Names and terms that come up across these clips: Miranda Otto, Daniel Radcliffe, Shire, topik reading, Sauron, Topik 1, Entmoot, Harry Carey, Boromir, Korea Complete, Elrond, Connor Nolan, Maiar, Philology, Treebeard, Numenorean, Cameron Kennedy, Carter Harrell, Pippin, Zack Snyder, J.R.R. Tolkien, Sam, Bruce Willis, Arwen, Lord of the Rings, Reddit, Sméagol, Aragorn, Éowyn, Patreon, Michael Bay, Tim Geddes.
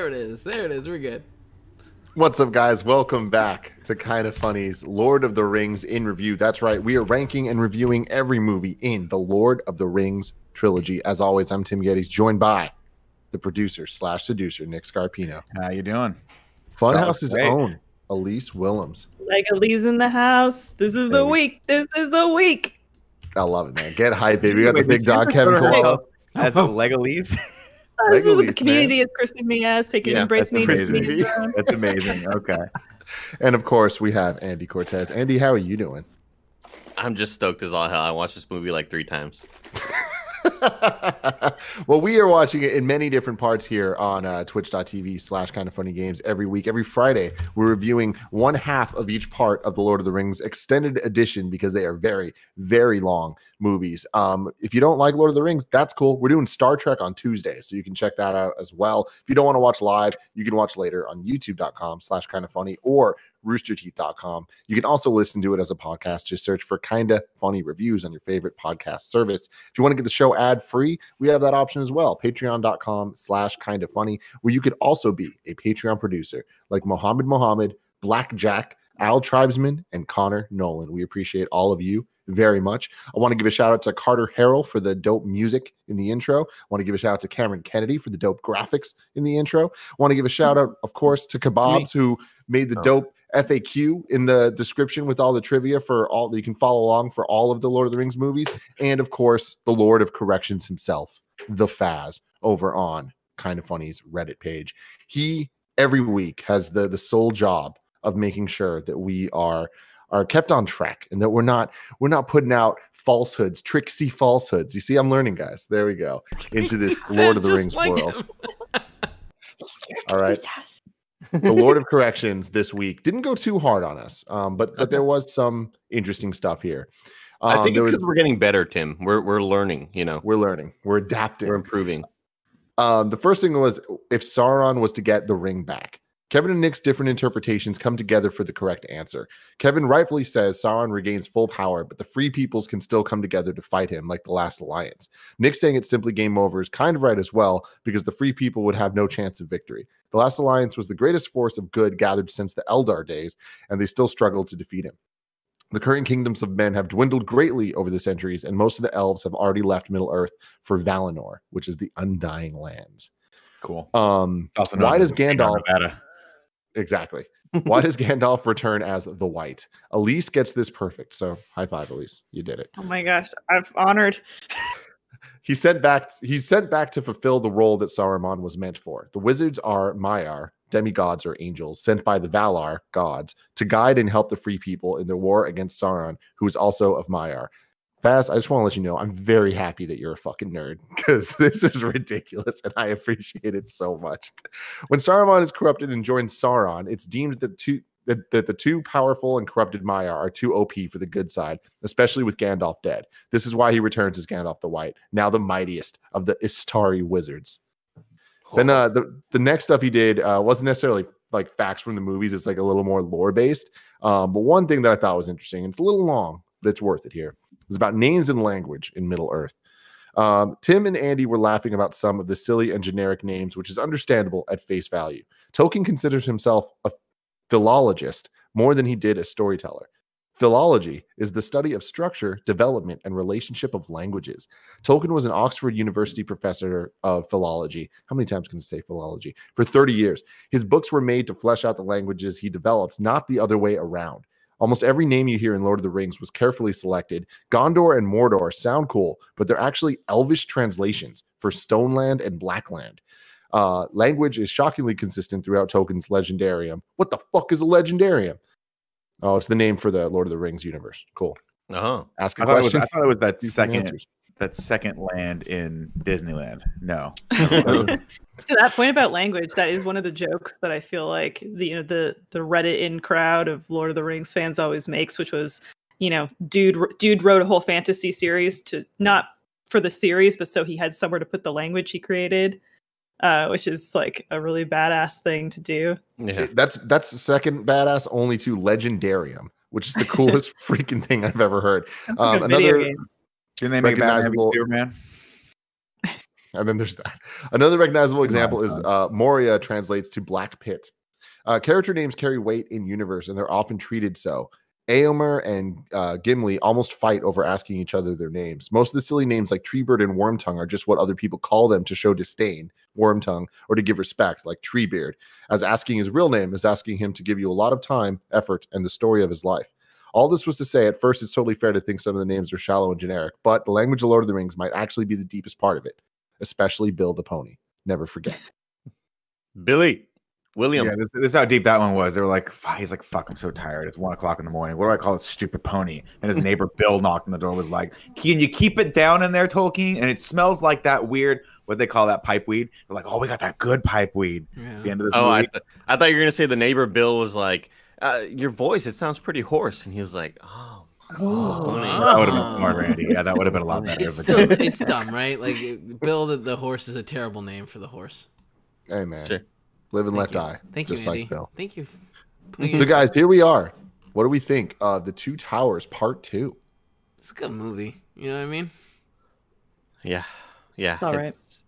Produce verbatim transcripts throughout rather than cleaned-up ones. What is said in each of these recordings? There it is. There it is. We're good. What's up, guys? Welcome back to Kind of Funny's Lord of the Rings in Review. That's right. We are ranking and reviewing every movie in the Lord of the Rings trilogy. As always, I'm Tim Geddes, joined by the producer slash seducer, Nick Scarpino. How you doing? Funhouse's own Elise Willems. Like Elise in the house. This is the hey. week. This is the week. I love it, man. Get hype, baby. We got Wait, the big dog, Kevin Coelho. As a Legolas. Uh, this Legolas, is what the community man. is christening me as. Take it, yeah, embrace me. That's amazing. Me that's amazing. Okay. And of course, we have Andy Cortez. Andy, how are you doing? I'm just stoked as all hell. I watched this movie like three times. Well, we are watching it in many different parts here on uh, twitch.tv slash kind of funny games every week. Every Friday, we're reviewing one half of each part of the Lord of the Rings extended edition because they are very, very long movies. Um, if you don't like Lord of the Rings, that's cool. We're doing Star Trek on Tuesday, so you can check that out as well. If you don't want to watch live, you can watch later on youtube.com slash kind of funny or rooster teeth dot com. You can also listen to it as a podcast. Just search for Kinda Funny Reviews on your favorite podcast service. If you want to get the show ad free, we have that option as well. Patreon.com slash Kinda Funny, where you could also be a Patreon producer like Mohammed Mohammed, Black Jack, Al Tribesman, and Connor Nolan. We appreciate all of you very much. I want to give a shout out to Carter Harrell for the dope music in the intro. I want to give a shout out to Cameron Kennedy for the dope graphics in the intro. I want to give a shout out, of course, to Kebabs, who made the dope F A Q in the description with all the trivia for all you can follow along for all of the Lord of the Rings movies, and of course the Lord of Corrections himself, the Faz, over on Kind of Funny's Reddit page. He every week has the the sole job of making sure that we are are kept on track and that we're not we're not putting out falsehoods, tricksy falsehoods. You see, I'm learning, guys. There we go into this Lord of the Rings like world. All right. The Lord of Corrections this week didn't go too hard on us, um, but but there was some interesting stuff here. Um, I think it's because we're getting better, Tim. We're we're learning, you know. We're learning. We're adapting. We're improving. Um, the first thing was if Sauron was to get the ring back. Kevin and Nick's different interpretations come together for the correct answer. Kevin rightfully says Sauron regains full power, but the free peoples can still come together to fight him like the last alliance. Nick saying it's simply game over is kind of right as well, because the free people would have no chance of victory. The last alliance was the greatest force of good gathered since the Eldar days, and they still struggled to defeat him. The current kingdoms of men have dwindled greatly over the centuries, and most of the elves have already left Middle-earth for Valinor, which is the Undying Lands. Cool. Um, also why does Gandalf... Exactly. Why does Gandalf return as the White? Elise gets this perfect. So high five, Elise. You did it. Oh my gosh. I'm honored. He sent back he's sent back to fulfill the role that Saruman was meant for. The wizards are Maiar, demigods or angels, sent by the Valar gods to guide and help the free people in their war against Sauron, who is also of Maiar. Faz, I just want to let you know I'm very happy that you're a fucking nerd because this is ridiculous and I appreciate it so much. When Saruman is corrupted and joins Sauron, it's deemed that, two, that, that the two powerful and corrupted Maiar are too O P for the good side, especially with Gandalf dead. This is why he returns as Gandalf the White, now the mightiest of the Istari wizards. Cool. Then uh, the, the next stuff he did uh, wasn't necessarily like facts from the movies. It's like a little more lore-based. Um, but one thing that I thought was interesting, and it's a little long, but it's worth it here. It's about names and language in Middle-earth. Um, Tim and Andy were laughing about some of the silly and generic names, which is understandable at face value. Tolkien considers himself a philologist more than he did a storyteller. Philology is the study of structure, development, and relationship of languages. Tolkien was an Oxford University professor of philology. How many times can I say philology? For thirty years. His books were made to flesh out the languages he developed, not the other way around. Almost every name you hear in Lord of the Rings was carefully selected. Gondor and Mordor sound cool, but they're actually Elvish translations for Stoneland and Blackland. Uh, language is shockingly consistent throughout Tolkien's Legendarium. What the fuck is a Legendarium? Oh, it's the name for the Lord of the Rings universe. Cool. Uh-huh. Ask a I question. Thought it was, I thought it was that second answers. That second land in Disneyland. No. To that point about language, that is one of the jokes that I feel like the you know the the Reddit in crowd of Lord of the Rings fans always makes, which was, you know, dude dude wrote a whole fantasy series to not for the series, but so he had somewhere to put the language he created, uh, which is like a really badass thing to do. Yeah, that's that's the second badass only to Legendarium, which is the coolest freaking thing I've ever heard. Um, another. Game. Didn't they make Batman v Superman? And then there's that. Another recognizable example is uh, Moria translates to Black Pit. Uh, character names carry weight in universe, and they're often treated so. Éomer and uh, Gimli almost fight over asking each other their names. Most of the silly names like Treebeard and Wormtongue are just what other people call them to show disdain, Wormtongue, or to give respect, like Treebeard, as asking his real name is asking him to give you a lot of time, effort, and the story of his life. All this was to say, at first, it's totally fair to think some of the names are shallow and generic, but the language of Lord of the Rings might actually be the deepest part of it, especially Bill the Pony. Never forget. Billy. William. Yeah, this, this is how deep that one was. They were like, he's like, fuck, I'm so tired. It's one o'clock in the morning. What do I call this stupid pony? And his neighbor Bill knocked on the door, was like, can you keep it down in there, Tolkien? And it smells like that weird, what they call that pipe weed. They're like, oh, we got that good pipe weed. Yeah. At the end of this oh, movie. I, th I thought you were going to say the neighbor Bill was like, uh, your voice, it sounds pretty hoarse. And he was like, oh. Oh, oh, that would have been smart, Randy. Yeah, that would have been a lot better. It's, still, it's dumb, right? Like, Bill the, the horse is a terrible name for the horse. Hey, man. Sure. Live and let die. Thank you, Andy. Thank you. Please. So, guys, here we are. What do we think of The Two Towers Part Two? It's a good movie. You know what I mean? Yeah, yeah. It's all right. It's,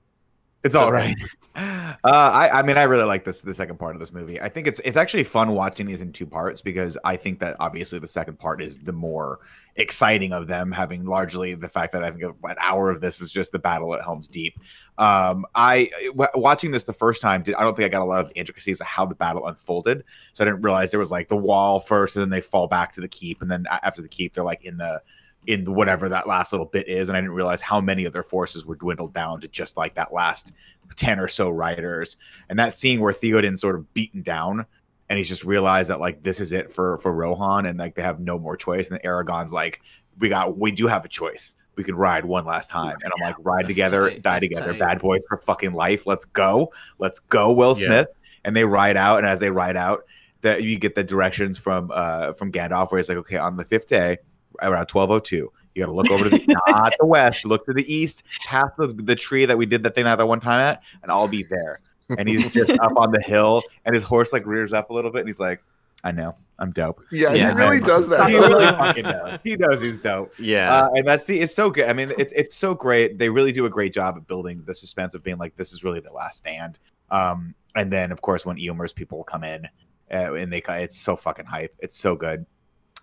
it's all right. Uh, I, I mean, I really like this the second part of this movie. I think it's it's actually fun watching these in two parts because I think that obviously the second part is the more exciting of them, having largely the fact that I think an hour of this is just the battle at Helm's Deep. Um, I w watching this the first time, did, I don't think I got a lot of the intricacies of how the battle unfolded, so I didn't realize there was like the wall first, and then they fall back to the keep, and then after the keep, they're like in the in whatever that last little bit is, and I didn't realize how many of their forces were dwindled down to just like that last ten or so riders, and that scene where Théoden sort of beaten down. And he's just realized that like this is it for for Rohan, and like they have no more choice. And Aragorn's like, we got, we do have a choice. We can ride one last time. And I'm yeah, like, ride together, tight. die that's together, tight. Bad boys for fucking life. Let's go, let's go, Will yeah. Smith. And they ride out, and as they ride out, that you get the directions from uh from Gandalf, where he's like, okay, on the fifth day, around twelve oh two. You got to look over to the not the west, look to the east, half of the tree that we did that thing at that one time at, and I'll be there. And he's just up on the hill, and his horse like rears up a little bit, and he's like, I know, I'm dope. Yeah, yeah he really I'm, does that. He really fucking knows. He knows he's dope. Yeah. Uh, and that's the, it's so good. I mean, it's, it's so great. They really do a great job at building the suspense of being like, this is really the last stand. Um, and then, of course, when Éomer's people come in, uh, and they, it's so fucking hype. It's so good.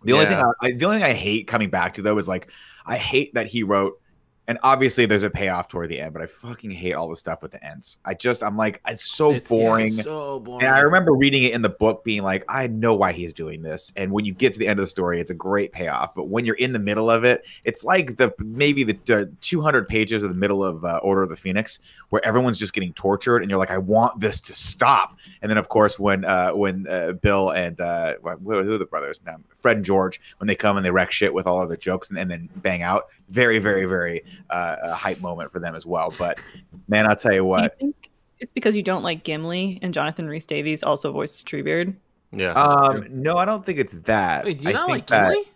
The yeah. only thing I, the only thing I hate coming back to though is like I hate that he wrote, and obviously there's a payoff toward the end, but I fucking hate all the stuff with the ends. I just I'm like it's so it's, boring. Yeah, it's so boring. And I remember reading it in the book, being like, I know why he's doing this. And when you get to the end of the story, it's a great payoff. But when you're in the middle of it, it's like the maybe the uh, two hundred pages of the middle of uh, Order of the Phoenix, where everyone's just getting tortured, and you're like, I want this to stop. And then of course when uh, when uh, Bill and uh, who are the brothers now? Fred and George, when they come and they wreck shit with all of their jokes and, and then bang out, very, very, very uh, a hype moment for them as well. But man, I'll tell you what. Do you think it's because you don't like Gimli and Jonathan Rhys Davies also voices Treebeard? Yeah. Um, no, I don't think it's that. Wait, do you I not think like that, Gimli?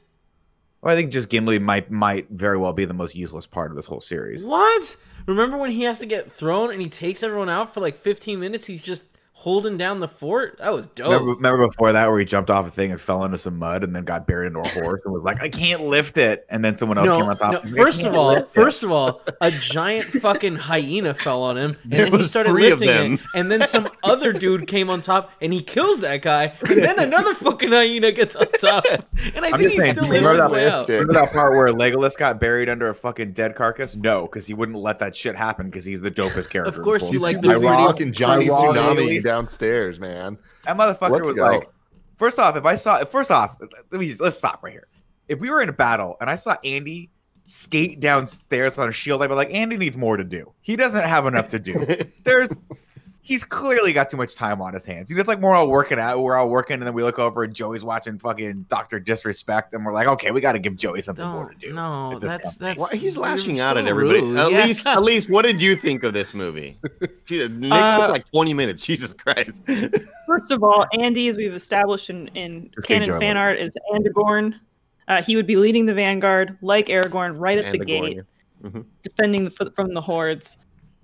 Well, I think just Gimli might might very well be the most useless part of this whole series. What? Remember when he has to get thrown and he takes everyone out for like fifteen minutes? He's just holding down the fort. That was dope. Remember, remember before that where he jumped off a thing and fell into some mud and then got buried into a horse and was like, I can't lift it. And then someone else no, came on top. No, of first of all, first of all, a giant fucking hyena fell on him, and it then he started lifting it. And then some other dude came on top and he kills that guy. And then another fucking hyena gets on top. And I I'm think he saying, still lives his that, way out. Remember that part where Legolas got buried under a fucking dead carcass? No, because he wouldn't let that shit happen because he's the dopest character. Of course, you like the fucking Johnny Tsunami. Downstairs, man. That motherfucker Let's was go. like, first off, if I saw, first off, let me just, let's stop right here. If we were in a battle and I saw Andy skate downstairs on a shield, I'd be like, Andy needs more to do. He doesn't have enough to do. There's, he's clearly got too much time on his hands. You know, it's like we're all working out, we're all working, and then we look over and Joey's watching fucking Doctor Disrespect, and we're like, okay, we got to give Joey something no, more to do. No, that's that's well, he's lashing out so at everybody. Rude. At yeah. least, at least, what did you think of this movie? Nick uh, took like twenty minutes. Jesus Christ! First of all, Andy, as we've established in in Just canon fan art, is Aragorn. Uh, he would be leading the vanguard, like Aragorn, right at Andagorn. the gate, mm-hmm. defending the, from the hordes.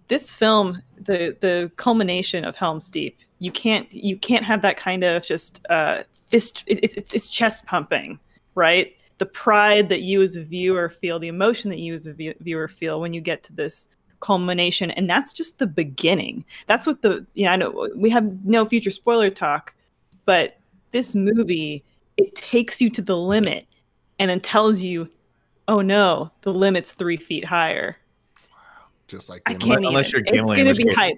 This film, the the culmination of Helm's Deep, you can't you can't have that kind of just uh, fist. It's it's it's chest pumping, right? The pride that you as a viewer feel, the emotion that you as a viewer feel when you get to this culmination, and that's just the beginning. That's what the, you know, I know we have no future spoiler talk, but this movie, it takes you to the limit and then tells you, oh no, the limit's three feet higher. Wow. Just like, I can't unless even. You're Gimli, it's gonna be hype.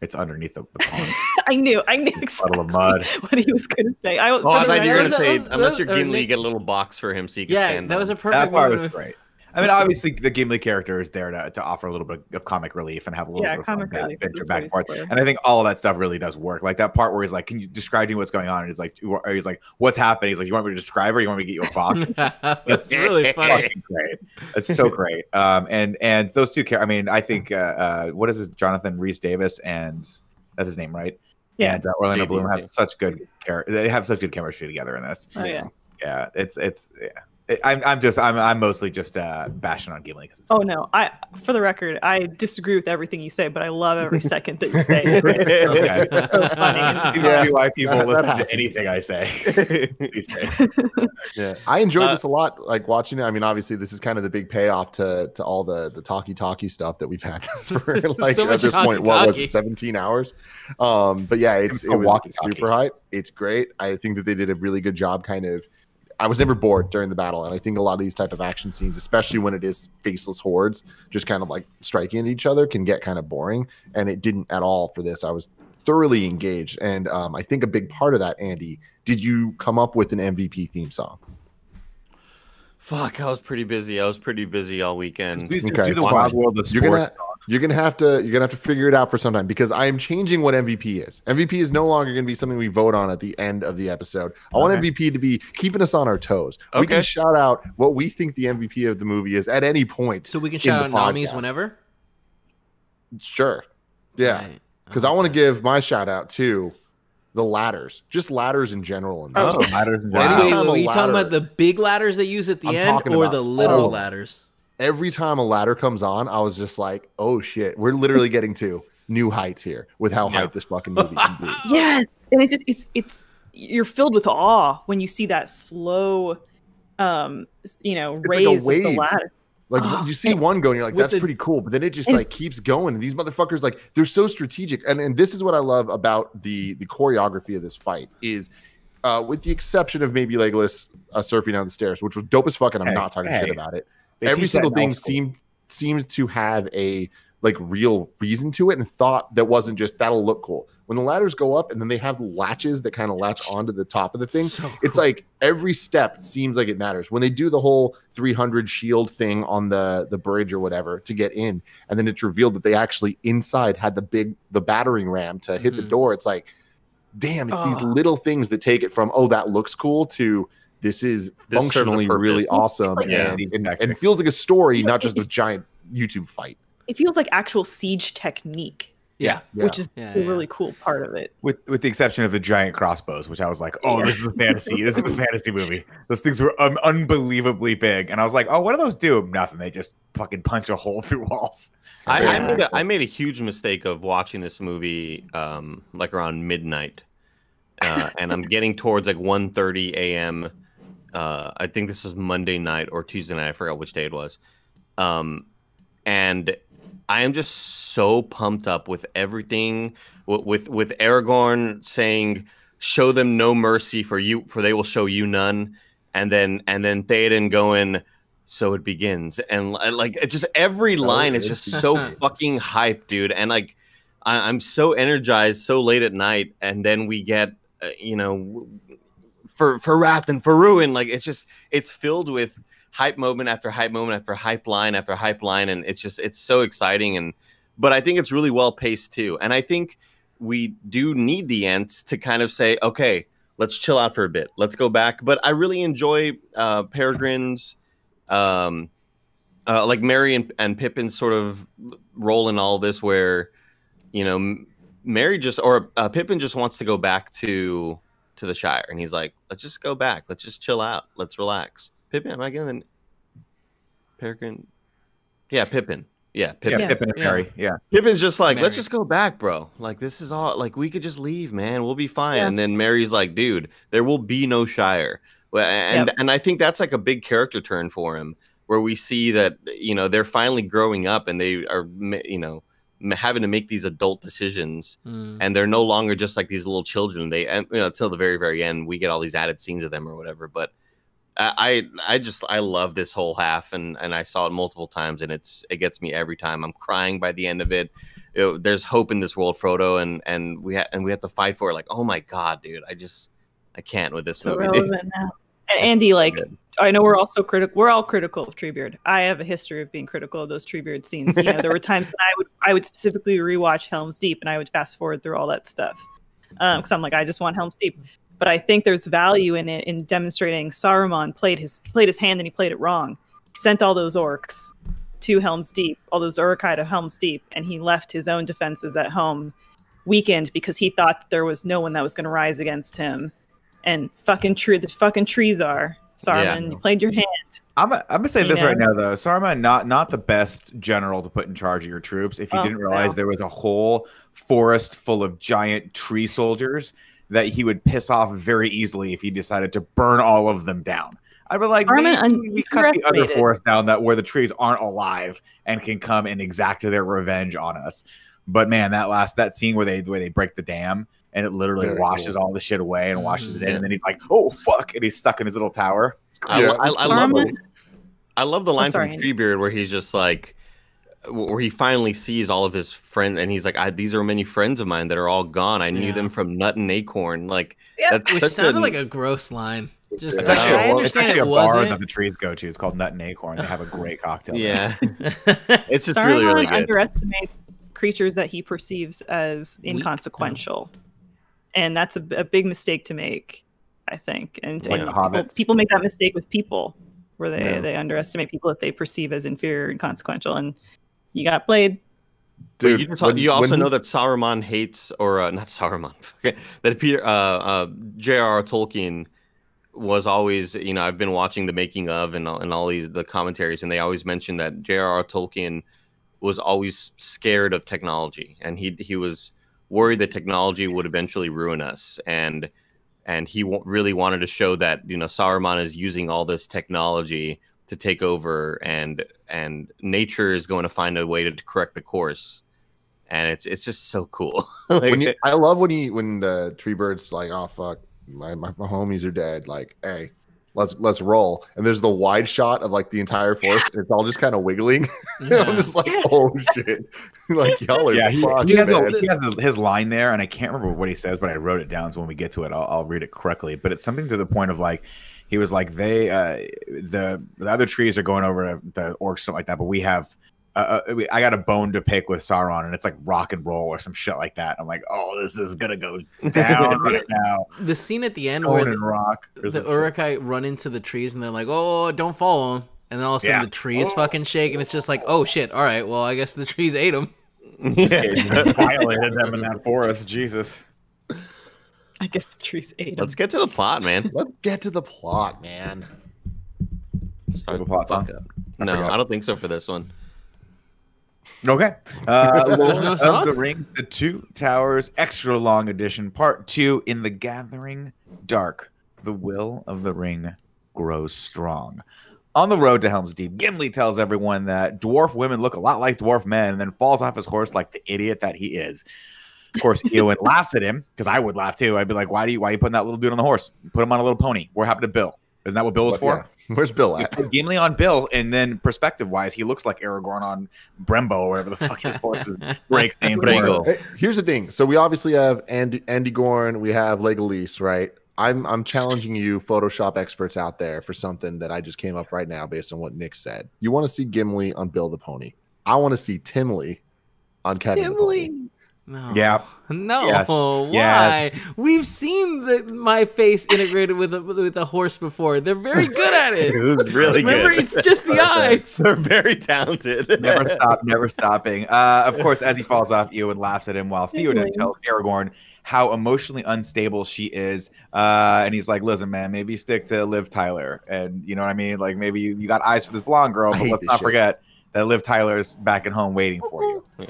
It's underneath the, the pond. I knew, I knew exactly of mud. What he was going to say. I, oh, I thought you were going to say, those, unless you're Gimli, you get a little box for him so you can yeah, stand that on. Was a perfect that part was great. I mean, obviously, the Gimli character is there to, to offer a little bit of comic relief and have a little yeah, bit of comic fun relief, back, back and forth. And I think all of that stuff really does work. Like that part where he's like, can you describe to me what's going on? And he's like, he's like, what's happening? He's like, you want me to describe or you want me to get you a box? That's really funny. Great. That's so great. Um, and and those two characters, I mean, I think, uh, uh, what is this? Jonathan Rhys Davies and that's his name, right? Yeah. And uh, Orlando Bloom have such good care. They have such good chemistry together in this. Oh, yeah. Yeah. It's, it's, yeah. I'm, I'm just I'm, I'm mostly just uh, bashing on Gimli because it's oh funny. No I for the record I disagree with everything you say, but I love every second that you say. Okay. So funny. You know why people that, listen that to anything I say these days. Yeah. I enjoyed uh, this a lot, like watching it. I mean, obviously this is kind of the big payoff to to all the the talkie talkie stuff that we've had for like so at this talkie point talkie. What was it, seventeen hours? Um, but yeah, it's it was it's super hype. It's great. I think that they did a really good job. Kind of. I was never bored during the battle, and I think a lot of these type of action scenes, especially when it is faceless hordes just kind of like striking at each other, can get kind of boring, and it didn't at all for this. I was thoroughly engaged, and um, I think a big part of that, Andy, did you come up with an M V P theme song? Fuck, I was pretty busy. I was pretty busy all weekend. Okay. Do the Wild World of Sports. You're gonna, you're gonna have to you're gonna have to figure it out for some time, because I am changing what M V P is. M V P is no longer gonna be something we vote on at the end of the episode. I okay. want M V P to be keeping us on our toes. Okay. We can shout out what we think the M V P of the movie is at any point. So we can shout out Nami's whenever. Sure. Yeah. Because right. okay. I want to give my shout out to the ladders, just ladders in general. In oh, ladders. Wow. Wait, wait, are you ladder, talking about the big ladders they use at the I'm end, or the little oh, ladders? Every time a ladder comes on, I was just like, "Oh shit, we're literally getting to new heights here with how yeah. hyped this fucking movie can be." Yes, and it's just, it's it's you're filled with awe when you see that slow, um, you know, it's raise like a wave. Of the ladder. Like oh, you see one go and you're like, that's the, pretty cool. But then it just like keeps going. And these motherfuckers, like, they're so strategic. And and this is what I love about the the choreography of this fight is, uh, with the exception of maybe Legolas uh, surfing down the stairs, which was dope as fuck, and I'm hey, not talking hey. shit about it. They Every single thing seemed seemed to have a like real reason to it and thought that wasn't just that'll look cool. When the ladders go up and then they have latches that kind of latch onto the top of the thing, so it's cool. Like every step seems like it matters. When they do the whole three hundred shield thing on the, the bridge or whatever to get in, and then it's revealed that they actually inside had the big the battering ram to hit mm-hmm. the door, it's like, damn, it's oh. these little things that take it from, oh, that looks cool to this is this functionally really awesome. Yeah. And, and, and it feels like a story, not just a giant YouTube fight. It feels like actual siege technique. Yeah, yeah, which is yeah, the yeah. really cool part of it. With with the exception of the giant crossbows, which I was like, oh, yeah. this is a fantasy. This is a fantasy movie. Those things were um, unbelievably big. And I was like, oh, what do those do? Nothing. They just fucking punch a hole through walls. I, I, made, a, I made a huge mistake of watching this movie um, like around midnight. Uh, and I'm getting towards like one thirty a m Uh, I think this was Monday night or Tuesday night. I forgot which day it was. Um, and I am just so pumped up with everything, with with Aragorn saying, "Show them no mercy, for you, for they will show you none," and then and then Théoden going, "So it begins," and like it just every line oh, is just so fucking hype, dude. And like I, I'm so energized, so late at night, and then we get uh, you know, for for wrath and for ruin. Like it's just it's filled with hype moment after hype moment after hype line after hype line, and it's just it's so exciting. And but I think it's really well paced too, and I think we do need the Ents to kind of say, okay, let's chill out for a bit, let's go back. But I really enjoy uh, Peregrine's, um, uh, like Merry and, and Pippin's sort of role in all this, where you know Merry just or uh, Pippin just wants to go back to to the Shire, and he's like, let's just go back, let's just chill out, let's relax. Pippin, am I getting an... Peregrine? Yeah, Pippin. Yeah, Pippin. Yeah, Pippin and Merry. Yeah. yeah. Pippin's just like, Merry. Let's just go back, bro. Like, this is all, like, we could just leave, man. We'll be fine. Yeah. And then Merry's like, dude, there will be no Shire. And, yep. and I think that's like a big character turn for him, where we see that, you know, they're finally growing up and they are, you know, having to make these adult decisions, mm. and they're no longer just like these little children. They, you know, till the very, very end, we get all these added scenes of them or whatever. But I, I just, I love this whole half, and and I saw it multiple times, and it's, it gets me every time. I'm crying by the end of it. You know, there's hope in this world, Frodo, and and we ha and we have to fight for it. Like, oh my god, dude, I just, I can't with this so movie. Relevant now. Andy, like, good. I know we're also critical. We're all critical of Treebeard. I have a history of being critical of those Treebeard scenes. You know, there were times when I would, I would specifically rewatch Helm's Deep, and I would fast forward through all that stuff because um, I'm like, I just want Helm's Deep. But I think there's value in it in demonstrating Saruman played his played his hand and he played it wrong. He sent all those orcs to Helm's Deep, all those Uruk-hai to Helm's Deep, and he left his own defenses at home weakened because he thought that there was no one that was going to rise against him. And fucking true, the fucking trees are Saruman. Yeah. You played your hand. I'm, I'm gonna say you this know? right now though, Saruman not not the best general to put in charge of your troops. If you oh, didn't realize no. there was a whole forest full of giant tree soldiers that he would piss off very easily if he decided to burn all of them down. I'd be like, maybe we cut the other forest down that where the trees aren't alive and can come and exact their revenge on us. But man, that last that scene where they where they break the dam. And it literally Very washes cool. all the shit away and washes mm-hmm. it in. And then he's like, oh, fuck. And he's stuck in his little tower. It's crazy. I, I, I, love the, I love the line sorry, from Treebeard where he's just like, where he finally sees all of his friends. And he's like, I, these are many friends of mine that are all gone. I yeah. knew them from Nut and Acorn. Like, yeah. that's Which sounded a, like a gross line. Just it's, actually a, it's actually a it bar wasn't. that the trees go to. It's called Nut and Acorn. They have a great cocktail. Yeah. It's just sorry, really, really good. Underestimates creatures that he perceives as inconsequential. Weak. And that's a, a big mistake to make, I think. And, like and people, people make that mistake with people, where they, yeah. they underestimate people that they perceive as inferior and consequential. And you got played. Dude, you, when, you also when, know that Saruman hates, or uh, not Saruman, that Peter, uh, uh, J R R Tolkien was always, you know, I've been watching the making of and, and all these the commentaries, and they always mention that J R R Tolkien was always scared of technology. And he he was... worried that technology would eventually ruin us, and and he w really wanted to show that, you know, Saruman is using all this technology to take over, and and nature is going to find a way to correct the course, and it's it's just so cool. Like, when you, I love when he when the Treebeard's like, oh fuck, my, my my homies are dead. Like, hey, let's let's roll. And there's the wide shot of like the entire forest. And it's all just kind of wiggling. Yeah. I'm just like, oh shit. Like, y'all are yeah, he, fucked, he has, a, he has a, his line there, and I can't remember what he says, but I wrote it down. So when we get to it, I'll, I'll read it correctly. But it's something to the point of like, he was like, they, uh, the the other trees are going over to the orcs, something like that. But we have, uh, I got a bone to pick with Sauron, and it's like rock and roll or some shit like that. I'm like, oh, this is gonna go down right now. The scene at the end Stone where the, rock the Uruk-hai run into the trees, and they're like, oh, don't follow them. And then all of a sudden yeah. the trees oh. fucking shake, and it's just like, oh shit, all right, well, I guess the trees ate them. Yeah. Violated them in that forest, Jesus. I guess the trees ate them. Let's get to the plot, man. Let's get to the plot, man. Start the plot, huh? No, forgot. I don't think so for this one. Okay. Uh, Lord no of the Rings, The Two Towers, Extra Long Edition, Part two, In the Gathering Dark, The Will of the Ring Grows Strong. On the road to Helm's Deep, Gimli tells everyone that dwarf women look a lot like dwarf men and then falls off his horse like the idiot that he is. Of course, Éowyn laughs at him, because I would laugh too. I'd be like, why do you, why are you putting that little dude on the horse? Put him on a little pony. What happened to Bill? Isn't that what Bill was for? Yeah. Where's Bill at? He put Gimli on Bill, and then perspective-wise, he looks like Aragorn on Brembo or whatever the fuck his horse is. Breaks name. Hey, here's the thing. So we obviously have Andy, Andy Gorn. We have Legolas, right? I'm I'm challenging you, Photoshop experts out there, for something that I just came up right now based on what Nick said. You want to see Gimli on Bill the Pony. I want to see Timely on Kevin Gimli. The Pony. No. Yeah. No. Yes. Why? Yes. We've seen the, my face integrated with a, with a horse before. They're very good at it. It was really Remember, good. Remember, it's just the eyes. They're very talented. Never stop, never stopping. Uh, of course, as he falls off, Éowyn laughs at him while Théoden tells Aragorn how emotionally unstable she is. Uh, and he's like, listen, man, maybe stick to Liv Tyler. And you know what I mean? Like, maybe you, you got eyes for this blonde girl, but let's not shit. forget that Liv Tyler's back at home waiting for you. Yeah.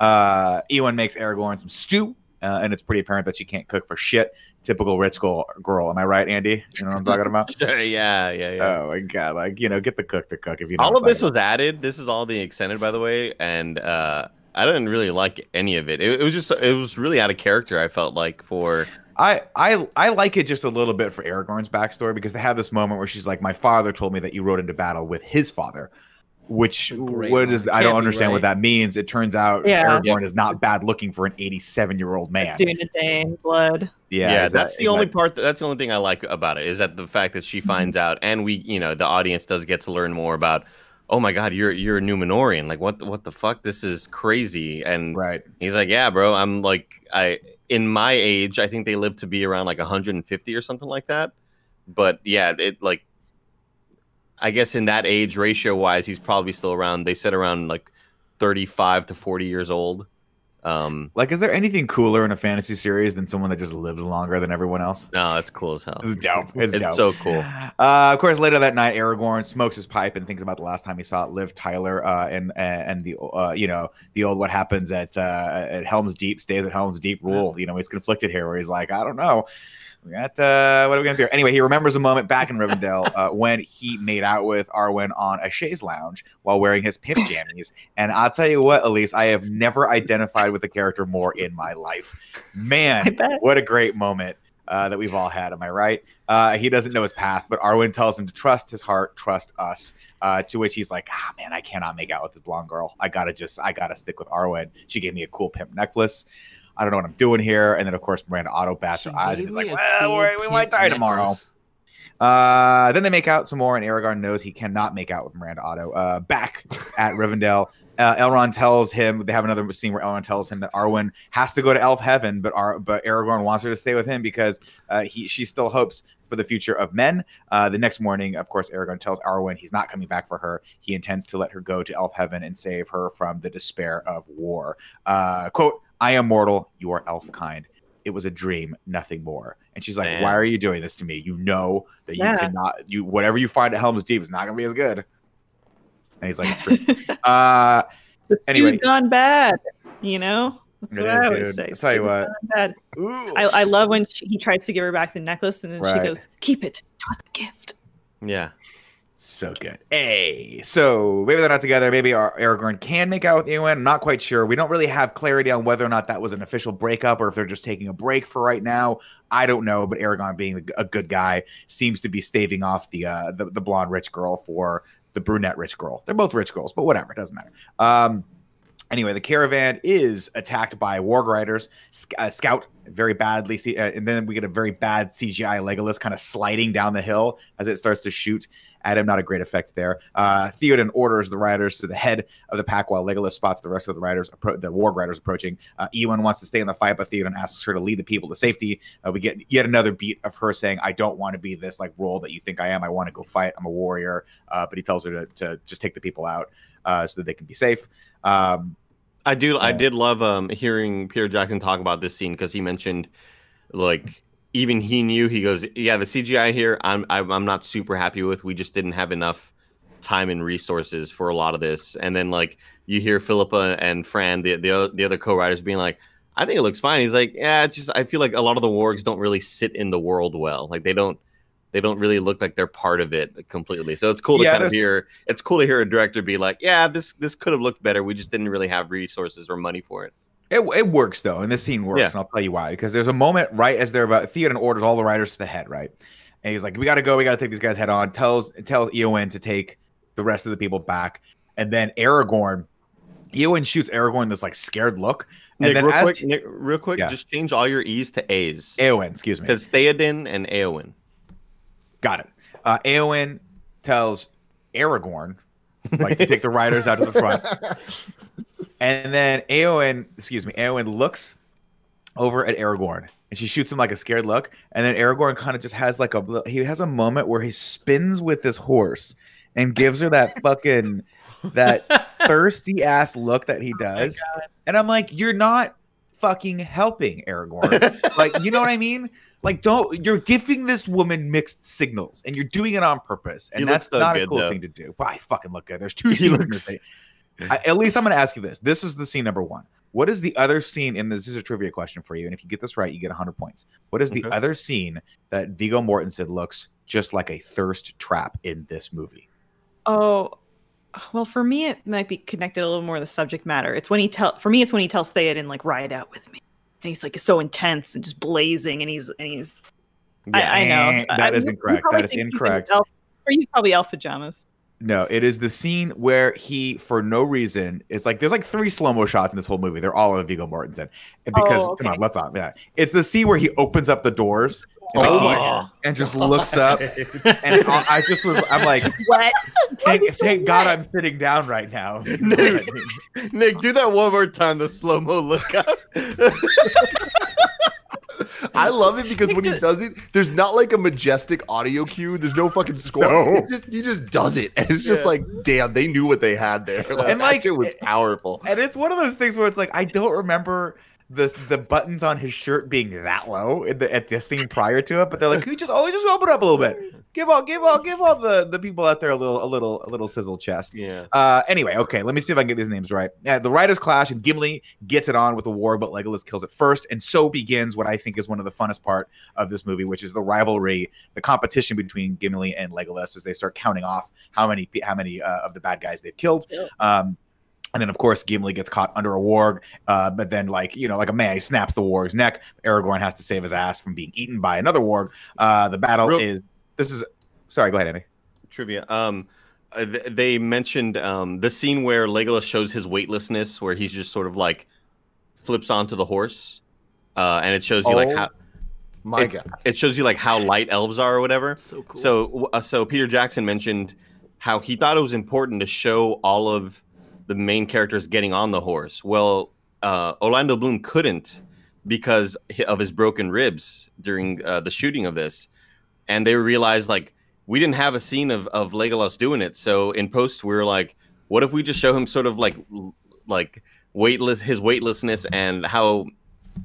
Uh, Éowyn makes Aragorn some stew Uh, and it's pretty apparent that she can't cook for shit. Typical rich girl, girl. Am I right, Andy? You know what I'm talking about? yeah, yeah, yeah. Oh, my God. Like, you know, get the cook to cook if you know. All of this was added. This is all the extended, by the way. And uh, I didn't really like any of it. it. It was just, it was really out of character, I felt like, for... I, I I like it just a little bit for Aragorn's backstory, because they have this moment where she's like, my father told me that you rode into battle with his father. Which what is I don't understand right. what that means. It turns out yeah. Aragorn yeah. is not bad looking for an eighty-seven year old man. Doing a day in blood. Yeah, yeah that's that, the only that... part. That, that's the only thing I like about it, is that the fact that she finds out, and we, you know, the audience does get to learn more about. Oh my God, you're you're a Numenorean. Like what the, what the fuck? This is crazy. And right. he's like, yeah, bro. I'm like I in my age, I think they live to be around like one hundred fifty or something like that. But yeah, it like. I guess in that age ratio wise, he's probably still around. They said around like thirty-five to forty years old. Um, like, is there anything cooler in a fantasy series than someone that just lives longer than everyone else? No, it's cool as hell. It's dope. It's, it's dope. So cool. Uh, of course, later that night, Aragorn smokes his pipe and thinks about the last time he saw Liv Tyler uh, and and the uh, you know the old what happens at uh, at Helm's Deep stays at Helm's Deep rule. Yeah. You know, he's conflicted here where he's like, I don't know. We got, uh, what are we going to do? Anyway, he remembers a moment back in Rivendell uh, when he made out with Arwen on a chaise lounge while wearing his pimp jammies. And I'll tell you what, Elise, I have never identified with a character more in my life. Man, what a great moment uh, that we've all had. Am I right? Uh, he doesn't know his path, but Arwen tells him to trust his heart, trust us, uh, to which he's like, ah, man, I cannot make out with this blonde girl. I got to just, I got to stick with Arwen. She gave me a cool pimp necklace. I don't know what I'm doing here. And then, of course, Miranda auto bats her eyes. And he's like, well, we, we might die tomorrow. Uh, then they make out some more, and Aragorn knows he cannot make out with Miranda Otto. Uh, back at Rivendell, uh, Elrond tells him, they have another scene where Elrond tells him that Arwen has to go to Elf Heaven, but, Ar but Aragorn wants her to stay with him because uh, he she still hopes for the future of men. Uh, the next morning, of course, Aragorn tells Arwen he's not coming back for her. He intends to let her go to Elf Heaven and save her from the despair of war. Uh, quote, I am mortal, you are elf kind. It was a dream, nothing more. And she's like, man, why are you doing this to me? You know that you yeah. cannot, you whatever you find at Helm's Deep is not going to be as good. And he's like, it's true. uh, anyway. It's gone bad, you know? That's it what is, I always dude. say. I'll tell you what. Bad. I, I love when she, he tries to give her back the necklace, and then right. she goes, keep it. It was a gift. Yeah. So good. Hey, so maybe they're not together. Maybe our Aragorn can make out with Éowyn. I'm not quite sure. We don't really have clarity on whether or not that was an official breakup or if they're just taking a break for right now. I don't know, but Aragorn, being a good guy, seems to be staving off the uh, the, the blonde rich girl for the brunette rich girl. They're both rich girls, but whatever. It doesn't matter. Um, anyway, the caravan is attacked by warg riders, sc uh, scout very badly, uh, and then we get a very bad C G I Legolas kind of sliding down the hill as it starts to shoot at him. Not a great effect there. Uh, Théoden orders the riders to the head of the pack while Legolas spots the rest of the riders, the warg riders approaching. Uh, Éowyn wants to stay in the fight, but Théoden asks her to lead the people to safety. Uh, we get yet another beat of her saying, I don't want to be this like role that you think I am. I want to go fight. I'm a warrior. Uh, but he tells her to, to just take the people out uh, so that they can be safe. Um, I do. I did love um, hearing Peter Jackson talk about this scene, because he mentioned like... even he knew, he goes, yeah, the C G I here, I'm, I'm not super happy with. We just didn't have enough time and resources for a lot of this. And then, like, you hear Philippa and Fran, the, the, the other co-writers, being like, I think it looks fine. He's like, yeah, it's just, I feel like a lot of the wargs don't really sit in the world well. Like, they don't, they don't really look like they're part of it completely. So it's cool to yeah, kind of hear, it's cool to hear a director be like, yeah, this, this could have looked better. We just didn't really have resources or money for it. It, it works, though, and this scene works, yeah. and I'll tell you why. Because there's a moment right as they're about, Théoden orders all the riders to the head, right? And he's like, we got to go. We got to take these guys head on. Tells tells Éowyn to take the rest of the people back. And then Aragorn, Éowyn shoots Aragorn this, like, scared look. And Nick, then real, as quick, Nick, real quick, yeah. just change all your E's to A's. Éowyn, excuse me. Because Théoden and Éowyn. Got it. Uh, Éowyn tells Aragorn, like, to take the riders out to the front. And then Éowyn, excuse me, Éowyn looks over at Aragorn, and she shoots him like a scared look. And then Aragorn kind of just has like a he has a moment where he spins with his horse and gives her that fucking that thirsty ass look that he does. Oh, and I'm like, you're not fucking helping, Aragorn. Like, you know what I mean? Like, don't you're giving this woman mixed signals, and you're doing it on purpose. And he that's so not good, a cool though. thing to do. But I fucking look good. There's two scenes in this thing. I, at least I'm going to ask you this. This is the scene number one. What is the other scene in this? This is a trivia question for you. And if you get this right, you get one hundred points. What is the okay. other scene that Viggo Mortensen looks just like a thirst trap in this movie? Oh, well, for me, it might be connected a little more to the subject matter. It's when he tell for me, it's when he tells Théoden, like, ride out with me. And he's like so intense and just blazing. And he's, and he's, yeah, I, I know. That I mean, is incorrect. That is incorrect. He's elf, or he's probably elf pajamas. No, it is the scene where he, for no reason, it's like there's like three slow-mo shots in this whole movie. They're all of Viggo Mortensen. And because, oh, okay. come on, let's on. Yeah. It's the scene where he opens up the doors and, oh, like, oh, and just looks up. And I just was, I'm like, what? Thank, so thank God I'm sitting down right now. Nick, Nick, do that one more time, the slow-mo look up. I love it because when he does it, there's not like a majestic audio cue. There's no fucking score. No. Just, he just does it. And it's just yeah. like, damn, they knew what they had there. Like, and like, it was powerful. And it's one of those things where it's like, I don't remember this, the buttons on his shirt being that low in the, at the scene prior to it. But they're like, can you just, oh, just open up a little bit. Give all, give all, give all the, the people out there a little, a little, a little sizzle chest. Yeah. Uh, anyway, okay, let me see if I can get these names right. Yeah, the writers clash, and Gimli gets it on with a war, but Legolas kills it first, and so begins what I think is one of the funnest part of this movie, which is the rivalry, the competition between Gimli and Legolas as they start counting off how many, how many uh, of the bad guys they've killed. Yeah. Um, And then, of course, Gimli gets caught under a warg, uh, but then, like, you know, like a man, he snaps the warg's neck. Aragorn has to save his ass from being eaten by another warg. Uh, the battle Real is – this is – sorry, go ahead, Andy. Trivia. Um, they mentioned um, the scene where Legolas shows his weightlessness, where he's just sort of, like, flips onto the horse, uh, and it shows you, oh, like, how – my it, God. It shows you, like, how light elves are or whatever. So cool. So, uh, so Peter Jackson mentioned how he thought it was important to show all of – the main characters getting on the horse. Well, uh, Orlando Bloom couldn't because of his broken ribs during uh, the shooting of this. And they realized, like, we didn't have a scene of, of Legolas doing it. So in post, we were like, what if we just show him sort of like, like weightless, his weightlessness and how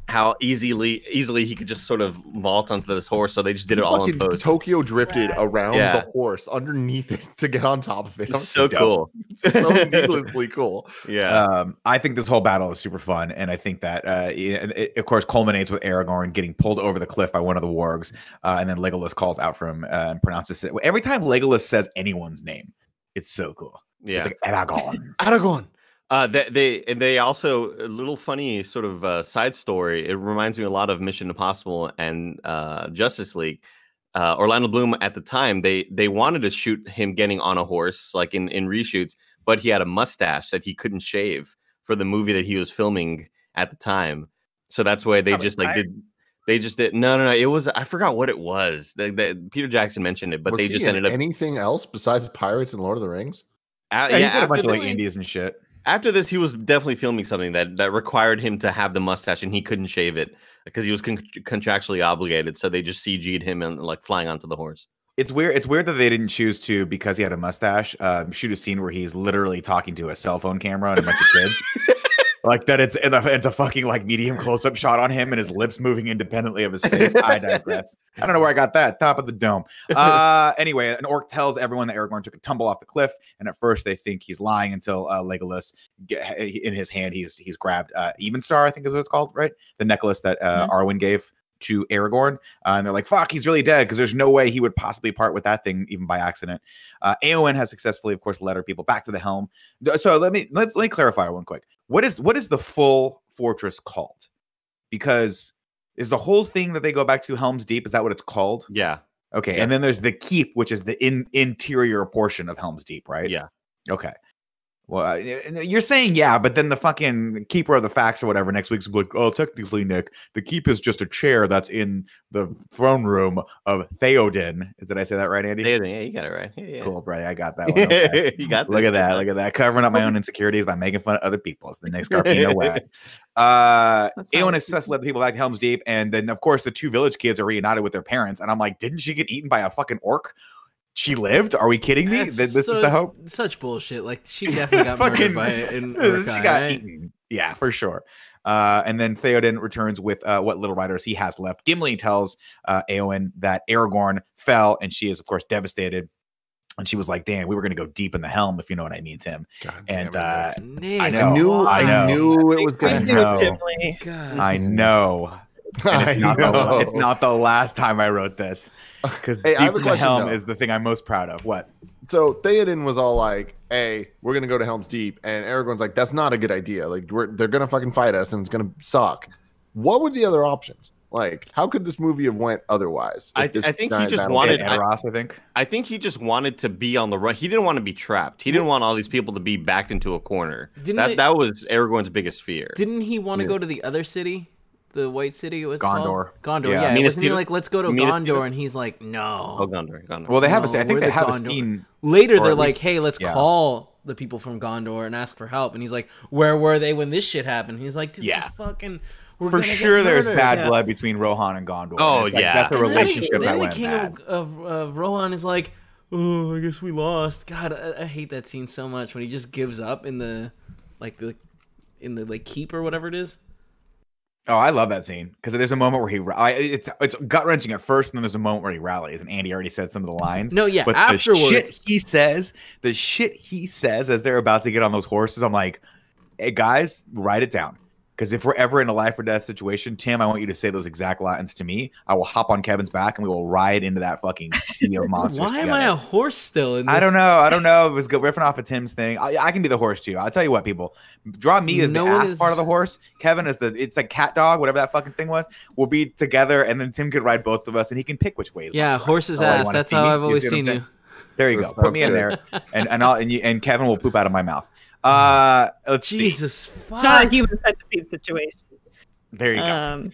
how easily easily he could just sort of vault onto this horse. So they just did it all in post. Tokyo drifted around yeah. the horse underneath it to get on top of it. It's so cool. So needlessly cool. Yeah. Um, I think this whole battle is super fun. And I think that, uh, it, it, of course, culminates with Aragorn getting pulled over the cliff by one of the wargs. Uh, and then Legolas calls out for him uh, and pronounces it. Every time Legolas says anyone's name, it's so cool. Yeah. It's like Aragorn. Aragorn. Uh, they, they and they also a little funny sort of uh, side story. It reminds me a lot of Mission Impossible and uh, Justice League. Uh, Orlando Bloom at the time they they wanted to shoot him getting on a horse like in in reshoots, but he had a mustache that he couldn't shave for the movie that he was filming at the time. So that's why they just like did they just did no no no it was I forgot what it was. They, they, Peter Jackson mentioned it, but was they just ended up anything else besides Pirates and Lord of the Rings. Uh, yeah, yeah, he did a bunch of like Indies and shit. After this, he was definitely filming something that, that required him to have the mustache, and he couldn't shave it because he was con contractually obligated. So they just C G'd him and like flying onto the horse. It's weird. It's weird that they didn't choose to, because he had a mustache, uh, shoot a scene where he's literally talking to a cell phone camera and a bunch of kids. Like that, it's it's a fucking like medium close up shot on him and his lips moving independently of his face. I digress. I don't know where I got that. Top of the dome. Uh, anyway, an orc tells everyone that Aragorn took a tumble off the cliff, and at first they think he's lying until uh, Legolas, in his hand, he's he's grabbed uh, Evenstar, I think is what it's called, right? The necklace that uh, mm-hmm. Arwen gave to Aragorn, uh, and they're like, fuck, he's really dead, because there's no way he would possibly part with that thing even by accident. Uh, Éowyn has successfully, of course, led her people back to the helm. So let me let's let me clarify one quick. What is what is the full fortress called? Because is the whole thing that they go back to Helm's Deep, is that what it's called? Yeah. Okay. Yeah. And then there's the keep, which is the in interior portion of Helm's Deep, right? Yeah. Okay. Well, you're saying yeah, but then the fucking keeper of the facts or whatever next week's like, oh, technically, Nick, the keep is just a chair that's in the throne room of Théoden. Did I say that right, Andy? Théoden, yeah, you got it right. Yeah, yeah. Cool, bro. I got that one. Okay. You got this. Look at that. Look at that. Covering up my own insecurities by making fun of other people. It's the next Garpino way. Uh, Éowyn has successfully led the people back to Helm's Deep, and then of course the two village kids are reunited with their parents. And I'm like, didn't she get eaten by a fucking orc? She lived? Are we kidding me? That's this so, is the hope? Such bullshit. Like, she definitely got fucking, murdered by it. In Uruk-hai, she got right? eaten. Yeah, for sure. Uh, and then Théoden returns with uh, what little riders he has left. Gimli tells uh, Éowyn that Aragorn fell, and she is, of course, devastated. And she was like, "Damn, we were gonna go deep in the helm, if you know what I mean, Tim." God and uh, I, know, I knew, I, I knew it was gonna happen. I know, and it's, not I know. The, it's not the last time I wrote this, because hey, deep in the helm though. Is the thing I'm most proud of. What? So Théoden was all like, "Hey, we're gonna go to Helm's Deep," and Aragorn's like, "That's not a good idea. Like, we're they're gonna fucking fight us, and it's gonna suck." What were the other options? Like, how could this movie have went otherwise? I, I think he just wanted. I, Ross, I think. I think he just wanted to be on the run. He didn't want to be trapped. He didn't want all these people to be backed into a corner. Didn't that? They, that was Aragorn's biggest fear. Didn't he want to yeah. go to the other city, the White City? It was Gondor. Called? Gondor. Yeah. yeah. I mean, Wasn't he like, let's go to I mean, Gondor, and he's like, no. Oh, Gondor. Gondor. Well, they have no, a. I think they the have Gondor. a scene later. They're like, least, hey, let's yeah. call the people from Gondor and ask for help. And he's like, where were they when this shit happened? He's like, dude, yeah. just fucking. We're for sure there's bad yeah. blood between Rohan and Gondor. Oh, and like, yeah. That's a relationship and then, that went the king bad. Of, of Rohan is like, oh, I guess we lost. God, I, I hate that scene so much when he just gives up in the, like, the, in the, like, keep or whatever it is. Oh, I love that scene because there's a moment where he, I, it's it's gut wrenching at first, and then there's a moment where he rallies. And Andy already said some of the lines. No, yeah, but afterwards, the shit he says, the shit he says as they're about to get on those horses, I'm like, hey guys, write it down. Because if we're ever in a life or death situation, Tim, I want you to say those exact lines to me. I will hop on Kevin's back, and we will ride into that fucking sea of monsters Why together. Am I a horse still in this? I don't know. I don't know. It was good. Riffing off of Tim's thing. I, I can be the horse, too. I'll tell you what, people. Draw me as no the ass is... part of the horse. Kevin is the – it's like cat dog, whatever that fucking thing was. We'll be together, and then Tim could ride both of us, and he can pick which way. Yeah, horse's right. ass. That's how me. I've always you seen you. There you go. Put me in there, and and I'll and, you, and Kevin will poop out of my mouth. Uh, let's Jesus, see. Fuck. Not a human centipede situation. There you go. Um,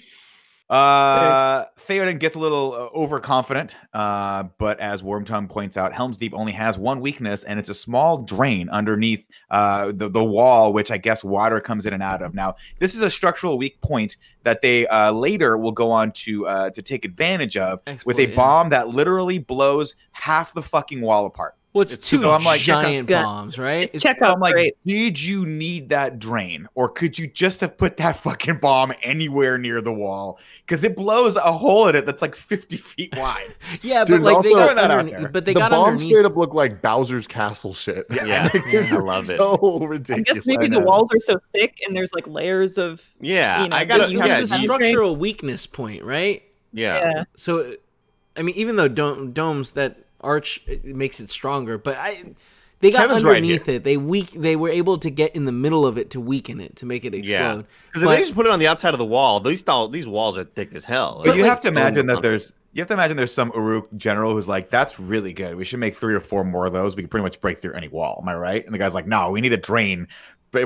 uh, Théoden gets a little uh, overconfident, uh, but as Wormtongue points out, Helm's Deep only has one weakness, and it's a small drain underneath uh, the the wall, which I guess water comes in and out of. Now, this is a structural weak point that they uh, later will go on to uh, to take advantage of Exploit, with a yeah. bomb that literally blows half the fucking wall apart. Well, it's, it's two so I'm like, giant bombs, right? It's Chekhov's so I'm like, great. Did you need that drain? Or could you just have put that fucking bomb anywhere near the wall? Because it blows a hole in it that's like fifty feet wide. yeah, Dude, but like also, they got that out there. But they the got bomb underneath. straight up looked like Bowser's Castle shit. Yeah, yeah. I love it. So ridiculous. I guess maybe I the walls are so thick and there's like layers of. Yeah, you know, I got it. It's a structural weakness point, right? Yeah. yeah. So, I mean, even though dom domes that. Arch it makes it stronger, but I they got Kevin's underneath right it. They weak. They were able to get in the middle of it to weaken it to make it explode. Because yeah. if they just put it on the outside of the wall, these these walls are thick as hell. But, but you like, have to imagine that there's you have to imagine there's some Uruk general who's like, that's really good. We should make three or four more of those. We can pretty much break through any wall. Am I right? And the guy's like, no, we need a drain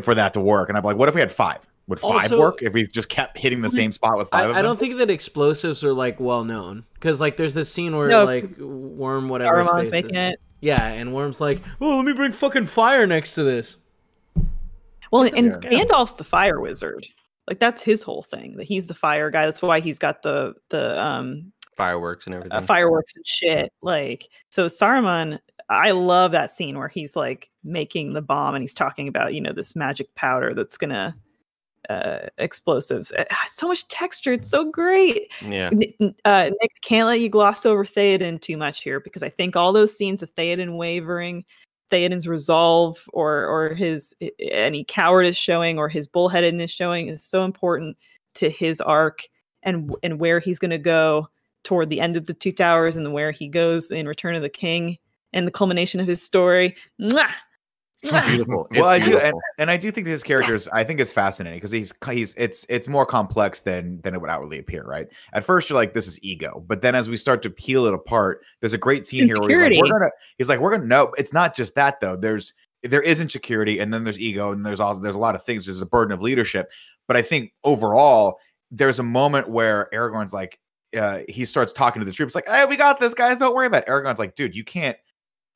for that to work. And I'm like, what if we had five? Would five also, work if we just kept hitting the same spot with five I, of them? I don't think that explosives are, like, well-known. Because, like, there's this scene where, no, like, Worm whatever Saruman's making it. Yeah, and Worm's like, oh, let me bring fucking fire next to this. Well, and, and Gandalf's the fire wizard. Like, that's his whole thing. That he's the fire guy. That's why he's got the... the um, fireworks and everything. Uh, fireworks and shit. Like, so Saruman... I love that scene where he's, like, making the bomb and he's talking about, you know, this magic powder that's gonna... Uh, explosives. Uh, so much texture. It's so great. Yeah. Uh, Nick, can't let you gloss over Théoden too much here because I think all those scenes of Théoden wavering, Théoden's resolve, or or his any cowardice showing, or his bullheadedness showing, is so important to his arc and and where he's going to go toward the end of the Two Towers and where he goes in Return of the King and the culmination of his story. Mwah! Beautiful. Well, I do, and, and I do think his character is, I think, is fascinating because he's he's it's it's more complex than than it would outwardly appear, right? At first, you're like, this is ego, but then as we start to peel it apart, there's a great scene here where he's like, we're gonna, he's like, we're gonna. No, it's not just that though. There's there is insecurity, and then there's ego, and there's also there's a lot of things. There's a burden of leadership, but I think overall, there's a moment where Aragorn's like, uh, he starts talking to the troops, like, hey, we got this, guys, don't worry about it. Aragorn's like, dude, you can't.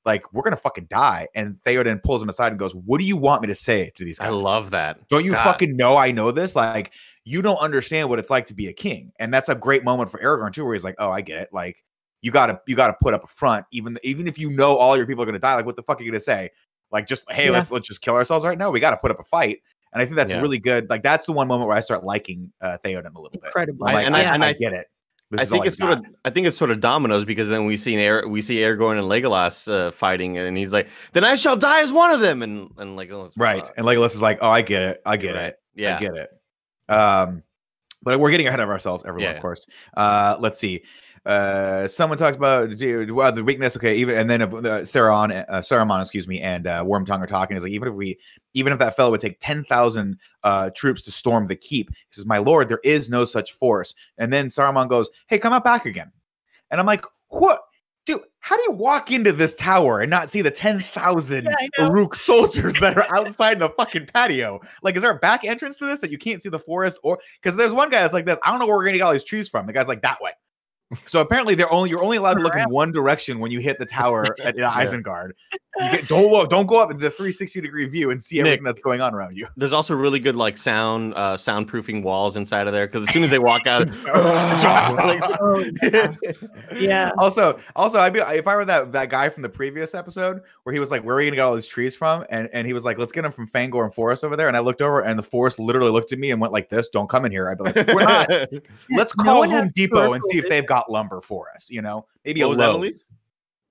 Like, we're going to fucking die. And Théoden pulls him aside and goes, what do you want me to say to these guys? I love that. Don't you God. fucking know I know this? Like, you don't understand what it's like to be a king. And that's a great moment for Aragorn, too, where he's like, oh, I get it. Like, you got to you gotta put up a front. Even, even if you know all your people are going to die, like, what the fuck are you going to say? Like, just, hey, yeah. let's, let's just kill ourselves right now. We got to put up a fight. And I think that's yeah. really good. Like, that's the one moment where I start liking uh, Théoden a little bit. Incredible. Like, and I, I, and I, I get it. This I think it's sort of I think it's sort of dominoes, because then we see an Air, we see Aragorn and Legolas uh, fighting, and he's like, "Then I shall die as one of them." And and Legolas, right? And Legolas is like, "Oh, I get it, I get right. it, yeah, I get it." Um, but we're getting ahead of ourselves, everyone. Yeah. Of course. Uh, let's see. Uh, someone talks about dude, well, the weakness. Okay, even and then uh, Sauron, uh, Saruman, excuse me, and uh, Wormtongue are talking. Is like, even if we, even if that fellow would take ten thousand uh, troops to storm the keep, he says, "My lord, there is no such force." And then Saruman goes, "Hey, come out back again." And I'm like, "What, dude? How do you walk into this tower and not see the ten thousand yeah, Uruk soldiers that are outside the fucking patio? Like, is there a back entrance to this that you can't see the forest? Or because there's one guy that's like this. I don't know where we're gonna get all these trees from. The guy's like that way." So apparently they're only you're only allowed to look in one direction when you hit the tower at yeah. Isengard. You get, don't look, don't go up into the three sixty degree view and see everything Nick, that's going on around you. There's also really good like sound uh, soundproofing walls inside of there, because as soon as they walk out, oh, yeah. yeah. Also, also I'd be if I were that that guy from the previous episode where he was like, "Where are we gonna get all these trees from?" and and he was like, "Let's get them from Fangorn Forest over there." And I looked over, and the forest literally looked at me and went like this, "Don't come in here." I'd be like, "We're not." Let's call no Home Depot and see if they've got lumber for us, you know, maybe a little.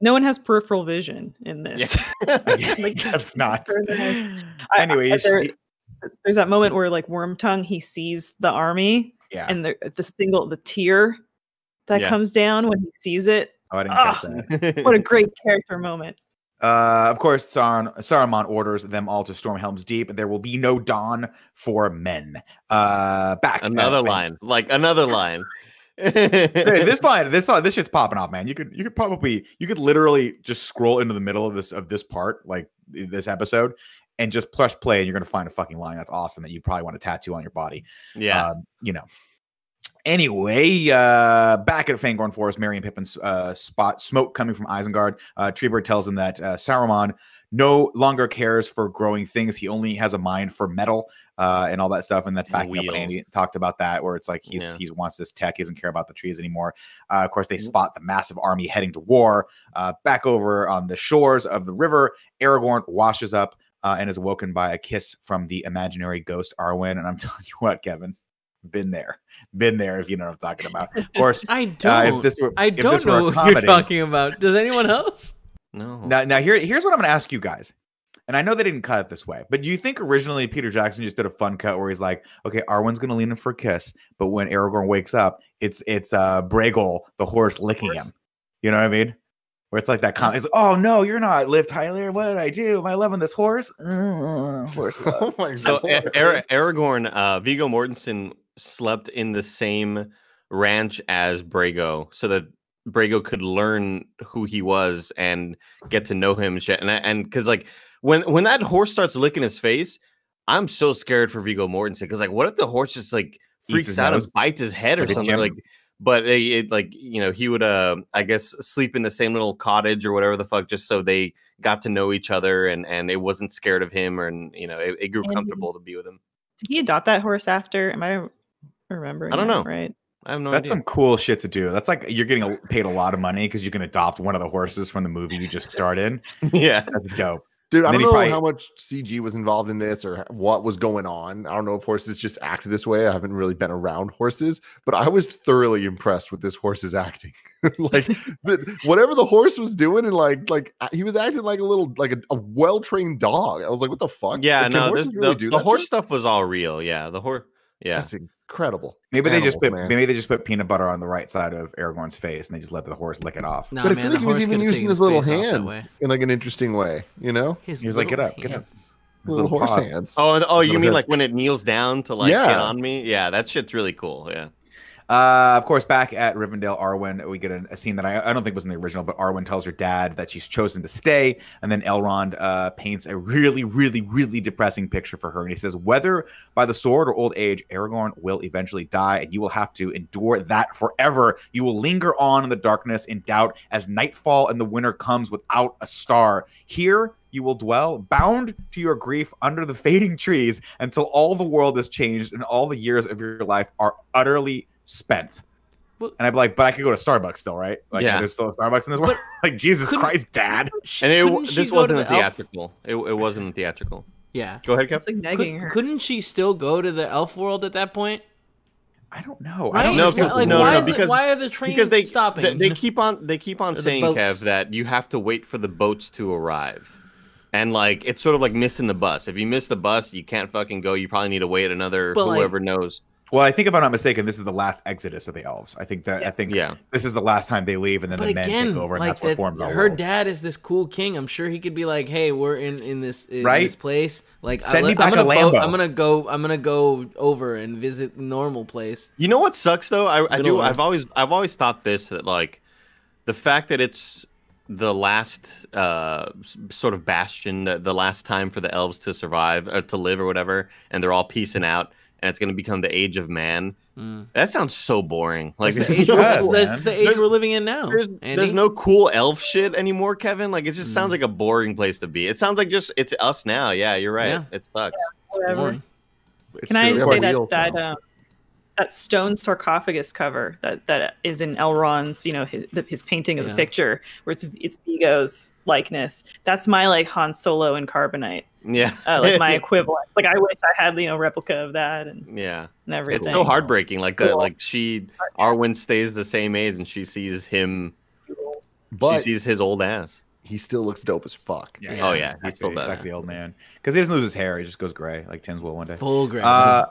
No one has peripheral vision in this. Yeah. Like, that's not. Anyway, there, there's that moment where like Wormtongue, he sees the army, yeah, and the the single the tear that yeah. comes down when he sees it. Oh, I didn't oh, catch that. What a great character moment. Uh, of course, Sauron, Saruman orders them all to storm Helm's Deep, and there will be no dawn for men. Uh, back another uh, line, like another line. Hey, this line, this line, this shit's popping off, man. You could, you could probably, you could literally just scroll into the middle of this, of this part, like this episode, and just press play, and you're gonna find a fucking line that's awesome that you probably want to tattoo on your body. Yeah, um, you know. Anyway, uh, back at Fangorn Forest, Merry and Pippin's uh, spot smoke coming from Isengard. Uh, Treebeard tells them that uh, Saruman no longer cares for growing things. He only has a mind for metal uh, and all that stuff. And that's back up when Andy talked about that, where it's like he's, yeah. he wants this tech. He doesn't care about the trees anymore. Uh, of course, they spot the massive army heading to war. Uh, back over on the shores of the river, Aragorn washes up uh, and is woken by a kiss from the imaginary ghost Arwen. And I'm telling you what, Kevin, been there. Been there, if you know what I'm talking about. Of course, I don't, uh, if this were, I don't if this know were what you're talking about. Does anyone else? No. Now, now here, here's what I'm going to ask you guys. And I know they didn't cut it this way, but do you think originally Peter Jackson just did a fun cut where he's like, okay, Arwen's going to lean in for a kiss, but when Aragorn wakes up, it's it's uh, Bragol, the horse, licking horse. him. You know what I mean? Where it's like that comment. It's like, oh, no, you're not Liv Tyler. What did I do? Am I loving this horse? Uh, horse love. Oh my so God. Ar Aragorn, uh, Viggo Mortensen slept in the same ranch as Brago, so that Brago could learn who he was and get to know him and shit. And and because like when when that horse starts licking his face, I'm so scared for Viggo Mortensen, because like what if the horse just like freaks out nose. and bites his head or like something like. But it, it like you know he would uh I guess sleep in the same little cottage or whatever the fuck, just so they got to know each other and and it wasn't scared of him, or and you know it, it grew and comfortable he, to be with him. Did he adopt that horse after? Am I remembering? I don't know. That, right. I have no That's idea. Some cool shit to do. That's like you're getting a, paid a lot of money because you can adopt one of the horses from the movie you just starred in. Yeah. That's dope. Dude, I don't know probably... how much C G was involved in this or what was going on. I don't know if horses just act this way. I haven't really been around horses, but I was thoroughly impressed with this horse's acting. Like the, whatever the horse was doing, and like like he was acting like a little like a, a well-trained dog. I was like, what the fuck? Yeah, like, no, this, really the, do the horse shit? Stuff was all real. Yeah, the horse. Yeah. That's incredible. Maybe Animal, they just put man. maybe they just put peanut butter on the right side of Aragorn's face and they just let the horse lick it off. Nah, but I man, feel like he was even using his little hands in like an interesting way, you know? His he was like, get up, hands. get up. His little, little horse paw. hands. Oh, oh, you mean hip. like when it kneels down to like yeah. get on me? Yeah, that shit's really cool. Yeah. Uh, of course, back at Rivendell, Arwen, we get a, a scene that I, I don't think was in the original, but Arwen tells her dad that she's chosen to stay, and then Elrond uh, paints a really, really, really depressing picture for her, and he says, whether by the sword or old age, Aragorn will eventually die, and you will have to endure that forever. You will linger on in the darkness in doubt as nightfall and the winter comes without a star. Here you will dwell, bound to your grief under the fading trees, until all the world is changed and all the years of your life are utterly spent. Well, and I'd be like, but I could go to Starbucks still, right? Like, yeah, there's still a Starbucks in this world. Like, Jesus Christ, Dad. And it, this wasn't the theatrical. It, it wasn't theatrical. Yeah. Go ahead, Kev. It's like nagging her. Couldn't she still go to the elf world at that point? I don't know. Why I don't know. Because, like, no, why no, no, because the, why are the trains because they, stopping? They, they keep on they keep on There's saying, Kev, that you have to wait for the boats to arrive, and like it's sort of like missing the bus. If you miss the bus, you can't fucking go. You probably need to wait another but whoever like, knows. Well, I think if I'm not mistaken, this is the last exodus of the elves. I think that yes. I think yeah. this is the last time they leave, and then but the again, men take over and like that's what formed our Her world. Dad is this cool king. I'm sure he could be like, "Hey, we're in in this in right? this place. Like, send I, me back I'm gonna, a Lambo. I'm gonna go. I'm gonna go over and visit normal place." You know what sucks though? I, I do. Order. I've always I've always thought this that like the fact that it's the last uh, sort of bastion, the, the last time for the elves to survive or to live or whatever, and they're all peacing out. And it's going to become the age of man. Mm. That sounds so boring. Like that's the age, that's, that's the age we're living in now. There's, there's no cool elf shit anymore, Kevin. Like it just mm. sounds like a boring place to be. It sounds like just it's us now. Yeah, you're right. Yeah. It sucks. Yeah, Can it's I just say that that, um, that stone sarcophagus cover that that is in Elrond's, you know, his the, his painting of yeah. the picture where it's it's Vigo's likeness. That's my like Han Solo and Carbonite. Yeah, uh, like my equivalent. Like I wish I had, you know, replica of that and yeah, and everything. It's so heartbreaking. Like cool. that. Like she, Arwen stays the same age, and she sees him. But she sees his old ass. He still looks dope as fuck. Yeah, yeah, oh yeah, he's, he's still that sexy old man. Because he doesn't lose his hair; he just goes gray, like Tim's will one day. Full gray. Uh,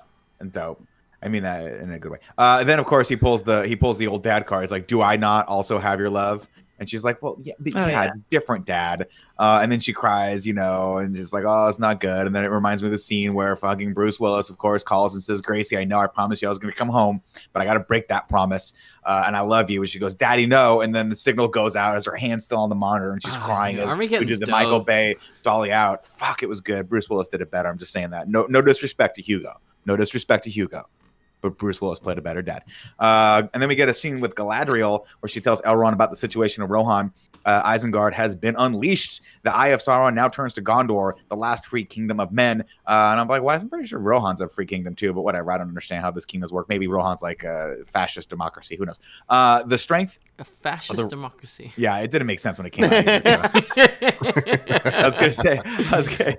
dope. I mean that in a good way. Uh, then of course he pulls the he pulls the old dad card. He's like, "Do I not also have your love?" And she's like, well, yeah, but oh, yeah, yeah. It's different dad. Uh, and then she cries, you know, and just like, oh, it's not good. And then it reminds me of the scene where fucking Bruce Willis, of course, calls and says, Gracie, I know I promised you I was going to come home, but I got to break that promise. Uh, and I love you. And she goes, Daddy, no. And then the signal goes out as her hand's still on the monitor and she's oh, crying dude, as we did the dope. Michael Bay dolly out. Fuck, it was good. Bruce Willis did it better. I'm just saying that. No, no disrespect to Hugo. No disrespect to Hugo. But Bruce Willis played a better dad. Uh, and then we get a scene with Galadriel where she tells Elrond about the situation of Rohan. Uh, Isengard has been unleashed. The Eye of Sauron now turns to Gondor, the last free kingdom of men. Uh, and I'm like, well, I'm pretty sure Rohan's a free kingdom too, but whatever. I don't understand how this kingdom's work. Maybe Rohan's like a fascist democracy. Who knows? Uh, the strength. A fascist the, democracy. Yeah, it didn't make sense when it came out. I was going to say I was gonna,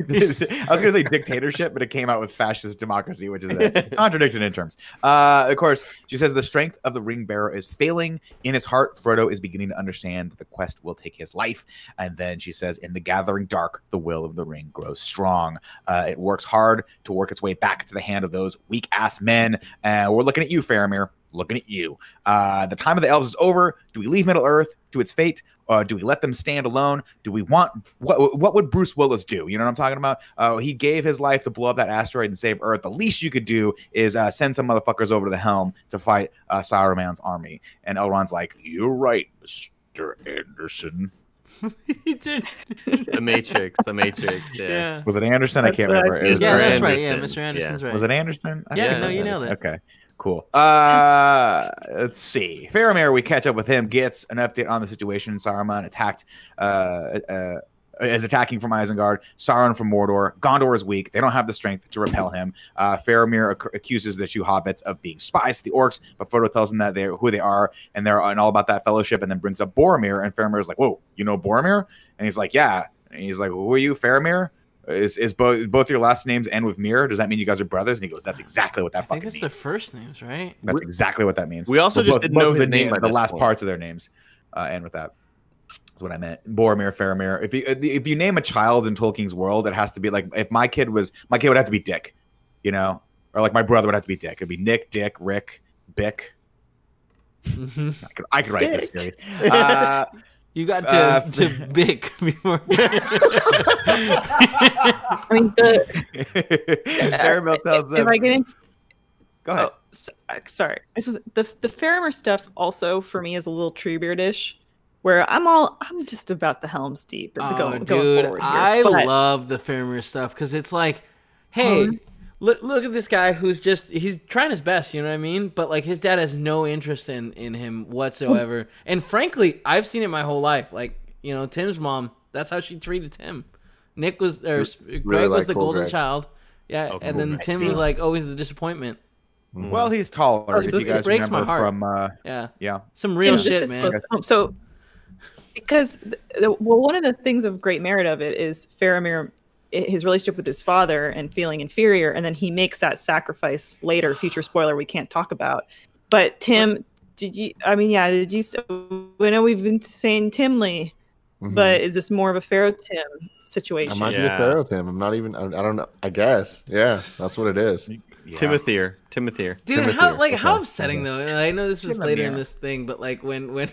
I was gonna say dictatorship, but it came out with fascist democracy, which is a contradiction in terms. Uh, of course, she says the strength of the ring bearer is failing. In his heart, Frodo is beginning to understand that the quest will take his life. And then she says, in the gathering dark, the will of the ring grows strong. Uh, it works hard to work its way back to the hand of those weak-ass men. And uh, we're looking at you, Faramir. Looking at you. Uh, the time of the elves is over. Do we leave Middle Earth to its fate? Uh, do we let them stand alone? Do we want what? What would Bruce Willis do? You know what I'm talking about? Uh, he gave his life to blow up that asteroid and save Earth. The least you could do is uh, send some motherfuckers over to the helm to fight uh, Saruman's army. And Elrond's like, "You're right, Mister Anderson." The Matrix, the Matrix. Yeah. yeah. Was it Anderson? That's I can't remember. It was yeah, that's Anderson. right. Yeah, Mister Anderson's yeah. right. Was it Anderson? I yeah, no, you nailed it. Okay. Cool. Uh, let's see. Faramir, we catch up with him, gets an update on the situation. Saruman attacked, uh, uh, is attacking from Isengard. Sauron from Mordor. Gondor is weak. They don't have the strength to repel him. Uh, Faramir ac accuses the two hobbits of being spies to the orcs, but Frodo tells him that they're who they are, and they're and all about that fellowship, and then brings up Boromir, and Faramir's like, whoa, you know Boromir? And he's like, yeah. And he's like, who are you, Faramir? Is is both both your last names end with Mir? Does that mean you guys are brothers? And he goes, "That's exactly what that I fucking means." I think that's means. their first names, right? That's exactly what that means. We also We're just both, didn't both know his the name. The last point. parts of their names uh, end with that. That's what I meant. Boromir, Faramir. If you if you name a child in Tolkien's world, it has to be like if my kid was my kid would have to be Dick, you know, or like my brother would have to be Dick. It'd be Nick, Dick, Rick, Bick. Mm-hmm. I could I could write Dick. this series. Uh, You got to, uh, to Bick before. I mean, the, Faramir tells them. If I get in, go ahead. Oh, so, sorry, this was the the Faramir stuff. Also, for me, is a little Treebeard-ish, where I'm all I'm just about the Helm's Deep. And oh, the going, dude, going forward here, I but... love the Faramir stuff because it's like, hey. Um, Look! Look at this guy who's just—he's trying his best, you know what I mean. But like, his dad has no interest in in him whatsoever. And frankly, I've seen it my whole life. Like, you know, Tim's mom—that's how she treated Tim. Nick was, or really Greg like was the cool golden Greg. child. Yeah, oh, cool and then Greg. Tim was like always the disappointment. Well, he's taller. Oh, so if you guys it breaks my heart. From, uh, yeah, yeah, some real Tim, shit, man. So, because the, the, well, one of the things of great merit of it is Faramir his relationship with his father and feeling inferior, and then he makes that sacrifice later. Future spoiler, we can't talk about. But Tim, did you? I mean, yeah, did you? I know we've been saying Timely, mm-hmm. but is this more of a Pharaoh Tim situation? I might yeah. be a Pharaoh Tim. I'm not even. I, I don't know. I guess. Yeah, that's what it is. Yeah. Timothier, Timothier, dude. Timothier. How like okay. how upsetting though. And I know this is Timothier. Later in this thing, but like when when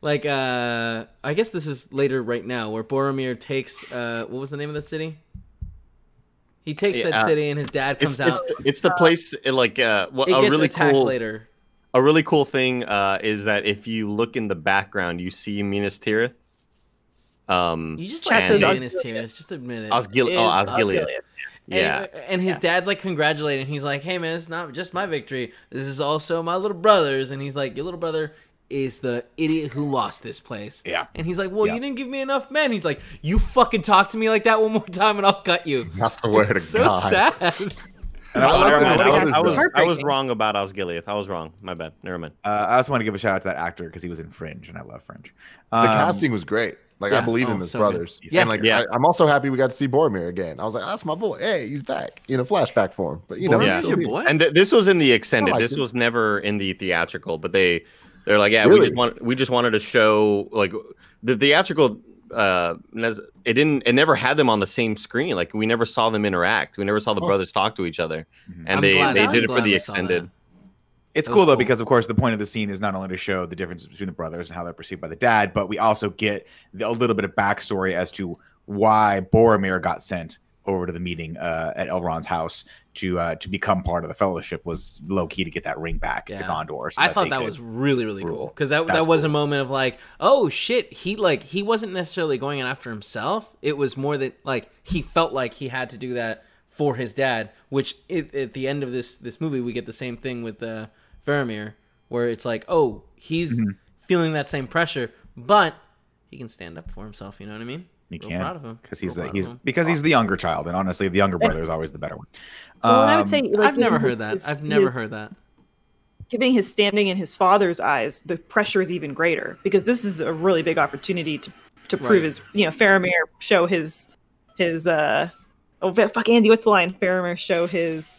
like uh, I guess this is later right now where Boromir takes uh, what was the name of the city? He takes yeah, that uh, city, and his dad comes it's, out. It's, it's the place like uh, well, it a gets really cool later. A really cool thing uh, is that if you look in the background, you see Minas Tirith. Um, you just like Minas Tirith. Just admit it. Osgiliath. Oh, Osgiliath. Yeah, and, and his yeah. dad's like congratulating. He's like, "Hey man, it's not just my victory. This is also my little brother's." And he's like, "Your little brother is the idiot who lost this place." Yeah. And he's like, "Well, yeah. you didn't give me enough men." He's like, "You fucking talk to me like that one more time, and I'll cut you." That's the word of God. It's so sad. And I, I, I, I, was, I, was, I was wrong about Osgiliath. I was wrong. My bad. Never mind. Uh, I also want to give a shout out to that actor because he was in Fringe, and I love Fringe. Um, the casting was great. Like yeah. I believe oh, in his so brothers. Good. Yeah. And like yeah. I, I'm also happy we got to see Boromir again. I was like, oh, that's my boy. Hey, he's back in a flashback form. But you know, yeah. your boy? And th this was in the extended. Like this it. was never in the theatrical. But they, they're like, yeah, really? we just want, we just wanted to show like the theatrical. Uh, it didn't. It never had them on the same screen. Like we never saw them interact. We never saw the oh. brothers talk to each other. Mm-hmm. And I'm they glad, they I'm did it for the extended. It's cool, cool though, because of course the point of the scene is not only to show the differences between the brothers and how they're perceived by the dad, but we also get a little bit of backstory as to why Boromir got sent over to the meeting uh, at Elrond's house to uh, to become part of the Fellowship. Was low key to get that ring back yeah. to Gondor. So I that thought that was really really rule. cool because that That's that was cool. a moment of like, oh shit, he like he wasn't necessarily going after himself. It was more that like he felt like he had to do that for his dad. Which it, at the end of this this movie, we get the same thing with the. Uh, Faramir, where it's like, oh, he's mm-hmm. feeling that same pressure, but he can stand up for himself. You know what I mean? He Real can, proud of him. because he's the, he's because he's the younger child, and honestly, the younger brother is always the better one. Well, um, I would say, like, I've never heard that. His, I've never his, heard that. Giving his standing in his father's eyes, the pressure is even greater because this is a really big opportunity to to prove right. his, you know, Faramir show his his uh oh fuck Andy, what's the line? Faramir show his.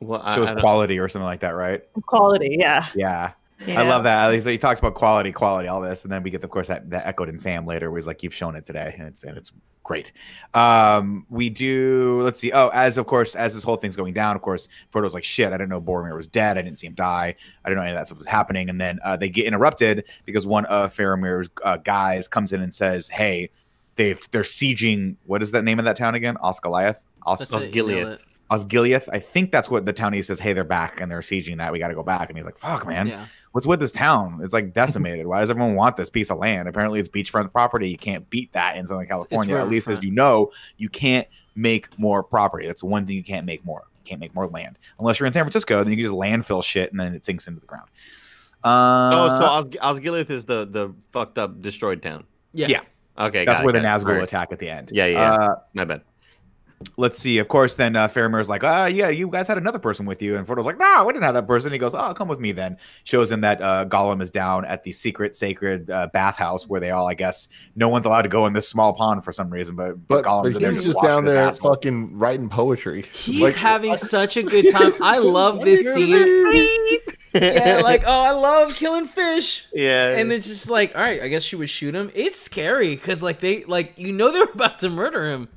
Well, so it's quality or something like that, right? It's quality, yeah. Yeah. yeah. I love that. So he talks about quality, quality, all this. And then we get, of course, that, that echoed in Sam later where he's like, you've shown it today. And it's, and it's great. Um, we do, let's see. Oh, as of course, as this whole thing's going down, of course, Frodo's like, shit, I didn't know Boromir was dead. I didn't see him die. I didn't know any of that stuff was happening. And then uh, they get interrupted because one of Faramir's uh, guys comes in and says, hey, they've, they're sieging, what is that name of that town again? Osgiliath? Osgiliath. Osgiliath, I think that's what the townie says. Hey, they're back and they're sieging that. We got to go back. And he's like, "Fuck, man, yeah. what's with this town? It's like decimated. Why does everyone want this piece of land? Apparently, it's beachfront property. You can't beat that in Southern California. At least, as you know, you can't make more property. That's one thing you can't make more. You can't make more land unless you're in San Francisco. Then you can just landfill shit, and then it sinks into the ground. Uh, oh, so Os Osgiliath is the the fucked up destroyed town. Yeah, yeah. Okay, that's got where it, the Nazgul right. attack at the end. Yeah, yeah. Uh, My bad. Let's see. Of course, then uh, Faramir's like, "Ah, oh, yeah, you guys had another person with you." And Frodo's like, "No, we didn't have that person." He goes, "Oh, come with me then." Shows him that uh, Gollum is down at the secret, sacred uh, bathhouse where they all, I guess, no one's allowed to go in this small pond for some reason. But but, but Gollum's he's there just, just down there fucking writing poetry. He's like, having such a good time. I love this scene. Yeah, like, oh, I love killing fish. Yeah, and it's just like, all right, I guess she would shoot him. It's scary because like they like you know they're about to murder him.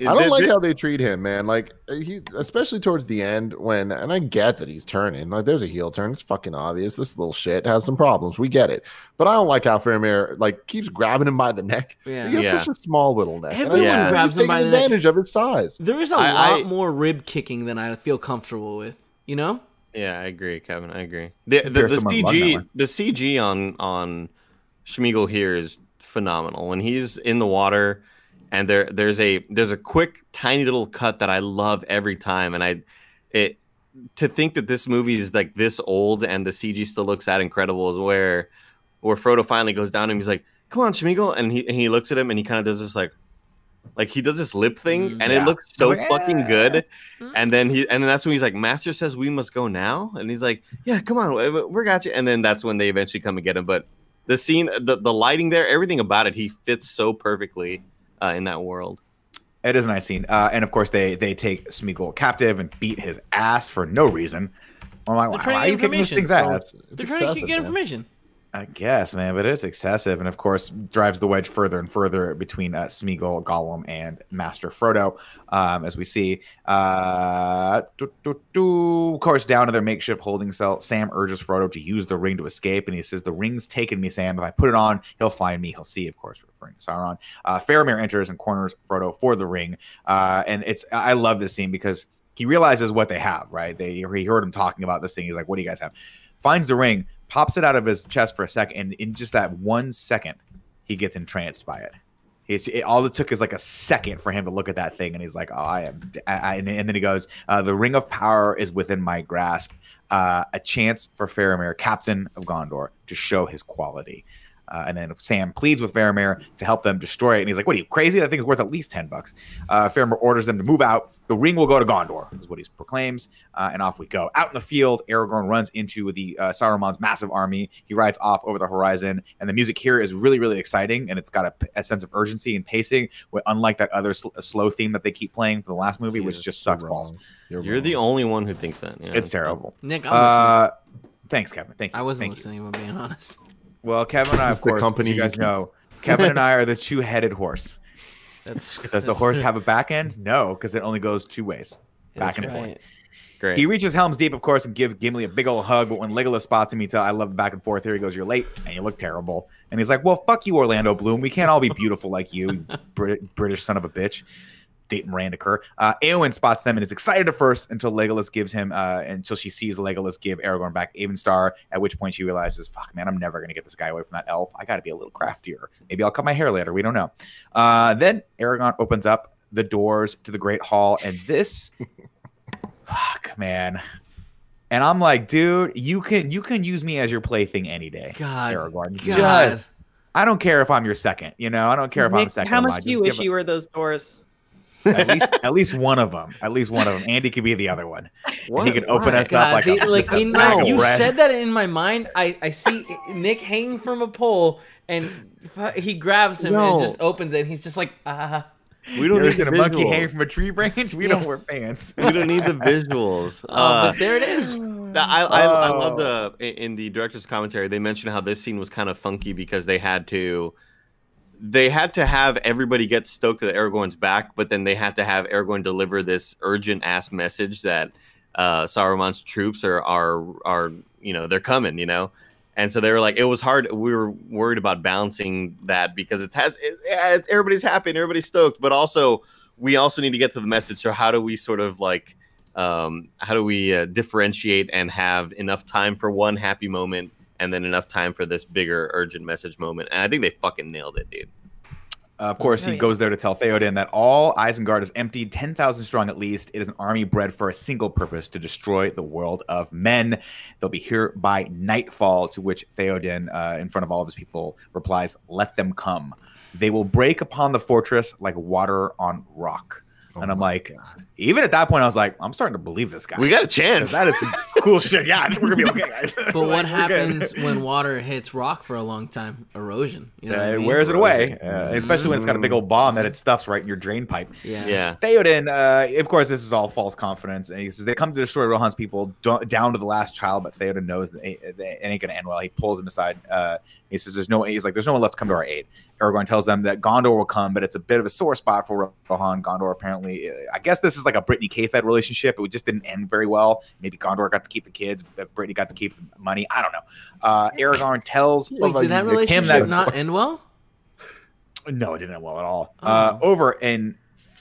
I don't like how they treat him, man. Like, he, especially towards the end when, and I get that he's turning. Like, there's a heel turn. It's fucking obvious. This little shit has some problems. We get it. But I don't like how Faramir, like, keeps grabbing him by the neck. Yeah. He has yeah. such a small little neck. Everyone yeah. grabs him by the neck. He's taking advantage of its size. There is a I, lot I, more rib kicking than I feel comfortable with, you know? Yeah, I agree, Kevin. I agree. The, the, the, the, C G, the C G on, on Sméagol here is phenomenal. When he's in the water... And there, there's a there's a quick, tiny little cut that I love every time. And I, it, to think that this movie is like this old and the C G still looks that incredible is where, where Frodo finally goes down and he's like, "Come on, Sméagol," and he and he looks at him and he kind of does this like, like he does this lip thing and yeah. it looks so yeah. fucking good. And then he and then that's when he's like, "Master says we must go now," and he's like, "Yeah, come on, we're got you." And then that's when they eventually come and get him. But the scene, the the lighting there, everything about it, he fits so perfectly. Uh, in that world. It is a nice scene. Uh, and of course, they they take Sméagol captive and beat his ass for no reason. I'm like, why are you kicking these things out? It's, it's They're trying to get information. I guess, man, but it's excessive. And of course, drives the wedge further and further between uh, Sméagol, Gollum, and Master Frodo, um, as we see. Uh, doo, doo, doo. Of course, down to their makeshift holding cell, Sam urges Frodo to use the ring to escape. And he says, the ring's taken me, Sam. If I put it on, he'll find me. He'll see, of course, referring to Sauron. Uh, Faramir enters and corners Frodo for the ring. Uh, and it's I love this scene because he realizes what they have, right? They, he heard him talking about this thing. He's like, what do you guys have? Finds the ring. Pops it out of his chest for a second, and in just that one second, he gets entranced by it. It's, it all it took is like a second for him to look at that thing, and he's like, "Oh, I am." I, and, and then he goes, uh, "The ring of power is within my grasp. Uh, a chance for Faramir, captain of Gondor, to show his quality." Uh, and then Sam pleads with Faramir to help them destroy it, and he's like, "What are you crazy? That thing's worth at least ten bucks." Uh, Faramir orders them to move out. The ring will go to Gondor, is what he proclaims, uh, and off we go. Out in the field, Aragorn runs into the uh, Saruman's massive army. He rides off over the horizon, and the music here is really, really exciting, and it's got a, a sense of urgency and pacing, unlike that other sl slow theme that they keep playing for the last movie, yeah, which just sucks wrong. balls. You're, You're the only one who thinks that. Yeah. It's terrible. Nick, I'm uh, thanks, Kevin. Thank you. I wasn't Thank listening, you. if I'm being honest. Well, Kevin and I, of course, company you guys know, Kevin and I are the two-headed horse. That's, Does that's the horse true. have a back end? No, because it only goes two ways, back that's and right. forth. Great. He reaches Helm's Deep, of course, and gives Gimli a big old hug. But when Legolas spots him, he tells, I love the back and forth. Here he goes, you're late, and you look terrible. And he's like, well, fuck you, Orlando Bloom. We can't all be beautiful like you, Brit British son of a bitch. Date Miranda Kerr. Uh, Éowyn spots them and is excited at first until Legolas gives him, uh, until she sees Legolas give Aragorn back Avenstar, at which point she realizes, fuck, man, I'm never going to get this guy away from that elf. I got to be a little craftier. Maybe I'll cut my hair later. We don't know. Uh, then Aragorn opens up the doors to the Great Hall, and this, fuck, man. And I'm like, dude, you can you can use me as your plaything any day, God, Aragorn. God. Just, I don't care if I'm your second. You know, I don't care if Nick, I'm second. How much do you wish you were those doors? at least, at least one of them. At least one of them. Andy could be the other one. What? He could open my us God. up like they, a, like a in my, You bread. said that in my mind. I I see Nick hanging from a pole, and he grabs him no. and just opens it. And he's just like, ah. We don't You're need the a visual. monkey hanging from a tree branch. We yeah. don't wear pants. We don't need the visuals. Uh, uh, but there it is. I, I, oh. I love the in the director's commentary. They mentioned how this scene was kind of funky because they had to. They had to have everybody get stoked that Aragorn's back, but then they had to have Aragorn deliver this urgent-ass message that uh, Saruman's troops are, are, are, you know, they're coming, you know? And so they were like, it was hard. We were worried about balancing that because it has, it, it, everybody's happy and everybody's stoked, but also, we also need to get to the message. So how do we sort of like, um, how do we uh, differentiate and have enough time for one happy moment and then enough time for this bigger urgent message moment? And I think they fucking nailed it, dude. Uh, of course, oh, he yeah. goes there to tell Théoden that all Isengard is empty, ten thousand strong at least. It is an army bred for a single purpose, to destroy the world of men. They'll be here by nightfall, to which Théoden, uh, in front of all of his people, replies, let them come. They will break upon the fortress like water on rock. Oh, and I'm like, God. even at that point, I was like, I'm starting to believe this guy. We got a chance. That is some cool shit. Yeah, I think we're going to be okay, guys. But like, what happens good. when water hits rock for a long time? Erosion. You know uh, it I mean? wears it away, uh, especially mm. when it's got a big old bomb that it stuffs right in your drain pipe. Yeah. yeah. Théoden, uh, of course, this is all false confidence. And he says, they come to destroy Rohan's people down to the last child, but Théoden knows that it ain't going to end well. He pulls him aside. Uh, he says, there's no, he's like, there's no one left to come to our aid. Aragorn tells them that Gondor will come, but it's a bit of a sore spot for Rohan. Gondor apparently, I guess this is like a Brittany K-Fed relationship. It just didn't end very well. Maybe Gondor got to keep the kids, but Brittany got to keep the money. I don't know. Uh, Aragorn tells Wait, did that relationship that not course. end well? No, it didn't end well at all. Oh. Uh, over in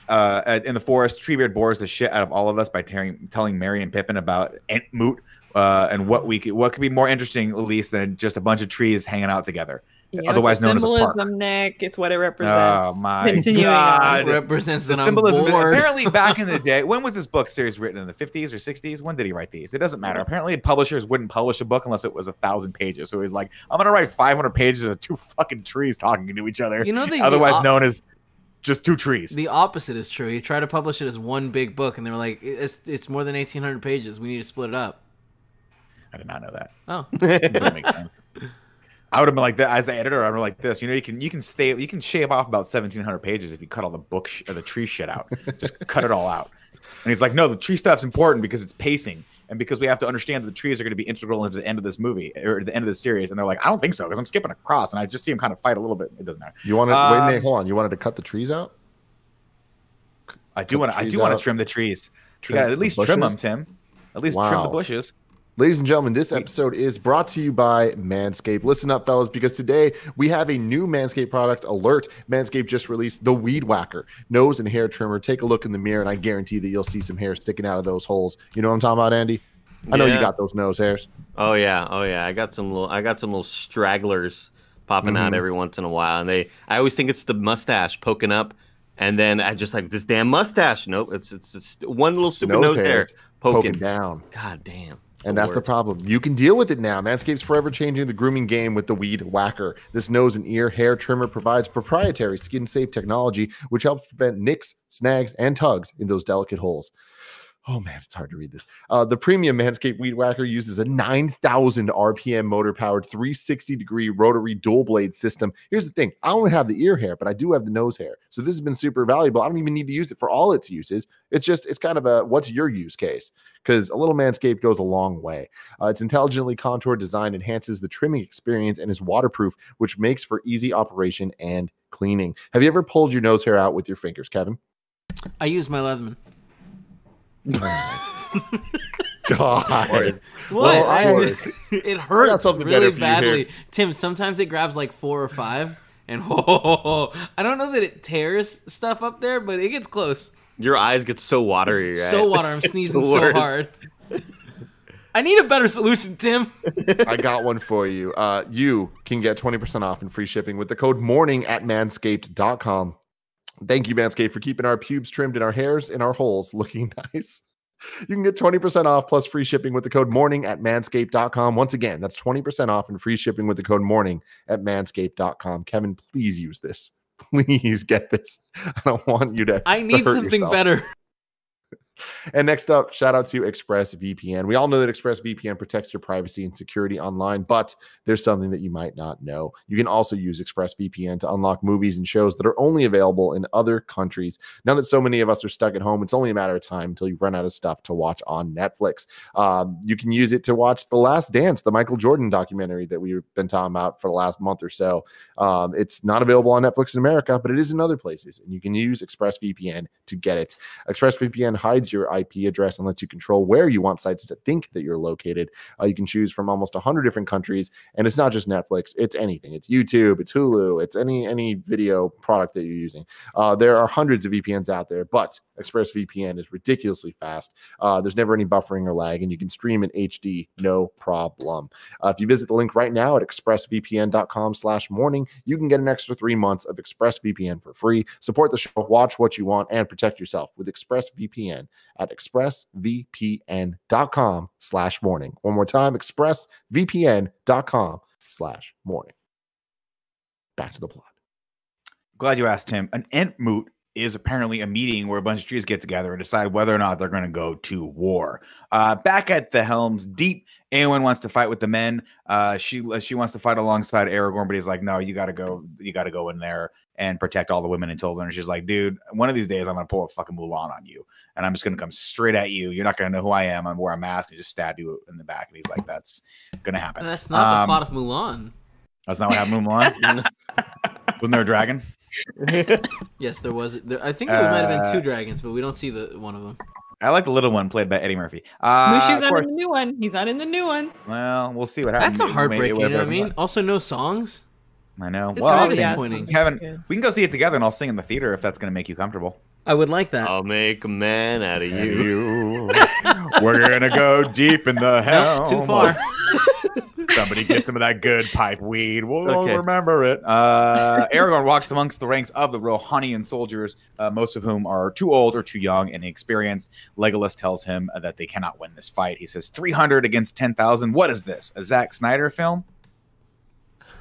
uh, in the forest, Treebeard bores the shit out of all of us by tearing, telling Merry and Pippin about Entmoot uh, and what we could, what could be more interesting, at least, than just a bunch of trees hanging out together. Yeah, otherwise known as a park. Symbolism, Nick. It's what it represents. Oh my Continuing God! It represents the symbolism. Apparently, back in the day, when was this book series written? In the fifties or sixties? When did he write these? It doesn't matter. Apparently, publishers wouldn't publish a book unless it was a thousand pages. So he's like, "I'm gonna write five hundred pages of two fucking trees talking to each other." You know, the, otherwise the known as just two trees. The opposite is true. You try to publish it as one big book, and they were like, "It's it's more than eighteen hundred pages. We need to split it up." I did not know that. Oh, that makes sense. I would have been like that as an editor. I'm like this. You know, you can you can stay you can shave off about seventeen hundred pages if you cut all the book sh or the tree shit out. Just cut it all out. And he's like, no, the tree stuff's important because it's pacing, and because we have to understand that the trees are going to be integral into the end of this movie or the end of the series. And they're like, I don't think so because I'm skipping across, and I just see him kind of fight a little bit. It doesn't matter. You wanted um, wait a minute, hold on. You wanted to cut the trees out? I do want I do want to trim the trees. Trim yeah, at least the trim them, Tim. At least wow. trim the bushes. Ladies and gentlemen, this episode is brought to you by Manscaped. Listen up, fellas, because today we have a new Manscaped product alert. Manscaped just released the Weed Whacker nose and hair trimmer. Take a look in the mirror, and I guarantee that you'll see some hair sticking out of those holes. You know what I'm talking about, Andy? I know yeah. you got those nose hairs. Oh yeah, oh yeah. I got some little, I got some little stragglers popping mm-hmm. out every once in a while, and they. I always think it's the mustache poking up, and then I just like this damn mustache. Nope, it's it's, it's one little stupid nose, nose hair poking. poking down. God damn. And that's the problem. You can deal with it now. Manscaped's forever changing the grooming game with the Weed Whacker. This nose and ear hair trimmer provides proprietary skin-safe technology, which helps prevent nicks, snags, and tugs in those delicate holes. Oh, man, it's hard to read this. Uh, the premium Manscaped Weed Whacker uses a nine thousand R P M motor-powered three sixty degree rotary dual-blade system. Here's the thing. I only have the ear hair, but I do have the nose hair. So this has been super valuable. I don't even need to use it for all its uses. It's just it's kind of a what's your use case, because a little Manscaped goes a long way. Uh, its intelligently contoured design enhances the trimming experience and is waterproof, which makes for easy operation and cleaning. Have you ever pulled your nose hair out with your fingers, Kevin? I use my Leatherman. God. Lord. What? Well, I, Lord. It hurts really badly. Tim, sometimes it grabs like four or five, and ho, ho, ho, ho. I don't know that it tears stuff up there, but it gets close. Your eyes get so watery, right? So watery. I'm sneezing so hard. I need a better solution, Tim. I got one for you. Uh, you can get twenty percent off and free shipping with the code MORNING at manscaped dot com. Thank you, Manscaped, for keeping our pubes trimmed and our hairs and our holes looking nice. You can get twenty percent off plus free shipping with the code MORNING at manscaped dot com. Once again, that's twenty percent off and free shipping with the code MORNING at manscaped dot com. Kevin, please use this. Please get this. I don't want you to I need to something yourself. better. And next up, shout out to ExpressVPN. We all know that ExpressVPN protects your privacy and security online, but there's something that you might not know. You can also use ExpressVPN to unlock movies and shows that are only available in other countries. Now that so many of us are stuck at home, it's only a matter of time until you run out of stuff to watch on Netflix. Um, you can use it to watch The Last Dance, the Michael Jordan documentary that we've been talking about for the last month or so. Um, it's not available on Netflix in America, but it is in other places, and you can use ExpressVPN to get it. ExpressVPN hides your I P address and lets you control where you want sites to think that you're located. Uh, you can choose from almost one hundred different countries, and it's not just Netflix. It's anything. It's YouTube. It's Hulu. It's any any video product that you're using. Uh, there are hundreds of V P Ns out there, but ExpressVPN is ridiculously fast. Uh, there's never any buffering or lag, and you can stream in H D, no problem. Uh, if you visit the link right now at expressvpn dot com slash morning, you can get an extra three months of ExpressVPN for free. Support the show, watch what you want, and protect yourself with ExpressVPN at expressvpn dot com slash morning. One more time, expressvpn dot com slash morning. Back to the plot. Glad you asked, Tim. An Entmoot is apparently a meeting where a bunch of trees get together and decide whether or not they're going to go to war. Uh, back at the Helm's Deep, Éowyn wants to fight with the men. Uh, she she wants to fight alongside Aragorn, but he's like, no, you got to go. You got to go in there and protect all the women and children. And she's like, dude, one of these days I'm going to pull a fucking Mulan on you, and I'm just going to come straight at you. You're not going to know who I am. I'm wearing a mask and just stab you in the back. And he's like, that's going to happen. That's not um, the plot of Mulan. That's not what happened in Mulan? Wasn't there a dragon? Yes, there was. There, I think there uh, might have been two dragons, but we don't see the one of them. I like the little one played by Eddie Murphy. Uh, Mushi's not in the new one. He's not in the new one. Well, we'll see what happens. That's a heartbreaking, you know what I mean? Also, no songs. I know. It's well, really disappointing. Kevin, yeah. We can go see it together, and I'll sing in the theater if that's going to make you comfortable. I would like that. I'll make a man out of you. We're going to go deep in the hell. Too far. Somebody get some of that good pipe weed. We'll okay. remember it. Uh, Aragorn walks amongst the ranks of the Rohanian soldiers, uh, most of whom are too old or too young and inexperienced. Legolas tells him that they cannot win this fight. He says, three hundred against ten thousand. What is this, a Zack Snyder film?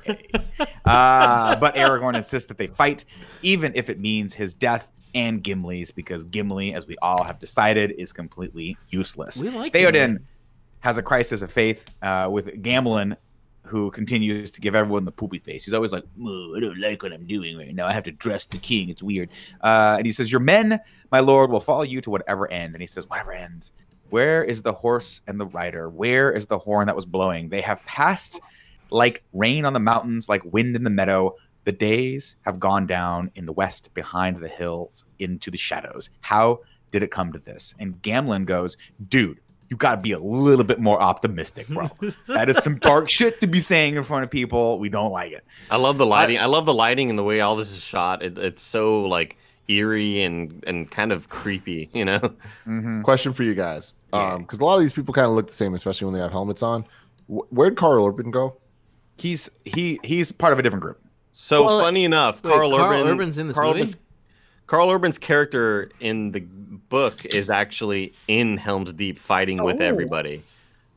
Okay. Uh, but Aragorn insists that they fight, even if it means his death and Gimli's, because Gimli, as we all have decided, is completely useless. We like Théoden. Has a crisis of faith uh, with Gamblin who continues to give everyone the poopy face. He's always like, oh, I don't like what I'm doing right now. I have to dress the king. It's weird. Uh, and he says, your men, my lord, will follow you to whatever end. And he says, whatever end. Where is the horse and the rider? Where is the horn that was blowing? They have passed like rain on the mountains, like wind in the meadow. The days have gone down in the west behind the hills into the shadows. How did it come to this? And Gamlin goes, dude, you got to be a little bit more optimistic, bro. That is some dark shit to be saying in front of people. We don't like it. I love the lighting. I, I love the lighting and the way all this is shot. It, it's so like eerie and, and kind of creepy, you know? Mm-hmm. Question for you guys. Because um, a lot of these people kind of look the same, especially when they have helmets on. W where'd Carl Urban go? He's he he's part of a different group. So well, funny enough, wait, Carl, Carl Urban, Urban's in this Carl movie? Urban's, Carl Urban's character in the book is actually in Helm's Deep fighting oh. with everybody,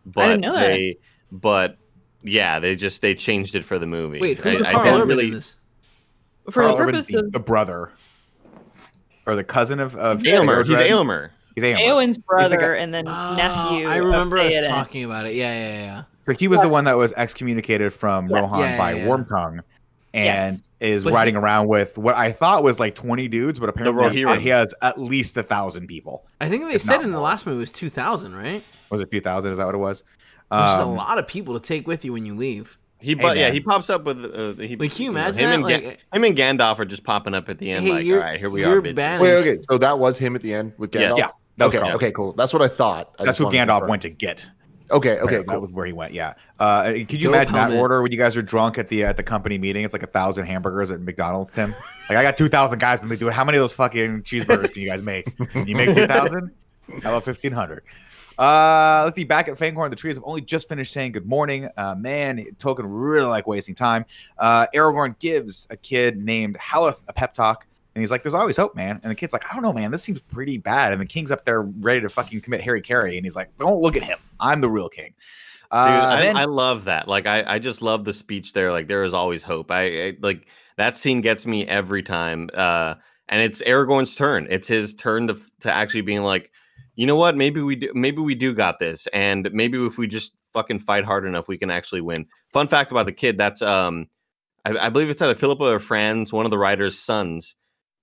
but I didn't know that. they, but yeah, they just they changed it for the movie. Wait, who's I, Carl I Urban really, in this? For Carl the purpose Urban's of the brother or the cousin of, of Aylmer, he's Aylmer. He's Aylmer. Éowyn's brother guy, and then oh, nephew. I remember us Théoden. talking about it. Yeah, yeah, yeah. So he was the one that was excommunicated from yeah. Rohan yeah, by yeah, yeah. Wormtongue. And yes. is but riding he, around with what I thought was like twenty dudes, but apparently he, he has at least a thousand people. I think they said in more. the last movie it was two thousand, right? Was it two thousand? Is that what it was? Um, Just a lot of people to take with you when you leave. He, hey, but man. yeah, he pops up with. Uh, he, Wait, can you imagine you know, him, that? And like, him and Gandalf are just popping up at the end, hey, like, all right, here we are. Wait, okay, so that was him at the end with Gandalf. Yeah, yeah okay, okay, cool. That's what I thought. I That's who Gandalf to went to get. Okay. Okay. Right, cool. That was where he went. Yeah. Uh, could you Don't imagine that it. order when you guys are drunk at the uh, at the company meeting? It's like a thousand hamburgers at McDonald's. Tim, like I got two thousand guys and they do it. How many of those fucking cheeseburgers do you guys make? You make two thousand. How about fifteen hundred? Uh, let's see. Back at Fangorn, the trees have only just finished saying good morning. Uh, man, Tolkien really like wasting time. Uh, Aragorn gives a kid named Haleth a pep talk. And he's like, there's always hope, man. And the kid's like, I don't know, man. This seems pretty bad. And the king's up there ready to fucking commit Harry Carey. And he's like, don't look at him. I'm the real king. Uh, Dude, I, then I love that. Like, I, I just love the speech there. Like, there is always hope. I, I like that scene gets me every time. Uh, and it's Aragorn's turn. It's his turn to, to actually being like, you know what? Maybe we do. Maybe we do got this. And maybe if we just fucking fight hard enough, we can actually win. Fun fact about the kid. That's um, I, I believe it's either Philippa or Franz, one of the writer's sons.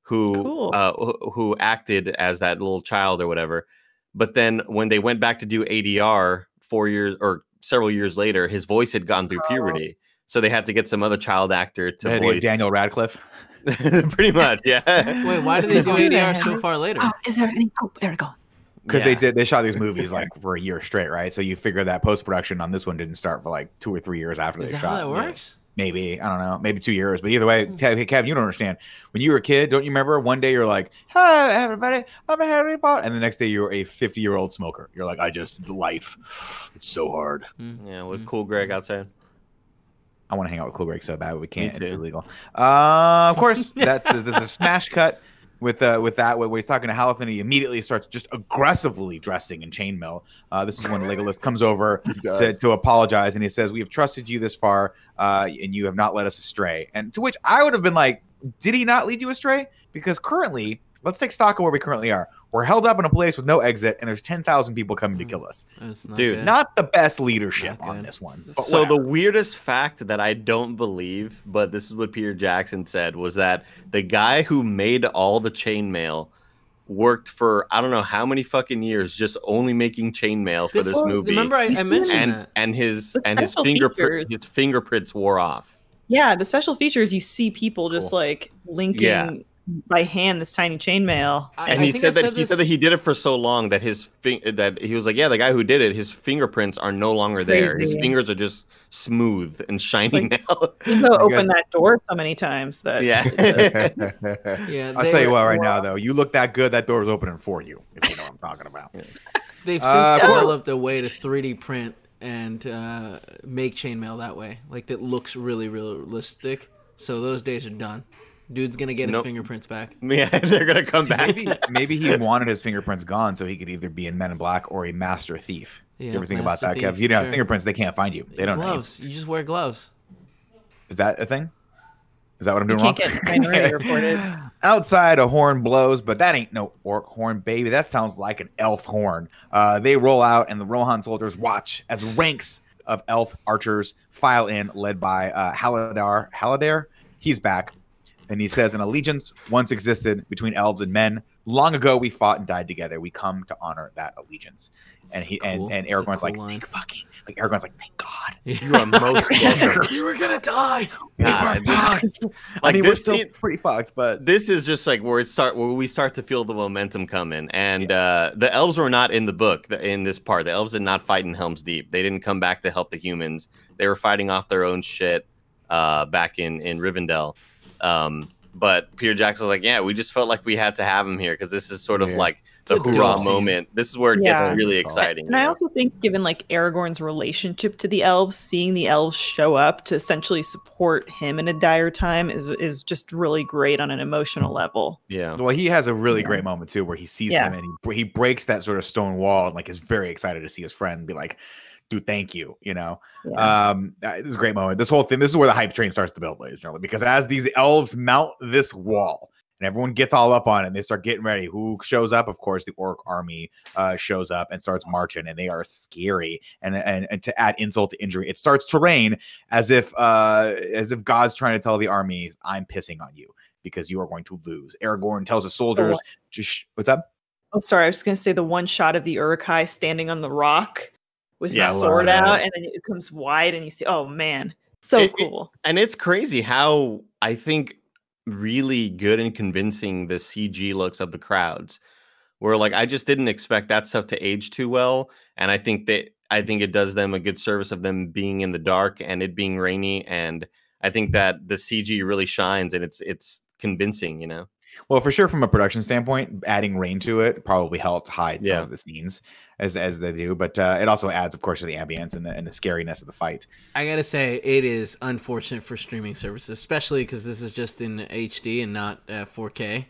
Who cool. uh, who acted as that little child or whatever. But then when they went back to do A D R four years or several years later, his voice had gone through puberty. So they had to get some other child actor to voice. Daniel Radcliffe. Pretty much, yeah. Wait, why did they do A D R so far later? Oh, is there any hope, Aragorn? Because yeah. they did, they shot these movies like for a year straight, right? So you figure that post production on this one didn't start for like two or three years after is they that shot. How that works? Yeah. Maybe, I don't know, maybe two years. But either way, Kev, you don't understand. When you were a kid, don't you remember one day you're like, hello, everybody, I'm a Harry Potter. And the next day you're a fifty-year-old smoker. You're like, I just, life, it's so hard. Yeah, with mm-hmm. Cool Greg outside. I want to hang out with Cool Greg so bad, but we can't. It's illegal. Uh, of course, that's the, the smash cut. With, uh, with that, when he's talking to Haleth, and he immediately starts just aggressively dressing in chainmail. Uh, this is when Legolas comes over to, to apologize, and he says, we have trusted you this far, uh, and you have not led us astray. And to which I would have been like, did he not lead you astray? Because currently, let's take stock of where we currently are. We're held up in a place with no exit, and there's ten thousand people coming to kill us. Not Dude, good. not the best leadership on this one. But so whatever. the weirdest fact that I don't believe, but this is what Peter Jackson said, was that the guy who made all the chainmail worked for I don't know how many fucking years just only making chainmail for this, this movie. Remember I, I mentioned and, that. And his, and his, fingerpr his fingerprints wore off. Yeah, the special features, you see people just cool. like linking... Yeah. by hand this tiny chainmail, and I, he I said that said he said that he did it for so long that his that he was like, yeah, the guy who did it, his fingerprints are no longer crazy. there. His fingers are just smooth and shiny like, now. He's opened that door so many times that yeah. A... yeah I'll tell you what, right now though, you look that good, that door is opening for you. If you know what I'm talking about. Yeah. They've since uh, developed a way to three D print and uh, make chainmail that way, like that looks really realistic. So those days are done. Dude's gonna get nope. his fingerprints back. Yeah, they're gonna come back. Maybe, maybe he wanted his fingerprints gone so he could either be in Men in Black or a master thief. Yeah, you ever think about that, thief, Kev? If you don't sure. have fingerprints, they can't find you. They don't gloves. know. You. you just wear gloves. Is that a thing? Is that what I'm doing wrong? Get Outside, a horn blows, but that ain't no orc horn, baby. That sounds like an elf horn. Uh, they roll out, and the Rohan soldiers watch as ranks of elf archers file in, led by uh, Haladar. Haladar, he's back. And he says, an allegiance once existed between elves and men. Long ago, we fought and died together. We come to honor that allegiance. And he cool. and, and Aragorn's cool like, line. thank fucking, like Aragorn's like, thank God. You are most welcome. You were gonna die. Nah, we were fucked. Like, I mean, we're still it, pretty fucked, but this is just like where it start where we start to feel the momentum coming. And yeah. uh, the elves were not in the book in this part. The elves did not fight in Helm's Deep. They didn't come back to help the humans. They were fighting off their own shit uh, back in in Rivendell. Um, but Peter Jackson's like, yeah, we just felt like we had to have him here because this is sort of yeah. like the hoorah moment. This is where it yeah. gets really exciting. And I know? also think, given like Aragorn's relationship to the elves, seeing the elves show up to essentially support him in a dire time is is just really great on an emotional level. Yeah. Well, he has a really yeah. great moment too, where he sees yeah. him and he, he breaks that sort of stone wall and like is very excited to see his friend and be like, dude, thank you. You know, yeah. um, this is a great moment. This whole thing, this is where the hype train starts to build, ladies and gentlemen, because as these elves mount this wall and everyone gets all up on it and they start getting ready, who shows up? Of course, the orc army uh, shows up and starts marching, and they are scary. And, and, and to add insult to injury, it starts to rain as if, uh, as if God's trying to tell the armies, I'm pissing on you because you are going to lose. Aragorn tells his soldiers, oh. just, what's up? Oh, sorry. I was just going to say the one shot of the Uruk-hai standing on the rock with yeah, his sword out, and then it comes wide, and you see, oh man, so it, cool. It, and it's crazy how I think really good and convincing the C G looks of the crowds were. Like, I just didn't expect that stuff to age too well. And I think that I think it does them a good service of them being in the dark and it being rainy. And I think that the C G really shines, and it's it's convincing, you know? Well, for sure, from a production standpoint, adding rain to it probably helped hide yeah. some of the scenes as as they do. But uh, it also adds, of course, to the ambience and the, and the scariness of the fight. I got to say, it is unfortunate for streaming services, especially because this is just in H D and not uh, four K,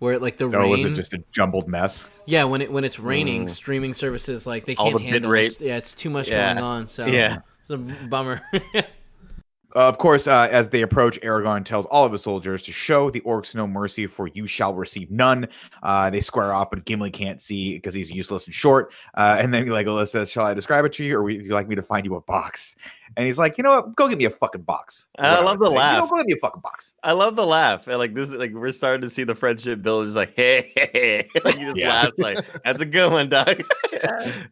where like the so rain was just a jumbled mess. Yeah, when it when it's raining, mm. streaming services like they can't the handle it. Yeah, it's too much yeah. going on. So yeah, it's a bummer. Uh, of course, uh, as they approach, Aragorn tells all of his soldiers to show the orcs no mercy, for you shall receive none. Uh, they square off, but Gimli can't see because he's useless and short. Uh, and then Legolas says, shall I describe it to you, or would you like me to find you a box? And he's like, you know what? Go get me a fucking box. I love the laugh. You know, go get me a fucking box. I love the laugh. And like this, like we're starting to see the friendship build. Just like, hey, hey, hey. Like he just yeah. laughs. Like, that's a good one, dog.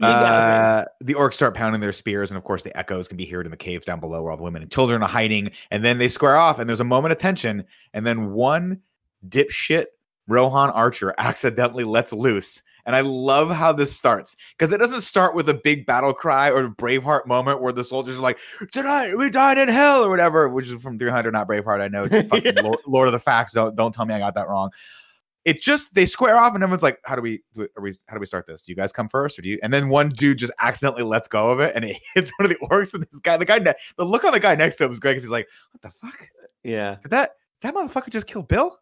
uh, the orcs start pounding their spears, and of course, the echoes can be heard in the caves down below, where all the women and children are hiding. And then they square off, and there's a moment of tension. And then one dipshit Rohan archer accidentally lets loose. And I love how this starts, because it doesn't start with a big battle cry or a Braveheart moment where the soldiers are like, tonight we died in hell or whatever, which is from three hundred, not Braveheart. I know. It's fucking yeah. Lord, Lord of the Facts. Don't, don't tell me I got that wrong. It just, they square off and everyone's like, how do we, do we, are we, how do we start this? Do you guys come first or do you? And then one dude just accidentally lets go of it and it hits one of the orcs. And this guy, the guy, the look on the guy next to him is great because he's like, what the fuck? Yeah. Did that, that motherfucker just kill Bill?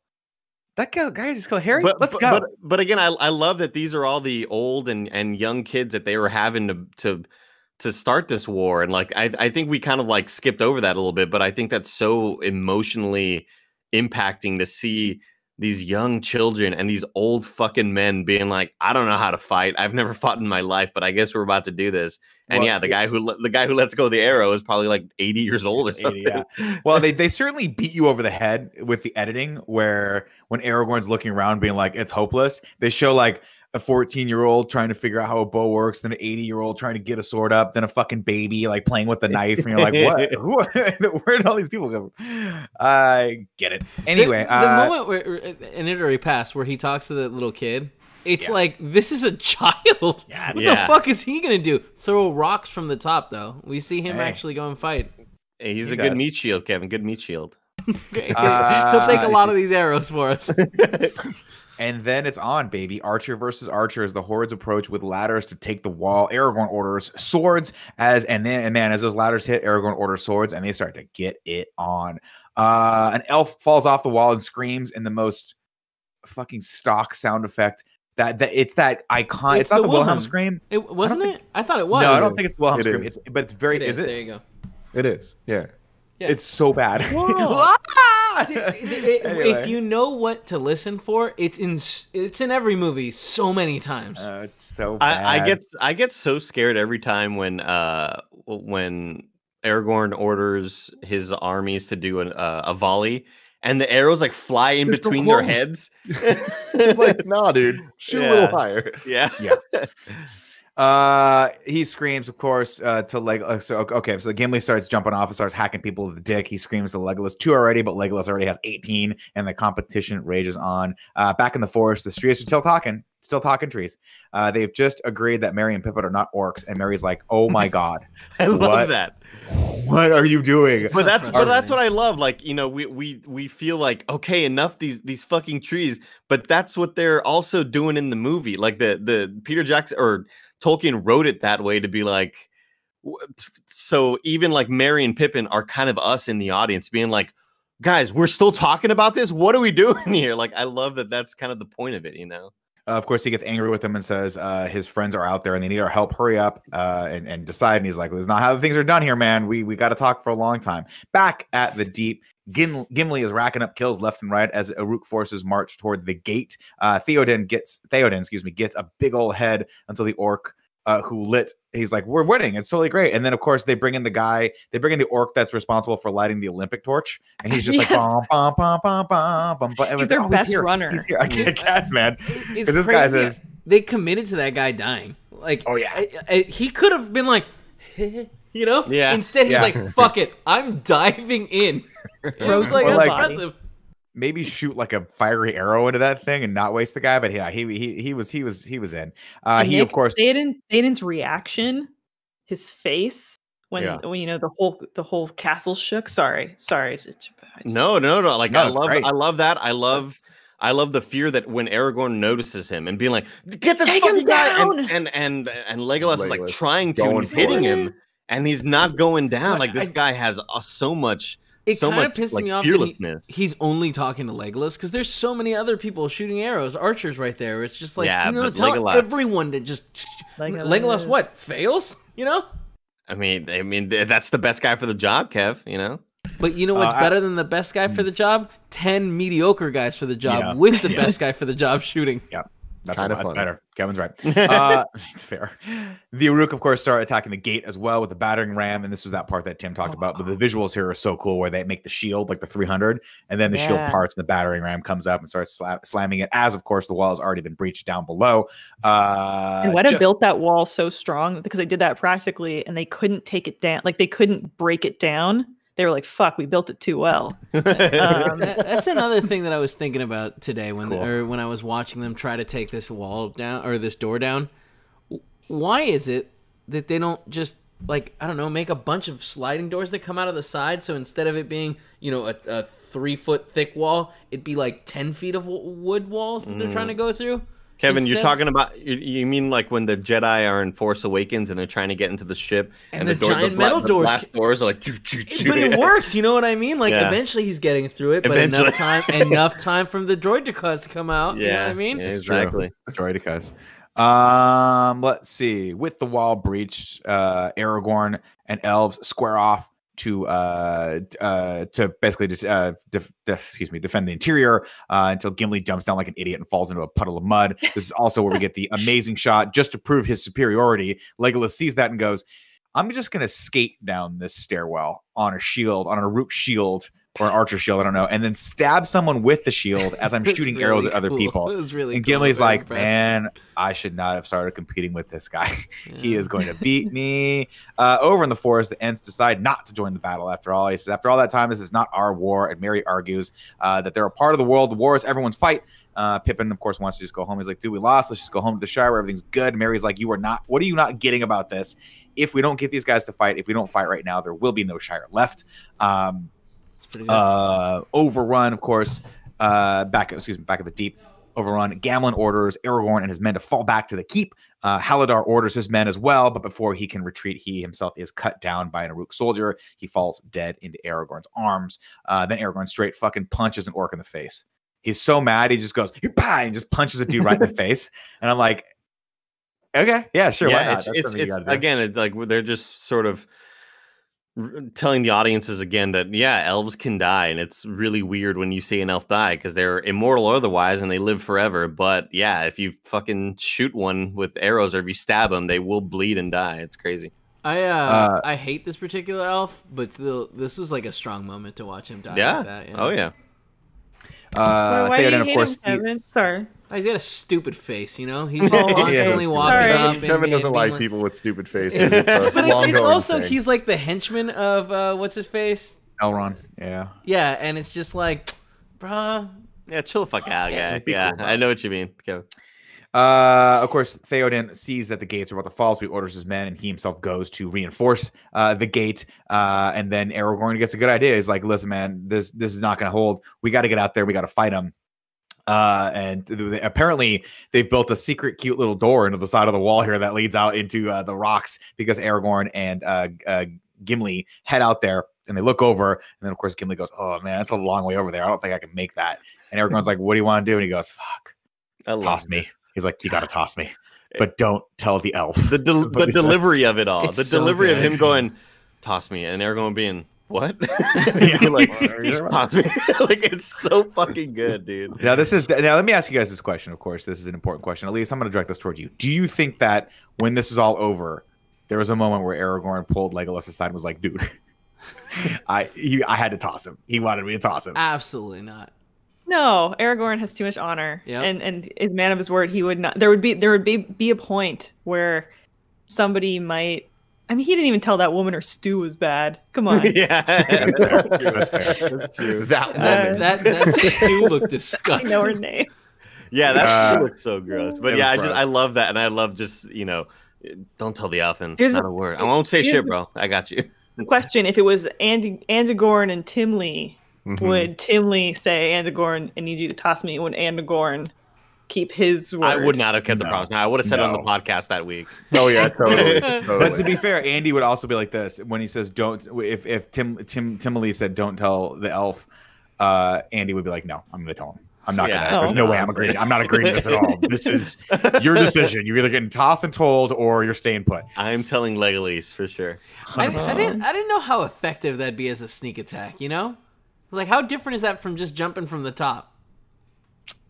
That guy just called Harry. But, Let's but, go. But, but again, I, I love that these are all the old and, and young kids that they were having to to to start this war. And like I, I think we kind of like skipped over that a little bit, but I think that's so emotionally impacting to see these young children and these old fucking men being like, I don't know how to fight. I've never fought in my life, but I guess we're about to do this. And well, yeah, the guy who the guy who lets go of the arrow is probably like eighty years old or something. eighty, yeah. Well, they they certainly beat you over the head with the editing, where when Aragorn's looking around being like, it's hopeless, they show like a fourteen year old trying to figure out how a bow works, then an eighty year old trying to get a sword up, then a fucking baby like playing with the knife, and you're like, what? Who, where did all these people go from? I get it. Anyway, the, the uh, moment where in Iterary Pass where he talks to the little kid, it's yeah. like, this is a child. Yeah, what yeah. the fuck is he gonna do? Throw rocks from the top, though. We see him hey. actually go and fight. Hey, he's he a does. good meat shield, Kevin. Good meat shield. Okay. uh, He'll take a lot of these arrows for us. And then it's on, baby. Archer versus archer as the hordes approach with ladders to take the wall. Aragorn orders swords as, and then, and man, as those ladders hit, Aragorn orders swords, and they start to get it on. Uh, an elf falls off the wall and screams in the most fucking stock sound effect. That, that it's that icon. It's, it's not the Wilhelm, Wilhelm scream. It wasn't I think, it. I thought it was. No, I don't think it's Wilhelm it scream. It's, but it's very. It is, is it? There you go. It is. Yeah. yeah. It's so bad. It, it, anyway. If you know what to listen for, it's in it's in every movie so many times. Uh, it's so bad. I, I get I get so scared every time when uh when Aragorn orders his armies to do an, uh, a volley, and the arrows like fly in They're between their heads. Like, nah, dude, shoot yeah. a little higher. Yeah, yeah. Uh, he screams, of course, uh, to Legolas. So, okay, so Gimli starts jumping off and starts hacking people with the dick. He screams to Legolas, two already, but Legolas already has eighteen, and the competition rages on. Uh, back in the forest, the trees are still talking, still talking trees. Uh, they've just agreed that Merry and Pippin are not orcs, and Merry's like, oh my god. I what? love that. What are you doing? But that's but that's what I love. Like, you know, we we we feel like, okay, enough these these fucking trees. But that's what they're also doing in the movie. Like the the Peter Jackson or Tolkien wrote it that way to be like, so even like Merry and Pippin are kind of us in the audience being like, guys, we're still talking about this. What are we doing here? Like, I love that. That's kind of the point of it, you know. Uh, of course, he gets angry with him and says uh, his friends are out there and they need our help. Hurry up uh, and, and decide. And he's like, well, this is not how things are done here, man. We we got to talk for a long time. Back at the deep, Gim Gimli is racking up kills left and right as Uruk forces march toward the gate. Uh, Théoden gets Théoden, excuse me, gets a big old head until the orc uh, who lit. He's like, we're winning. It's totally great. And then, of course, they bring in the guy. They bring in the orc that's responsible for lighting the Olympic torch. And he's just yes. like, bom, bom, bom, bom, bom, bom, bom. He's their oh, best he's runner. He's here. I can't cast, man. Because this guy says. They committed to that guy dying. Like, oh, yeah. I, I, he could have been like, you know? Yeah. Instead, he's yeah. like, fuck it. I'm diving in. And I was like, or that's like, awesome. Maybe shoot like a fiery arrow into that thing and not waste the guy. But yeah, he he he was he was he was in. Uh, he Nick, of course. Théoden, Théoden's reaction, his face when, yeah. when you know the whole the whole castle shook. Sorry, sorry. Just, no, no, no. Like no, I love great. I love that. I love I love the fear that when Aragorn notices him and being like, get this Take fucking him down! guy, and and and, and Legolas, Legolas is like trying to and he's hitting him it. and he's not going down. But like this I, guy has uh, so much. It so kind of pissed like, me off that he, he's only talking to Legolas because there's so many other people shooting arrows, archers right there. It's just like, yeah, you know, tell Legolas, everyone to just... Legolas. Legolas what? Fails? You know? I mean, I mean, that's the best guy for the job, Kev, you know? But you know what's uh, better I, than the best guy for the job? Ten mediocre guys for the job yeah, with the yeah. best guy for the job shooting. Yeah. That's kind of better. Kevin's right. Uh, it's fair. The Uruk, of course, start attacking the gate as well with the battering ram, and this was that part that Tim talked oh, about. But the visuals here are so cool, where they make the shield like the three hundred, and then the yeah. shield parts, and the battering ram comes up and starts sla slamming it. As of course, the wall has already been breached down below. Uh, and Weta built that wall so strong because they did that practically, and they couldn't take it down. Like they couldn't break it down. They were like, fuck, we built it too well. Um, that's another thing that I was thinking about today when cool. or when I was watching them try to take this wall down or this door down. Why is it that they don't just, like, I don't know, make a bunch of sliding doors that come out of the side? So instead of it being, you know, a, a three foot thick wall, it'd be like ten feet of wood walls that mm. they're trying to go through. Kevin, instead, you're talking about, you, you mean like when the Jedi are in Force Awakens and they're trying to get into the ship and, and the, the door, giant the metal doors, glass doors are like, choo, choo, choo. But it works, you know what I mean? Like yeah. eventually he's getting through it, but eventually. enough time, enough time from the droidicas to come out. Yeah, you know what I mean? Yeah, exactly, droidicas. Um, let's see. With the wall breached, uh, Aragorn and elves square off to uh, uh, to basically just uh, def def excuse me defend the interior uh, until Gimli jumps down like an idiot and falls into a puddle of mud. This is also where we get the amazing shot just to prove his superiority. Legolas sees that and goes, "I'm just gonna skate down this stairwell on a shield, on a Uruk shield or an archer shield, I don't know, and then stab someone with the shield as I'm shooting really arrows at cool. other people." It was really and Gimli's cool. like, impressive. "Man, I should not have started competing with this guy. Yeah. He is going to beat me." Uh, over in the forest, the Ents decide not to join the battle after all. He says, "After all that time, this is not our war." And Merry argues uh, that they're a part of the world. The war is everyone's fight. Uh, Pippin, of course, wants to just go home. He's like, "Dude, we lost. Let's just go home to the Shire where everything's good." Merry's like, "You are not. What are you not getting about this? If we don't get these guys to fight, if we don't fight right now, there will be no Shire left." Um, Uh, overrun, of course. Uh, back, excuse me, back at the deep. Overrun. Gamlin orders Aragorn and his men to fall back to the keep. Uh, Halidar orders his men as well, but before he can retreat, he himself is cut down by an Uruk soldier. He falls dead into Aragorn's arms. Uh, then Aragorn straight fucking punches an orc in the face. He's so mad, he just goes, "Bah!" and just punches a dude right in the face. And I'm like, okay, yeah, sure, yeah, why not? It's, it's, it's, again, it's like they're just sort of telling the audiences again that yeah, elves can die, and it's really weird when you see an elf die because they're immortal otherwise and they live forever. But yeah, if you fucking shoot one with arrows or if you stab them, they will bleed and die. It's crazy. I uh, uh I hate this particular elf, but the, this was like a strong moment to watch him die. Yeah. Like that, you know? Oh yeah. Uh, well, why Théoden, do you hate of course, him, Kevin? Sorry. He's got a stupid face, you know. He's just constantly yeah. walking Sorry. up. And, Kevin doesn't and like, like people with stupid faces. It's but it's, it's also thing. He's like the henchman of uh, what's his face? Elrond. Yeah. Yeah, and it's just like, bruh. Yeah, chill the fuck out, yeah, guy. Yeah, I know what you mean, Kevin. Uh, of course, Théoden sees that the gates are about to fall, so he orders his men, and he himself goes to reinforce uh, the gate. Uh, and then Aragorn gets a good idea. He's like, "Listen, man, this this is not going to hold. We got to get out there. We got to fight them." Uh, and th apparently they've built a secret cute little door into the side of the wall here that leads out into uh, the rocks, because Aragorn and uh, uh, Gimli head out there, and they look over, and then of course Gimli goes, "Oh man, that's a long way over there. I don't think I can make that." And Aragorn's like, "What do you want to do?" And he goes, "Fuck, toss me." This. He's like, "You gotta toss me, but don't tell the elf." The, del the delivery of it all, it's the delivery so of him going, "Toss me," and Aragorn being, "What?" Yeah. Like, toss me. Like, it's so fucking good, dude. Now this is now. Let me ask you guys this question. Of course, this is an important question. Elise, I'm going to direct this toward you. Do you think that when this is all over, there was a moment where Aragorn pulled Legolas aside and was like, "Dude, I he, I had to toss him. He wanted me to toss him." Absolutely not. No, Aragorn has too much honor, yep. and and is man of his word. He would not. There would be there would be be a point where somebody might. I mean, he didn't even tell that woman her stew was bad. Come on. Yeah, that's fair. That's true. That woman. Uh, that that stew looked disgusting. I know her name. Yeah, that stew uh, looked so gross. But yeah, I just I love that, and I love just you know, don't tell the elf, and not a word. I won't say shit, bro. I got you. Question: if it was Andy Andigorn and Timely. Mm-hmm. Would Timely say, "Andigorn, I need you to toss me"? Would Andigorn keep his word? I would not have kept no. the promise. No, I would have said no. it on the podcast that week. Oh yeah, totally. totally. But to be fair, Andy would also be like this when he says, "Don't." If if Tim Tim Timely said, "Don't tell the elf," uh, Andy would be like, "No, I'm going to tell him. I'm not yeah, gonna. There's no, no way I'm agreeing. I'm not agreeing to this at all. This is your decision. You're either getting tossed and told, or you're staying put." I'm telling Legolas for sure. I, um, I didn't. I didn't know how effective that'd be as a sneak attack. You know. Like, how different is that from just jumping from the top?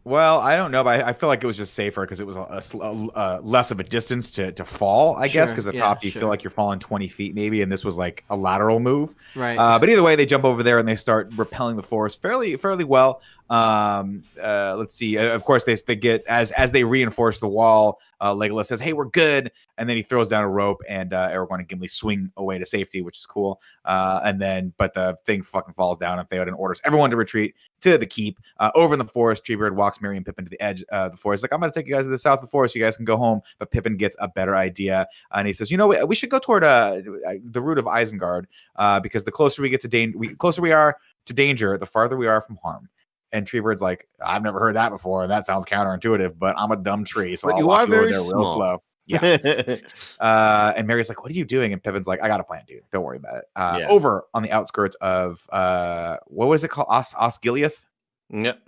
Well, I don't know, but I, I feel like it was just safer because it was a, a, a less of a distance to, to fall, I sure, guess, because at the yeah, top you sure. feel like you're falling twenty feet maybe, and this was like a lateral move. Right. Uh, but either way, they jump over there and they start repelling the forest fairly fairly well. Um, uh, let's see. Uh, of course, they, they get as as they reinforce the wall, uh, Legolas says, "Hey, we're good." And then he throws down a rope, and uh, Aragorn and Gimli swing away to safety, which is cool. Uh, and then, but the thing fucking falls down, and Théoden orders everyone to retreat to the keep. Uh, over in the forest, Treebeard walks Merry and Pippin to the edge uh, of the forest. Like, "I'm going to take you guys to the south of the forest. You guys can go home." But Pippin gets a better idea, and he says, "You know, we, we should go toward uh, the route of Isengard, uh, because the closer we get to danger, we closer we are to danger, the farther we are from harm." And Treebeard's like, "I've never heard that before, and that sounds counterintuitive, but I'm a dumb tree, so but I'll you walk are you very over there small. real slow." Yeah. uh, and Merry's like, "What are you doing?" And Pippin's like, "I got a plan, dude. Don't worry about it." Uh, yeah. Over on the outskirts of, uh, what was it called? Os Osgiliath? Yep.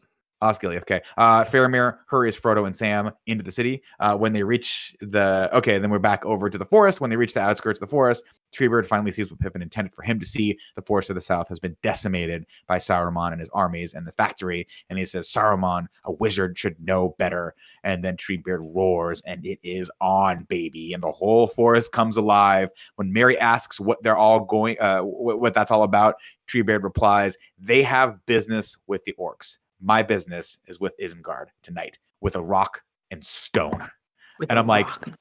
Osgiliath, okay. Uh, Faramir hurries Frodo and Sam into the city. Uh, when they reach the... Okay, then we're back over to the forest. When they reach the outskirts of the forest, Treebeard finally sees what Pippin intended for him to see. The forest of the south has been decimated by Saruman and his armies and the factory. And he says, "Saruman, a wizard, should know better." And then Treebeard roars, and it is on, baby. And the whole forest comes alive. When Merry asks what they're all going... Uh, wh what that's all about, Treebeard replies, "They have business with the orcs. My business is with Isengard tonight, with a rock and stone." With and I'm like, and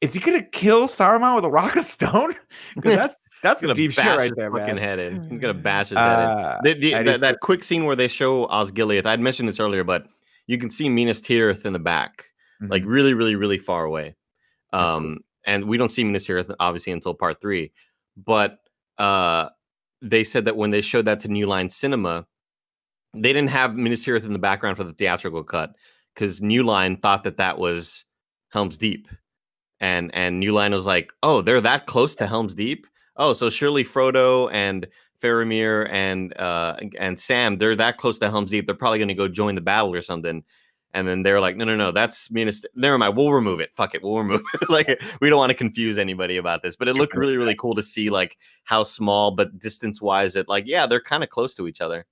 is he going to kill Saruman with a rock and stone? Because that's that's gonna deep shit right there, man. Head in. He's going to bash his uh, head in. The, the, that, that quick scene where they show Osgiliath, I'd mentioned this earlier, but you can see Minas Tirith in the back, mm-hmm. like really, really, really far away. Um, cool. And we don't see Minas Tirith, obviously, until part three. But uh, they said that when they showed that to New Line Cinema, they didn't have Minas Tirith in the background for the theatrical cut because New Line thought that that was Helm's Deep, and and New Line was like, "Oh, they're that close to Helm's Deep. Oh, so surely Frodo and Faramir and uh and Sam, they're that close to Helm's Deep. They're probably going to go join the battle or something." And then they're like, "No, no, no, that's Minas. Never mind. We'll remove it. Fuck it. We'll remove it." Like, we don't want to confuse anybody about this. But it looked really, really cool to see like how small, but distance wise, it like yeah, they're kind of close to each other.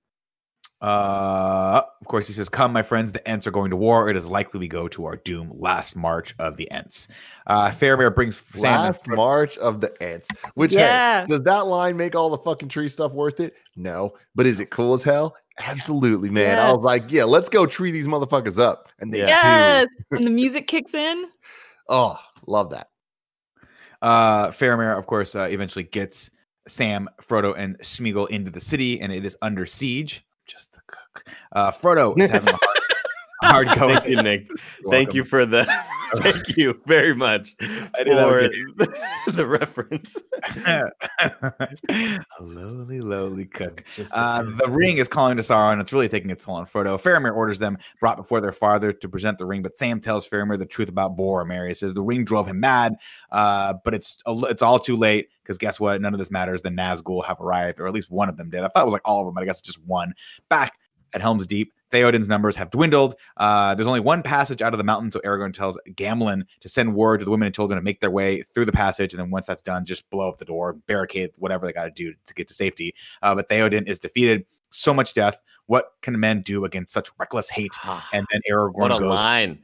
Uh, of course, he says, "Come, my friends, the Ents are going to war. It is likely we go to our doom. Last march of the Ents." Uh, Faramir brings Sam. Last march of the Ents. Which, yeah. Hey, does that line make all the fucking tree stuff worth it? No. But is it cool as hell? Absolutely, man. Yes. I was like, yeah, let's go tree these motherfuckers up. And they yes. And the music kicks in. Oh, love that. Uh, Faramir, of course, uh, eventually gets Sam, Frodo, and Sméagol into the city, and it is under siege. Just the cook. Uh, Frodo is having a hard, hard going. Thank you, Nick. Thank you for the. Thank you very much for the, the reference. A lowly, lowly cook. Uh, the ring is calling to Sauron. It's really taking its toll on Frodo. Faramir orders them brought before their father to present the ring, but Sam tells Faramir the truth about Boromir. He says the ring drove him mad, uh, but it's it's all too late because guess what? None of this matters. The Nazgul have arrived, or at least one of them did. I thought it was like all of them, but I guess it's just one. Back at Helm's Deep, Théoden's numbers have dwindled. Uh, there's only one passage out of the mountain, so Aragorn tells Gamlin to send word to the women and children to make their way through the passage, and then once that's done, just blow up the door, barricade, whatever they got to do to get to safety. Uh, but Théoden is defeated. So much death. What can men do against such reckless hate? And then Aragorn what a goes, line.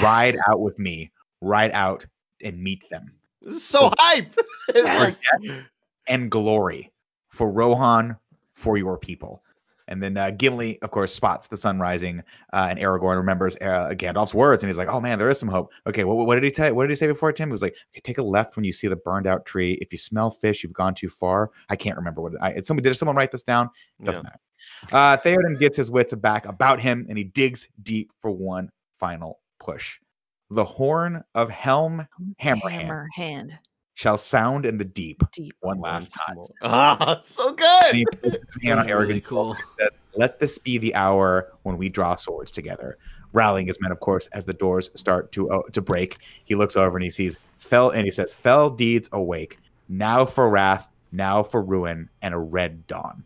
Ride yeah. out with me. Ride out and meet them. This is so, so hype. Yes. Death and glory for Rohan, for your people. And then uh, Gimli, of course, spots the sun rising, uh, and Aragorn remembers uh, Gandalf's words, and he's like, "Oh man, there is some hope." Okay, what, what did he tell? What did he say before, Tim? He was like, okay, "Take a left when you see the burned-out tree. If you smell fish, you've gone too far." I can't remember what. I, someone did someone write this down? It doesn't yeah. matter. Uh, Théoden gets his wits back about him, and he digs deep for one final push. The horn of Helm Hammerhand. Hammerhand. Shall sound in the deep, deep. one last time. Ah, oh, so good. He really cool. Says, "Let this be the hour when we draw swords together." Rallying his men, of course, as the doors start to uh, to break, he looks over and he sees fell, and he says, "Fell deeds awake! Now for wrath, now for ruin, and a red dawn."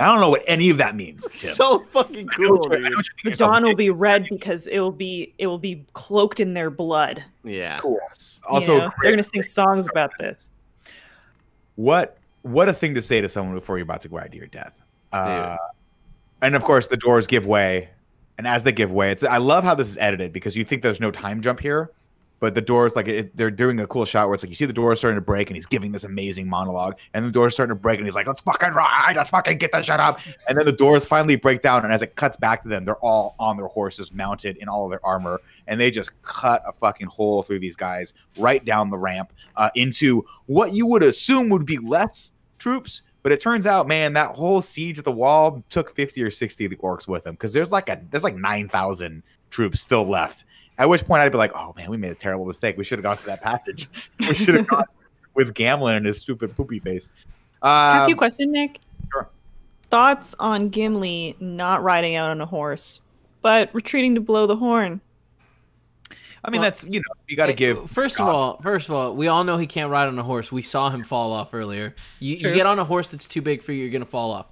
I don't know what any of that means. Tim. So fucking cool. The dawn will be red because it will be it will be cloaked in their blood. Yeah. Cool. Also, you know, they're gonna sing songs about this. What what a thing to say to someone before you're about to ride to your death. Uh, and of course, the doors give way, and as they give way, it's I love how this is edited because you think there's no time jump here. But the doors, like it, they're doing a cool shot where it's like you see the doors starting to break, and he's giving this amazing monologue, and the doors starting to break, and he's like, "Let's fucking ride, let's fucking get that shut up." And then the doors finally break down, and as it cuts back to them, they're all on their horses, mounted in all of their armor, and they just cut a fucking hole through these guys right down the ramp uh, into what you would assume would be less troops. But it turns out, man, that whole siege at the wall took fifty or sixty of the orcs with them because there's like a there's like nine thousand troops still left. At which point I'd be like, "Oh man, we made a terrible mistake. We should have gone to that passage. We should have gone with Gamlin and his stupid poopy face." Um, Can I ask you a question, Nick? Sure. Thoughts on Gimli not riding out on a horse, but retreating to blow the horn? I mean, well, that's you know, you got to give. First of all, first of all, we all know he can't ride on a horse. We saw him fall off earlier. You, you get on a horse that's too big for you, you're gonna fall off.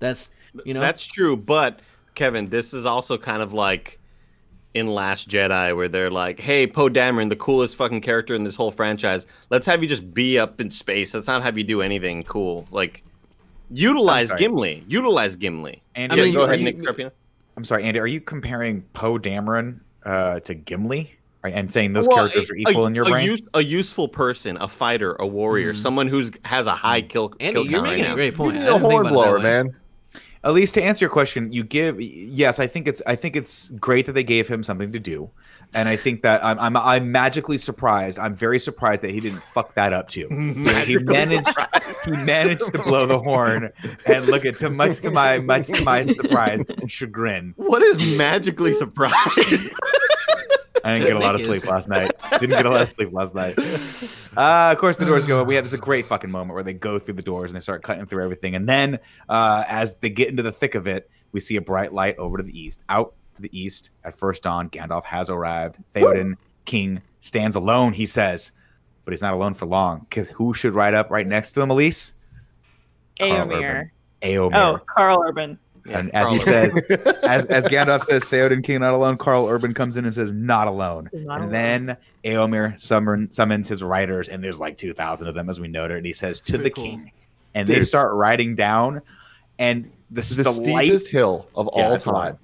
That's you know. That's true, but Kevin, this is also kind of like. In Last Jedi, where they're like, "Hey, Poe Dameron, the coolest fucking character in this whole franchise. Let's have you just be up in space. Let's not have you do anything cool. Like, utilize Gimli. Utilize Gimli." And yeah, go ahead, Nick Scarpino. I'm sorry, Andy. Are you comparing Poe Dameron uh, to Gimli and saying those well, characters a, are equal a, in your a brain? Use, a useful person, a fighter, a warrior, mm. someone who's has a high kill. Andy, kill you're making right a now. Great point. A hornblower, man. At least to answer your question, you give yes. I think it's I think it's great that they gave him something to do, and I think that I'm I'm, I'm magically surprised. I'm very surprised that he didn't fuck that up too. He managed he managed to blow the horn, and look at to much to my much to my surprise and chagrin. What is magically surprised? I didn't get a lot of sleep last night. Didn't get a lot of sleep last night. Uh, of course, the doors go. We have this a great fucking moment where they go through the doors and they start cutting through everything. And then uh, as they get into the thick of it, we see a bright light over to the east. Out to the east at first dawn, Gandalf has arrived. Théoden, king, stands alone, he says. But he's not alone for long because who should ride up right next to him, Elise? Éowyn. Éowyn. Oh, Carl Urban. Yeah, and as Carl he says, as, as Gandalf says, Théoden King not alone, Carl Urban comes in and says, "Not alone." Not and alone. Then Éowyn summon, summons his riders, and there's like two thousand of them, as we noted, and he says, "To Pretty the cool. king." And Dude. They start riding down, and this is the, the steepest hill of yeah, all time. Right.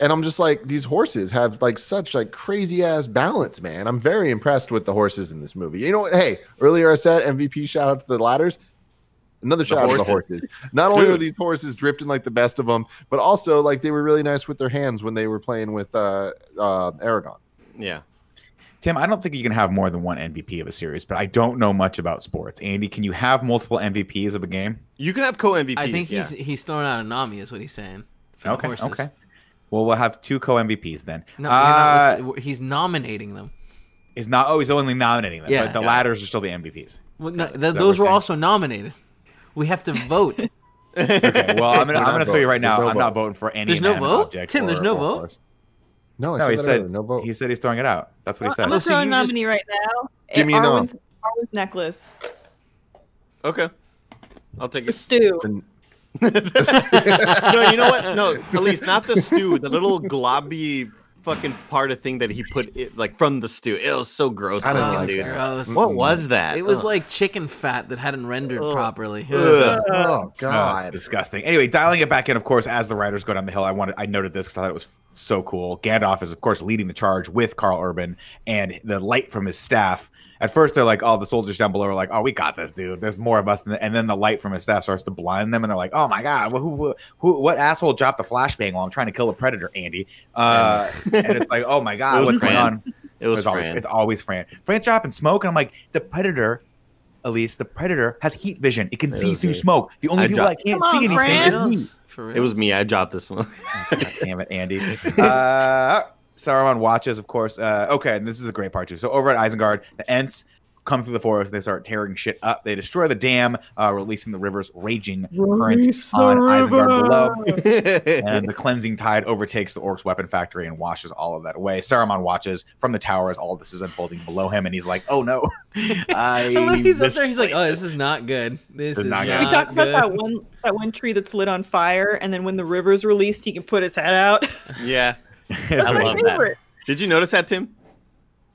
And I'm just like, these horses have like such like crazy ass balance, man. I'm very impressed with the horses in this movie. You know what? Hey, earlier I said M V P shout out to the ladders. Another shout out to the horses. Not only were these horses drifting like the best of them, but also like they were really nice with their hands when they were playing with uh, uh, Aragorn. Yeah. Tim, I don't think you can have more than one M V P of a series, but I don't know much about sports. Andy, can you have multiple M V Ps of a game? You can have co M V Ps. I think yeah. he's he's throwing out a Nami is what he's saying for okay, the horses. Okay. Well, we'll have two co M V Ps then. No, uh, not, he's nominating them. Is not. Oh, he's only nominating them. Yeah, but the yeah. ladders are still the M V Ps. Well, no, th th those were also nominated. We have to vote. Okay, well, I'm going to tell you right now, no I'm vote. not voting for any. There's no vote, Tim. Or, there's no vote. Course. No, I no, said he said earlier. no vote. He said he's throwing it out. That's what well, he said. I'm going to throw a nominee just... right now. Give me Arwen's, Arwen's necklace. Okay, I'll take the it. stew. The... No, you know what? No, at least not the stew. The little globby fucking part of thing that he put it, like from the stew. It was so gross. I don't like dude. Gross. What was that? It was Ugh. like chicken fat that hadn't rendered Ugh. properly. Ugh. Oh god, oh, it's disgusting. Anyway, dialing it back in. Of course, as the writers go down the hill, I wanted I noted this because I thought it was so cool. Gandalf is of course leading the charge with Carl Urban and the light from his staff. At first, they're like, oh, the soldiers down below are like, oh, we got this, dude. There's more of us. And then the light from his staff starts to blind them. And they're like, oh, my God, who, who, who what asshole dropped the flashbang while I'm trying to kill a predator, Andy? Uh, and it's like, oh, my God, what's Fran. going on? It was, it was Fran. Always, it's always Fran. Fran's dropping smoke. And I'm like, the predator, Elise, the predator has heat vision. It can it see through me. smoke. The only I people that can't Come see on, anything Fran. is me. For real. It was me. I dropped this one. God damn it, Andy. Uh Saruman watches, of course. Uh, okay, and this is a great part, too. So over at Isengard, the Ents come through the forest. And they start tearing shit up. They destroy the dam, uh, releasing the river's raging Release current on river. Isengard below. And the cleansing tide overtakes the orcs' weapon factory and washes all of that away. Saruman watches from the tower as all this is unfolding below him, and he's like, oh, no. I I he's up there. He's like, oh, this is not good. This, this is not good. We talked about that one, that one tree that's lit on fire, and then when the river's released, he can put his head out. Yeah. That's I my love favorite. That. Did you notice that, Tim?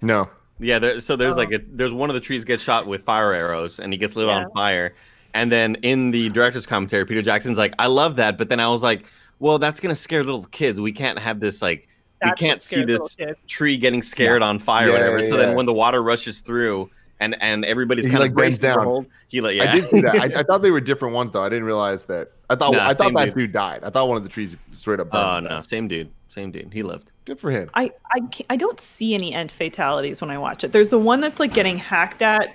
No. Yeah. There, so there's oh. like a, there's one of the trees gets shot with fire arrows, and he gets lit yeah. on fire. And then in the director's commentary, Peter Jackson's like, "I love that," but then I was like, "Well, that's gonna scare little kids. We can't have this like that's we can't see this tree getting scared yeah. on fire yeah, or whatever." Yeah, so yeah. then when the water rushes through. And and everybody's he kind like of braced down. He like, yeah. I did see that. I, I thought they were different ones though. I didn't realize that. I thought nah, I thought that dude. dude died. I thought one of the trees straight up. Oh uh, no, same dude, same dude. He lived. Good for him. I I can't, I don't see any end fatalities when I watch it. There's the one that's like getting hacked at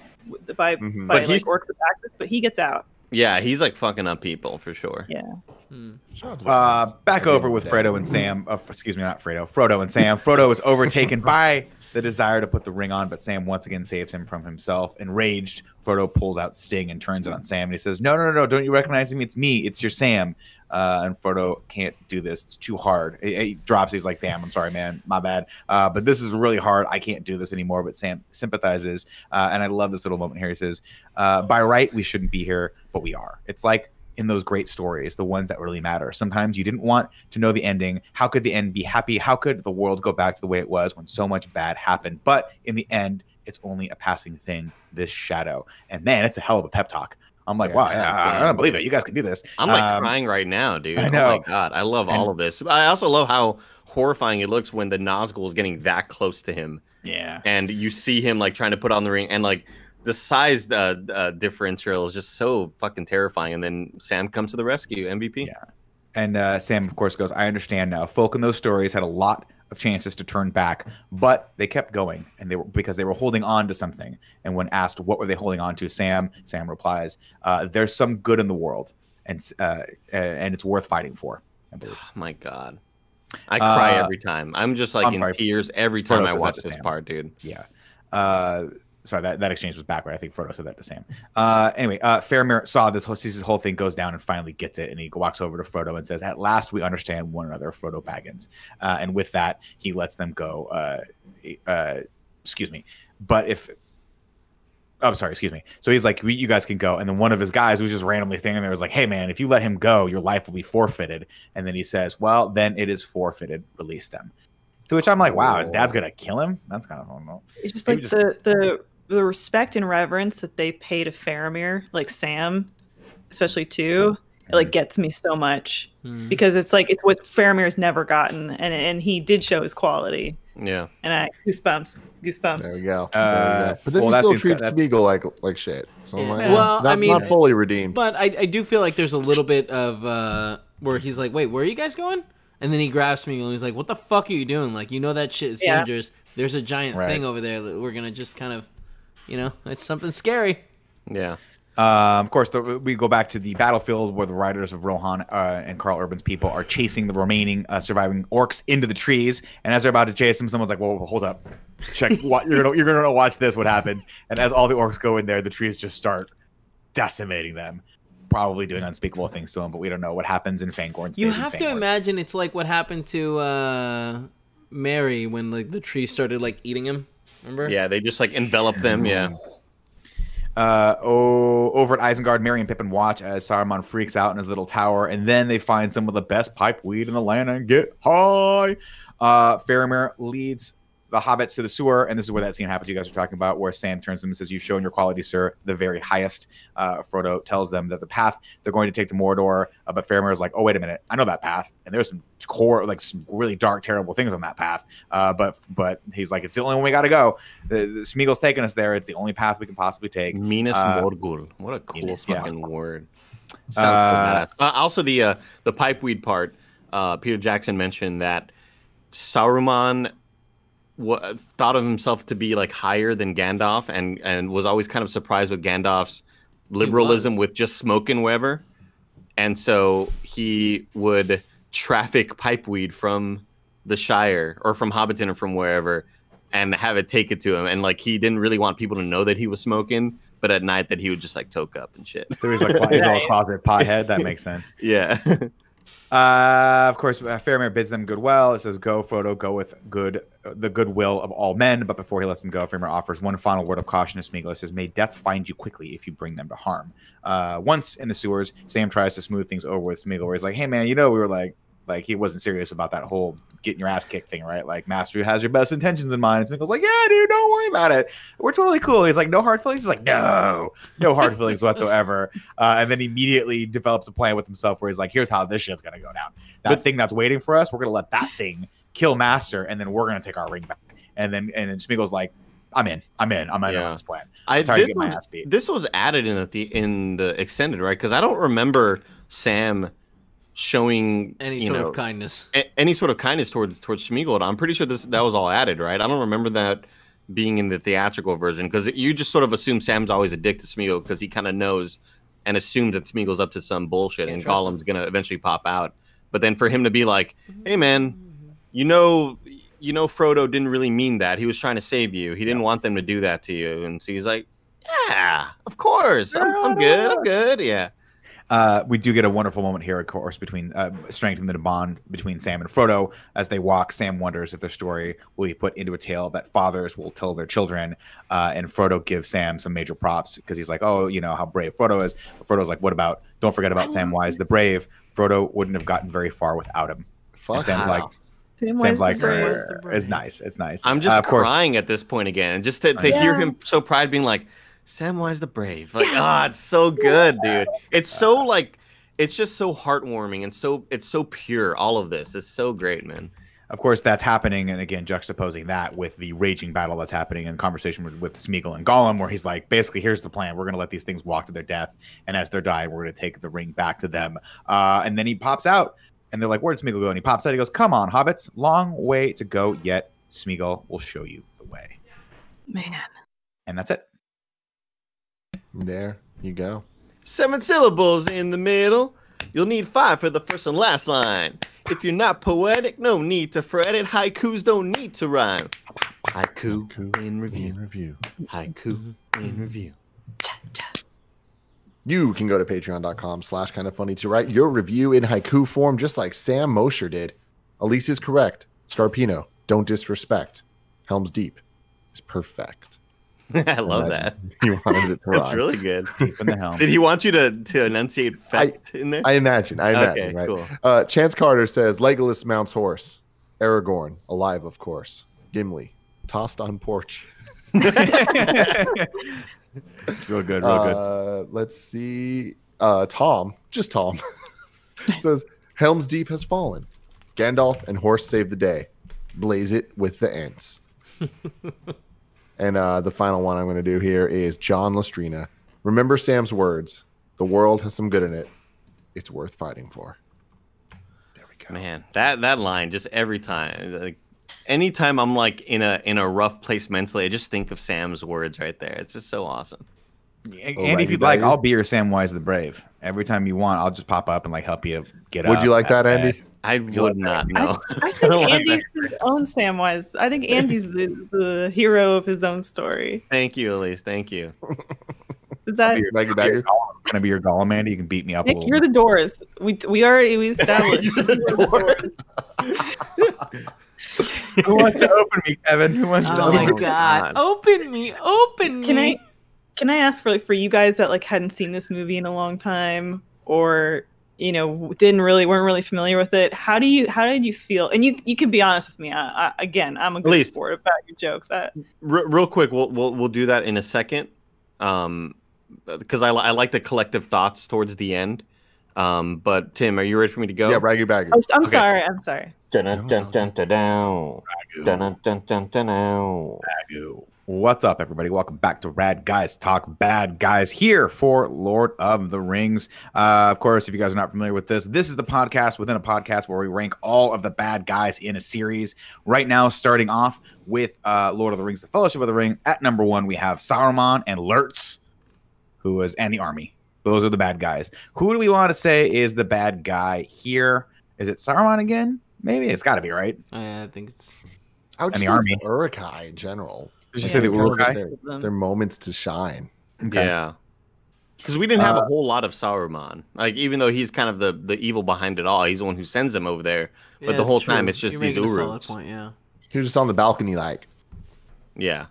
by mm-hmm. by but like orcs with axes, but he gets out. Yeah, he's like fucking up people for sure. Yeah. Hmm. Uh, back over with Frodo and Sam. Oh, excuse me, not Fredo. Frodo and Sam. Frodo is overtaken by the desire to put the ring on, but Sam once again saves him from himself. Enraged, Frodo pulls out Sting and turns it on Sam, and he says, no, no, no, no, don't you recognize me? It's me. It's your Sam. Uh, and Frodo can't do this. It's too hard. He drops. He's like, damn, I'm sorry, man. My bad. Uh, but this is really hard. I can't do this anymore. But Sam sympathizes. Uh, and I love this little moment here. He says, uh, by right, we shouldn't be here, but we are. It's like in those great stories, the ones that really matter. Sometimes you didn't want to know the ending. How could the end be happy? How could the world go back to the way it was when so much bad happened? But in the end, it's only a passing thing, this shadow. And man, it's a hell of a pep talk. I'm like, yeah, wow, yeah, I don't believe it. You guys can do this. I'm like um, crying right now, dude. I know. Oh my God, I love all of this. I also love how horrifying it looks when the Nazgul is getting that close to him. Yeah. And you see him like trying to put on the ring and like, the size uh, uh, differential is just so fucking terrifying. And then Sam comes to the rescue, M V P. Yeah. And uh, Sam, of course, goes, I understand now. Folk in those stories had a lot of chances to turn back, but they kept going and they were because they were holding on to something. And when asked, what were they holding on to, Sam, Sam replies, uh, there's some good in the world and uh, and it's worth fighting for, I believe. Oh, my God. I cry uh, every time. I'm just like I'm in sorry. tears every time Frodo I watch this Sam. part, dude. Yeah. Uh, Sorry, that, that exchange was backward. I think Frodo said that to Sam. Uh, anyway, uh, Faramir saw this, whole, sees this whole thing goes down and finally gets it. And he walks over to Frodo and says, at last we understand one another, Frodo Baggins. Uh, and with that, he lets them go. Uh, uh, excuse me. But if... I'm sorry, excuse me. So he's like, we, you guys can go. And then one of his guys who was just randomly standing there was like, hey, man, if you let him go, your life will be forfeited. And then he says, well, then it is forfeited. Release them. To which I'm like, wow, his dad's going to kill him? That's kind of normal. It's just like just, the... the... the respect and reverence that they pay to Faramir, like Sam, especially too, It, like, gets me so much mm. because it's like it's what Faramir's never gotten, and and he did show his quality. Yeah, and I goosebumps, goosebumps. There we go. Uh, there we go. But then well, he still treats Sméagol like like shit. So yeah. I'm like, yeah. Well, not, I mean, not fully redeemed. But I I do feel like there's a little bit of uh, where he's like, wait, where are you guys going? And then he grabs Sméagol and he's like, what the fuck are you doing? Like, you know that shit is yeah. dangerous. There's a giant right. thing over there that we're gonna just kind of, you know, it's something scary. Yeah. Uh, of course, the, we go back to the battlefield where the riders of Rohan uh, and Carl Urban's people are chasing the remaining uh, surviving orcs into the trees. And as they're about to chase them, someone's like, "Whoa, whoa hold up, check! What, you're gonna, you're gonna watch this. What happens?" And as all the orcs go in there, the trees just start decimating them, probably doing unspeakable things to them. But we don't know what happens in Fangorn. You have to imagine it's like what happened to uh, Merry when like the trees started like eating him. Remember? Yeah, they just like enveloped them. Yeah. Uh, oh, over at Isengard, Merry and Pippin watch as Saruman freaks out in his little tower, and then they find some of the best pipe weed in the land and get high. Uh, Faramir leads the hobbits to the sewer, and this is where that scene happens you guys were talking about, where Sam turns to him and says, "You've shown your quality, sir, the very highest." Uh, Frodo tells them that the path they're going to take to Mordor, uh, but Faramir is like, "Oh, wait a minute, I know that path, and there's some core, like some really dark, terrible things on that path." Uh, but but he's like, "It's the only one we got to go. The, the Sméagol's taking us there. It's the only path we can possibly take." Minas uh, Morgul. What a cool Minas, fucking yeah. word. Uh, cool uh, also, the uh, the pipeweed part. Uh, Peter Jackson mentioned that Saruman w thought of himself to be like higher than Gandalf, and and was always kind of surprised with Gandalf's liberalism with just smoking wherever, and so he would traffic pipeweed from the Shire or from Hobbiton or from wherever and have it take it to him, and like he didn't really want people to know that he was smoking, but at night that he would just like toke up and shit. So he's like he's all a closet pie head. That makes sense. Yeah. Uh, of course, uh, Faramir bids them goodwill. It says, "Go, Frodo, go with good uh, the goodwill of all men." But before he lets them go, Faramir offers one final word of caution to Sméagol. It says, "May death find you quickly if you bring them to harm." Uh, once in the sewers, Sam tries to smooth things over with Sméagol, where he's like, "Hey, man, you know we were like..." Like, he wasn't serious about that whole getting your ass kicked thing, right? Like, Master has your best intentions in mind. And Sméagol's like, "Yeah, dude, don't worry about it. We're totally cool." He's like, "No hard feelings?" He's like, "No, no hard feelings whatsoever." Uh, and then immediately develops a plan with himself where he's like, "Here's how this shit's going to go down. That but thing that's waiting for us, we're going to let that thing kill Master, and then we're going to take our ring back." And then and then Sméagol's like, I'm in. I'm in. I'm in yeah. on this plan. I'm I, tired of getting my ass beat. This was added in the, in the extended, right? Because I don't remember Sam showing any sort know, of kindness, a, any sort of kindness towards towards Sméagol. I'm pretty sure this that was all added, right? I don't remember that being in the theatrical version, because you just sort of assume Sam's always a dick to Sméagol because he kind of knows and assumes that Sméagol's up to some bullshit and Gollum's gonna eventually pop out. But then for him to be like, "Hey man, you know, you know, Frodo didn't really mean that. He was trying to save you. He didn't want them to do that to you." And so he's like, "Yeah, of course, I'm, I'm good, I'm good, yeah." Uh, we do get a wonderful moment here, of course, between uh, strengthening the bond between Sam and Frodo. As they walk, Sam wonders if their story will be put into a tale that fathers will tell their children. Uh, and Frodo gives Sam some major props because he's like, "Oh, you know how brave Frodo is." But Frodo's like, "What about, don't forget about Samwise the Brave. Frodo wouldn't have gotten very far without him." Fuck and Sam's wow. like, Samwise Sam's like, brave. It's nice. It's nice. I'm just uh, crying course. at this point again. And just to, to yeah. hear him so proud being like, "Samwise the Brave." Like, ah, oh, it's so good, dude. It's so like, it's just so heartwarming and so, it's so pure. All of this is so great, man. Of course, that's happening. And again, juxtaposing that with the raging battle that's happening in conversation with, with Sméagol and Gollum, where he's like, basically, here's the plan. We're going to let these things walk to their death. And as they're dying, we're going to take the ring back to them. Uh, and then he pops out and they're like, "Where'd Sméagol go?" And he pops out. He goes, "Come on, hobbits. Long way to go yet. Sméagol will show you the way." Man. And that's it. There you go. Seven syllables in the middle. You'll need five for the first and last line. If you're not poetic, no need to fret it. Haikus don't need to rhyme. Haiku, Haiku in review. In review. Haiku in review. Cha, cha. You can go to patreon.com slash kind of funny to write your review in haiku form, just like Sam Mosher did. Elise is correct. Scarpino, don't disrespect. Helm's Deep is perfect. I love that. He wanted it to That's rhyme. Really good. Deep in the helm. Did he want you to, to enunciate fact I, in there? I imagine. I imagine. Okay, right? Cool. Uh, Chance Carter says, "Legolas mounts horse. Aragorn, alive, of course. Gimli, tossed on porch." Real good, real good. Uh, let's see. uh, Tom, just Tom, says, Helm's Deep has fallen. Gandalf and Horse save the day. Blaze it with the Ents. And uh, the final one I'm going to do here is John Lestrina. Remember Sam's words. The world has some good in it. It's worth fighting for. There we go. Man, that, that line, just every time. Like, anytime I'm like in a in a rough place mentally, I just think of Sam's words right there. It's just so awesome. And, and if you'd like, I'll be your Samwise the Brave. Every time you want, I'll just pop up and like help you get up. Would you like that, Andy? I would not. No. I, I think I Andy's his own Samwise. I think Andy's the, the hero of his own story. Thank you, Elise. Thank you. Is that like I'm gonna be your Gollum, Andy? You can beat me up. Nick, a you're the Doors. We we already we established. You're the Doors. Who wants to open me, Kevin? Who wants oh to open me? Oh my God! Open me! Open me! Can I can I ask for like for you guys that like hadn't seen this movie in a long time, or you know didn't really weren't really familiar with it? How do you how did you feel? And you you can be honest with me. I, I, again, I'm a good Please. sport about your jokes. I, Re real quick, we'll we'll we'll do that in a second, um, because I I like the collective thoughts towards the end. Um, but Tim, are you ready for me to go? Yeah, Raggy Baggy. Oh, I'm okay. sorry. I'm sorry. What's up, everybody? Welcome back to Rad Guys Talk Bad Guys, here for Lord of the Rings. Uh, of course, if you guys are not familiar with this, this is the podcast within a podcast where we rank all of the bad guys in a series. Right now, starting off with uh, Lord of the Rings, The Fellowship of the Ring. At number one, we have Saruman and Lurtz, who is, and the army. Those are the bad guys. Who do we want to say is the bad guy here? Is it Saruman again? Maybe it's got to be right. Uh, I think it's. I would and just say the Uruk-hai in general. Did you yeah, say the Uruk-hai? Their, their moments to shine. Okay. Yeah, because we didn't have uh, a whole lot of Saruman. Like even though he's kind of the the evil behind it all, he's the one who sends them over there. Yeah, but the whole true. time it's just You're these Uruks. Yeah. He was just on the balcony, like. Yeah.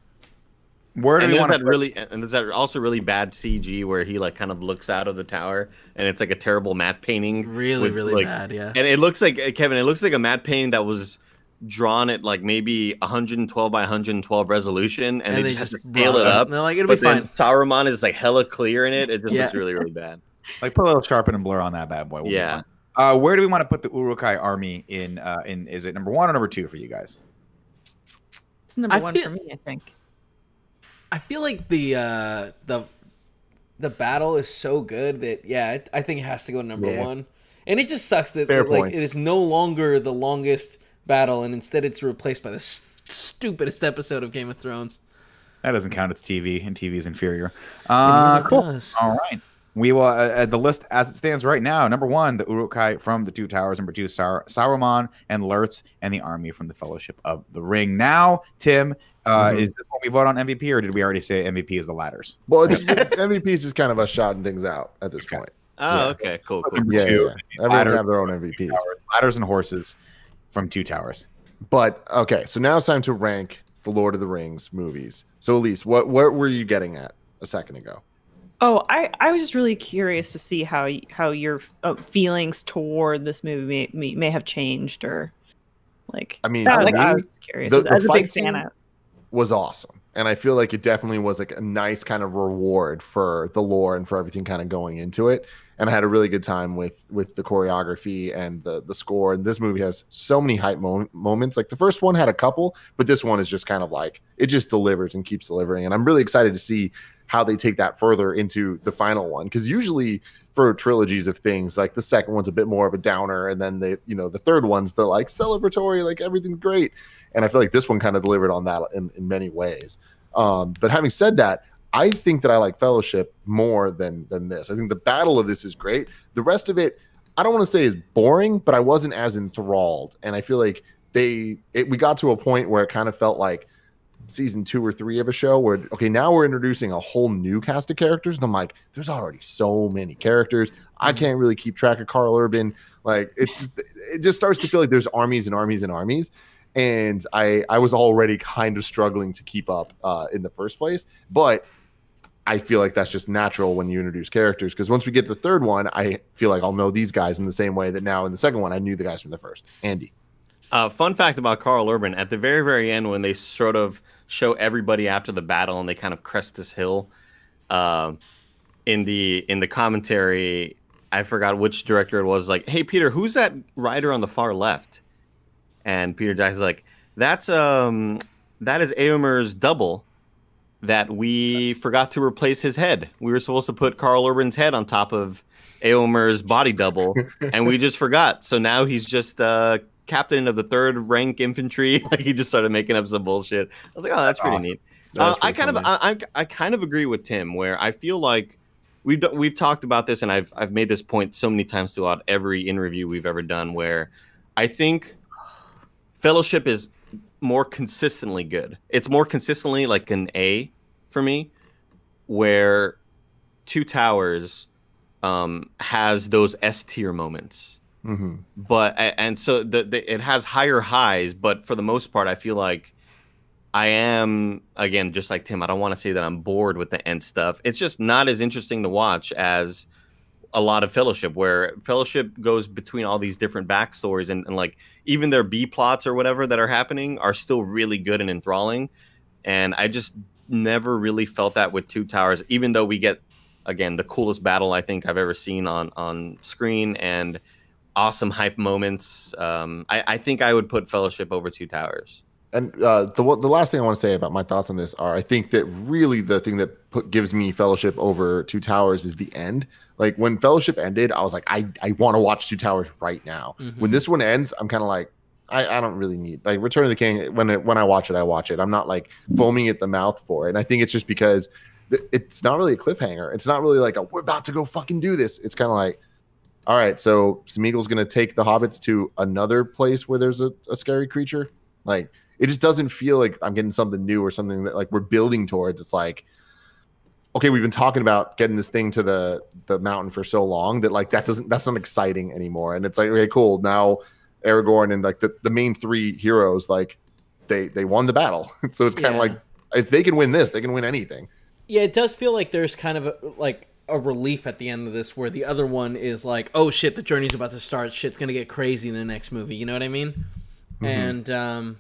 Where do and we want that really? And there's that also really bad C G where he like kind of looks out of the tower, and it's like a terrible matte painting. Really, with, really like, bad, yeah. And it looks like Kevin. It looks like a matte painting that was drawn at like maybe one twelve by one twelve resolution, and, and they, they just, just scale it up. And they're like, it'll but be fine. Saruman is like hella clear in it. It just yeah. looks really, really bad. Like put a little sharpen and blur on that bad boy. We'll yeah. Uh, where do we want to put the Uruk-hai army in? Uh, in is it number one or number two for you guys? It's number I one for me, I think. I feel like the uh, the the battle is so good that yeah, I think it has to go to number yeah. one, and it just sucks that Fair like points. it is no longer the longest battle, and instead it's replaced by the st stupidest episode of Game of Thrones. That doesn't count. It's T V, and T V is inferior. Uh, it cool. Does. All right, we will uh, the list as it stands right now. Number one, the Uruk-hai from the Two Towers. Number two, Sar Saruman and Lurtz and the army from the Fellowship of the Ring. Now, Tim. Uh, mm-hmm. Is this when we vote on M V P, or did we already say M V P is the ladders? Well, it's, M V P is just kind of us shouting things out at this okay. point. Oh, yeah. okay, cool, cool. Number yeah, two, yeah. Everyone have their own M V Ps. Ladders and horses from Two Towers. But okay, so now it's time to rank the Lord of the Rings movies. So, Elise, what what were you getting at a second ago? Oh, I I was just really curious to see how how your uh, feelings toward this movie may, may have changed, or like I mean, that, like, me, I was curious the, as, the as a big fan of. was awesome, and I feel like it definitely was like a nice kind of reward for the lore and for everything kind of going into it. And I had a really good time with with the choreography and the the score. And this movie has so many hype mo moments. Like the first one had a couple, but this one is just kind of like it just delivers and keeps delivering. And I'm really excited to see how they take that further into the final one, because usually for trilogies of things, like the second one's a bit more of a downer, and then they you know the third one's the like celebratory, like everything's great. And I feel like this one kind of delivered on that in, in many ways. Um, but having said that, I think that I like Fellowship more than than this. I think the battle of this is great. The rest of it, I don't want to say is boring, but I wasn't as enthralled. And I feel like they it, we got to a point where it kind of felt like season two or three of a show where, okay, now we're introducing a whole new cast of characters. And I'm like, there's already so many characters. I can't really keep track of Carl Urban. Like it's it just starts to feel like there's armies and armies and armies. And I, I was already kind of struggling to keep up uh, in the first place. But I feel like that's just natural when you introduce characters. Because once we get to the third one, I feel like I'll know these guys in the same way that now in the second one, I knew the guys from the first. Andy. Uh, fun fact about Carl Urban, at the very, very end, when they sort of show everybody after the battle and they kind of crest this hill, uh, in the in the commentary, I forgot which director it was, like, hey, Peter, who's that rider on the far left? And Peter Jackson's like, that's um that is Aomer's double that we forgot to replace his head. We were supposed to put Carl Urban's head on top of Aomer's body double, and we just forgot. So now he's just uh captain of the third rank infantry. Like, he just started making up some bullshit. I was like, oh, that's, that's pretty awesome. Neat. Uh, I kind funny. of I, I I kind of agree with Tim, where I feel like we've we've talked about this, and I've I've made this point so many times throughout every interview we've ever done, where I think Fellowship is more consistently good. It's more consistently like an A for me, where Two Towers um, has those S tier moments, mm-hmm. but and so the, the it has higher highs, but for the most part, I feel like. I am, again, just like Tim, I don't want to say that I'm bored with the end stuff. It's just not as interesting to watch as a lot of Fellowship, where Fellowship goes between all these different backstories, and, and like even their B plots or whatever that are happening are still really good and enthralling. And I just never really felt that with Two Towers, even though we get, again, the coolest battle I think I've ever seen on, on screen and awesome hype moments. Um, I, I think I would put Fellowship over Two Towers. And uh, the the last thing I want to say about my thoughts on this are, I think that really the thing that put, gives me Fellowship over Two Towers is the end. Like, when Fellowship ended, I was like, I, I want to watch Two Towers right now. Mm-hmm. When this one ends, I'm kind of like, I, I don't really need, like, Return of the King, when it, when I watch it, I watch it. I'm not like foaming at the mouth for it. And I think it's just because th- it's not really a cliffhanger. It's not really like a, we're about to go fucking do this. It's kind of like, all right, so Sméagol's going to take the hobbits to another place where there's a, a scary creature. Like, it just doesn't feel like I'm getting something new or something that, like, we're building towards. It's like, okay, we've been talking about getting this thing to the the mountain for so long that, like, that doesn't that's not exciting anymore. And it's like, okay, cool. Now Aragorn and, like, the, the main three heroes, like, they they won the battle. So it's kind of yeah. like, if they can win this, they can win anything. Yeah, it does feel like there's kind of a, like a relief at the end of this, where the other one is like, oh shit, the journey's about to start. Shit's gonna get crazy in the next movie. You know what I mean? Mm-hmm. And um.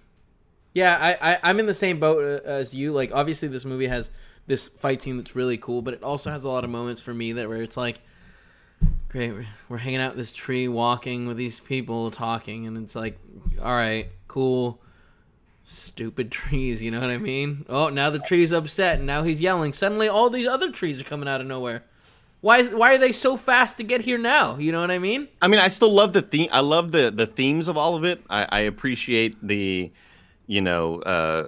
Yeah, I, I, I'm in the same boat as you. Like, obviously, this movie has this fight scene that's really cool, but it also has a lot of moments for me that where it's like, great, we're, we're hanging out this tree, walking with these people, talking, and it's like, all right, cool, stupid trees, you know what I mean? Oh, now the tree's upset, and now he's yelling. Suddenly, all these other trees are coming out of nowhere. Why is, why are they so fast to get here now? You know what I mean? I mean, I still love the theme. I love the, the themes of all of it. I, I appreciate the... you know, uh,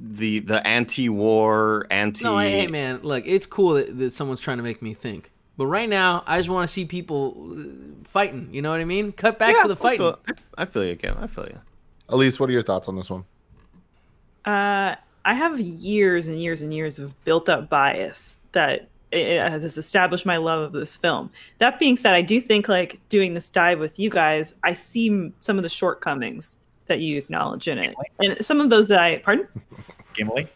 the the anti-war, anti... No, I, hey, man, look, it's cool that, that someone's trying to make me think. But right now, I just want to see people fighting, you know what I mean? Cut back yeah, to the fighting. I feel, I feel you, Kim, I feel you. Elise, what are your thoughts on this one? Uh, I have years and years and years of built-up bias that it has established my love of this film. That being said, I do think, like, doing this dive with you guys, I see some of the shortcomings that you acknowledge in it. Gimli? And some of those that I, pardon? Gimli?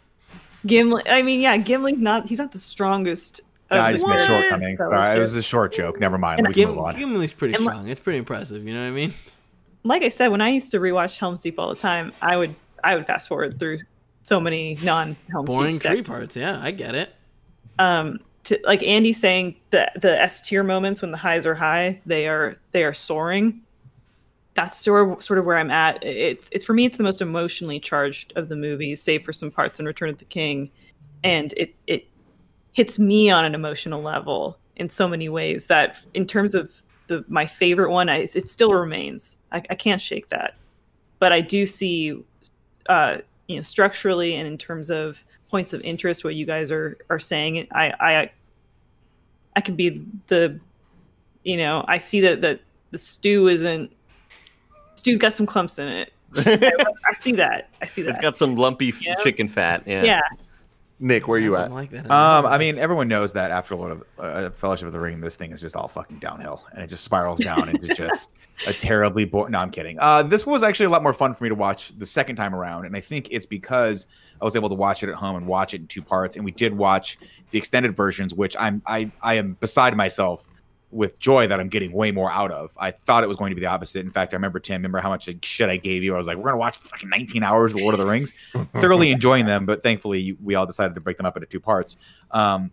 Gimli, I mean, yeah, Gimli's not, he's not the strongest. No, of I just made shortcomings. Sorry, it was a short joke. Never mind, and we Gim- can move on. Gimli's pretty and strong. Like, it's pretty impressive, you know what I mean? Like I said, when I used to rewatch Helm's Deep all the time, I would I would fast forward through so many non-Helm's Deep boring tree parts, yeah, I get it. Um, to, like Andy saying, the, the S-tier moments when the highs are high, they are they are soaring. That's sort of, sort of where I'm at. It's it's for me, it's the most emotionally charged of the movies, save for some parts in Return of the King. And it it hits me on an emotional level in so many ways that in terms of the my favorite one, I, it still remains. I, I can't shake that. But I do see, uh, you know, structurally and in terms of points of interest, what you guys are are saying. I I I could be the, you know, I see that that the stew isn't. Stew's got some clumps in it. I, I see that. I see that. It's got some lumpy yeah. chicken fat. Yeah. yeah. Nick, where are you I at? Like that um, I mean, everyone knows that after Lord of, uh, Fellowship of the Ring, this thing is just all fucking downhill, and it just spirals down into just a terribly boring. No, I'm kidding. Uh, this was actually a lot more fun for me to watch the second time around, and I think it's because I was able to watch it at home and watch it in two parts, and we did watch the extended versions, which I'm I I am beside myself with joy that I'm getting way more out of. I thought it was going to be the opposite. In fact, I remember, Tim, remember how much shit I gave you? I was like, we're going to watch fucking nineteen hours of Lord of the Rings. Thoroughly enjoying them, but thankfully we all decided to break them up into two parts. Um,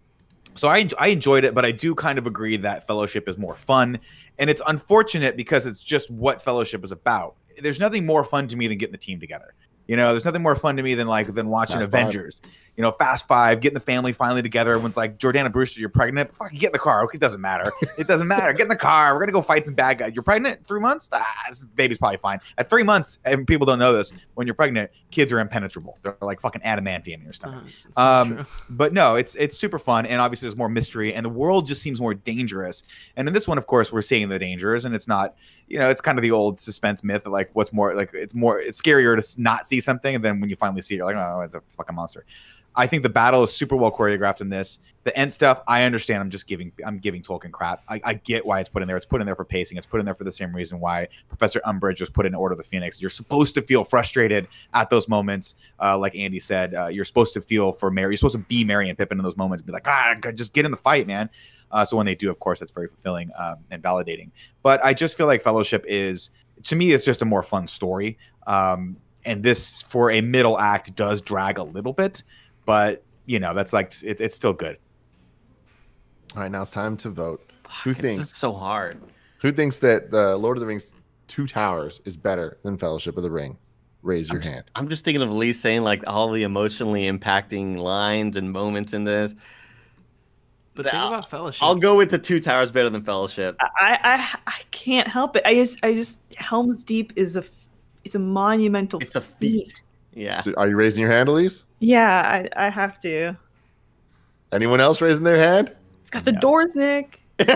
So I, I enjoyed it, but I do kind of agree that Fellowship is more fun. And it's unfortunate because it's just what Fellowship is about. There's nothing more fun to me than getting the team together. You know, there's nothing more fun to me than like than watching Fast Avengers. Five. You know, Fast Five, getting the family finally together. Everyone's like, Jordana Brewster, you're pregnant. Fuck, get in the car. Okay, it doesn't matter. It doesn't matter. Get in the car. We're gonna go fight some bad guys. You're pregnant? Three months? Ah, this baby's probably fine. At three months, and people don't know this, when you're pregnant, kids are impenetrable. They're like fucking adamantine in your stomach. Uh, um, but no, it's it's super fun, and obviously there's more mystery, and the world just seems more dangerous. And in this one, of course, we're seeing the dangers, and it's not, you know, it's kind of the old suspense myth of like what's more like it's more it's scarier to not see something, and then when you finally see it, you're like, oh, it's a fucking monster. I think the battle is super well choreographed in this. The end stuff, I understand. I'm just giving I'm giving Tolkien crap. I, I get why it's put in there. It's put in there for pacing. It's put in there for the same reason why Professor Umbridge was put in Order of the Phoenix. You're supposed to feel frustrated at those moments. Uh, like Andy said, uh, you're supposed to feel for Merry. You're supposed to be Merry and Pippin in those moments and be like, ah, just get in the fight, man. Uh, so when they do, of course, that's very fulfilling um, and validating. But I just feel like Fellowship is, to me, it's just a more fun story. Um, and this, for a middle act, does drag a little bit. But, you know, that's like, it, it's still good. All right, now it's time to vote. Fuck, who thinks it's so hard? Who thinks that the Lord of the Rings Two Towers is better than Fellowship of the Ring? Raise your I'm hand. Just, I'm just thinking of Lee saying like all the emotionally impacting lines and moments in this. But think I'll, about Fellowship. I'll go with the Two Towers better than Fellowship. I I, I can't help it. I just I just Helm's Deep is a it's a monumental. It's a feat. feat. Yeah. So are you raising your hand, Elise? Yeah, I, I have to. Anyone else raising their hand? It's got the no. doors, Nick. It's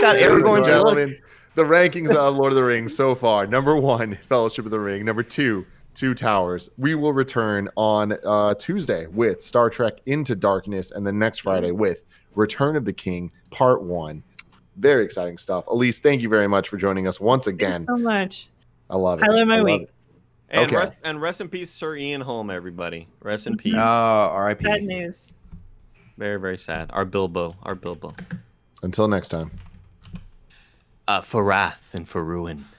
got everyone's look. I mean, the rankings of Lord of the Rings so far. Number one, Fellowship of the Ring. Number two, Two Towers. We will return on uh, Tuesday with Star Trek Into Darkness, and then next Friday with Return of the King, Part One. Very exciting stuff. Elise, thank you very much for joining us once again. Thank you so much. I love it. I love my I week. Love And, okay. rest, and rest in peace, Sir Ian Holm, everybody. Rest in peace. Oh, R I P Sad news. Very, very sad. Our Bilbo. Our Bilbo. Until next time. Uh, for wrath and for ruin.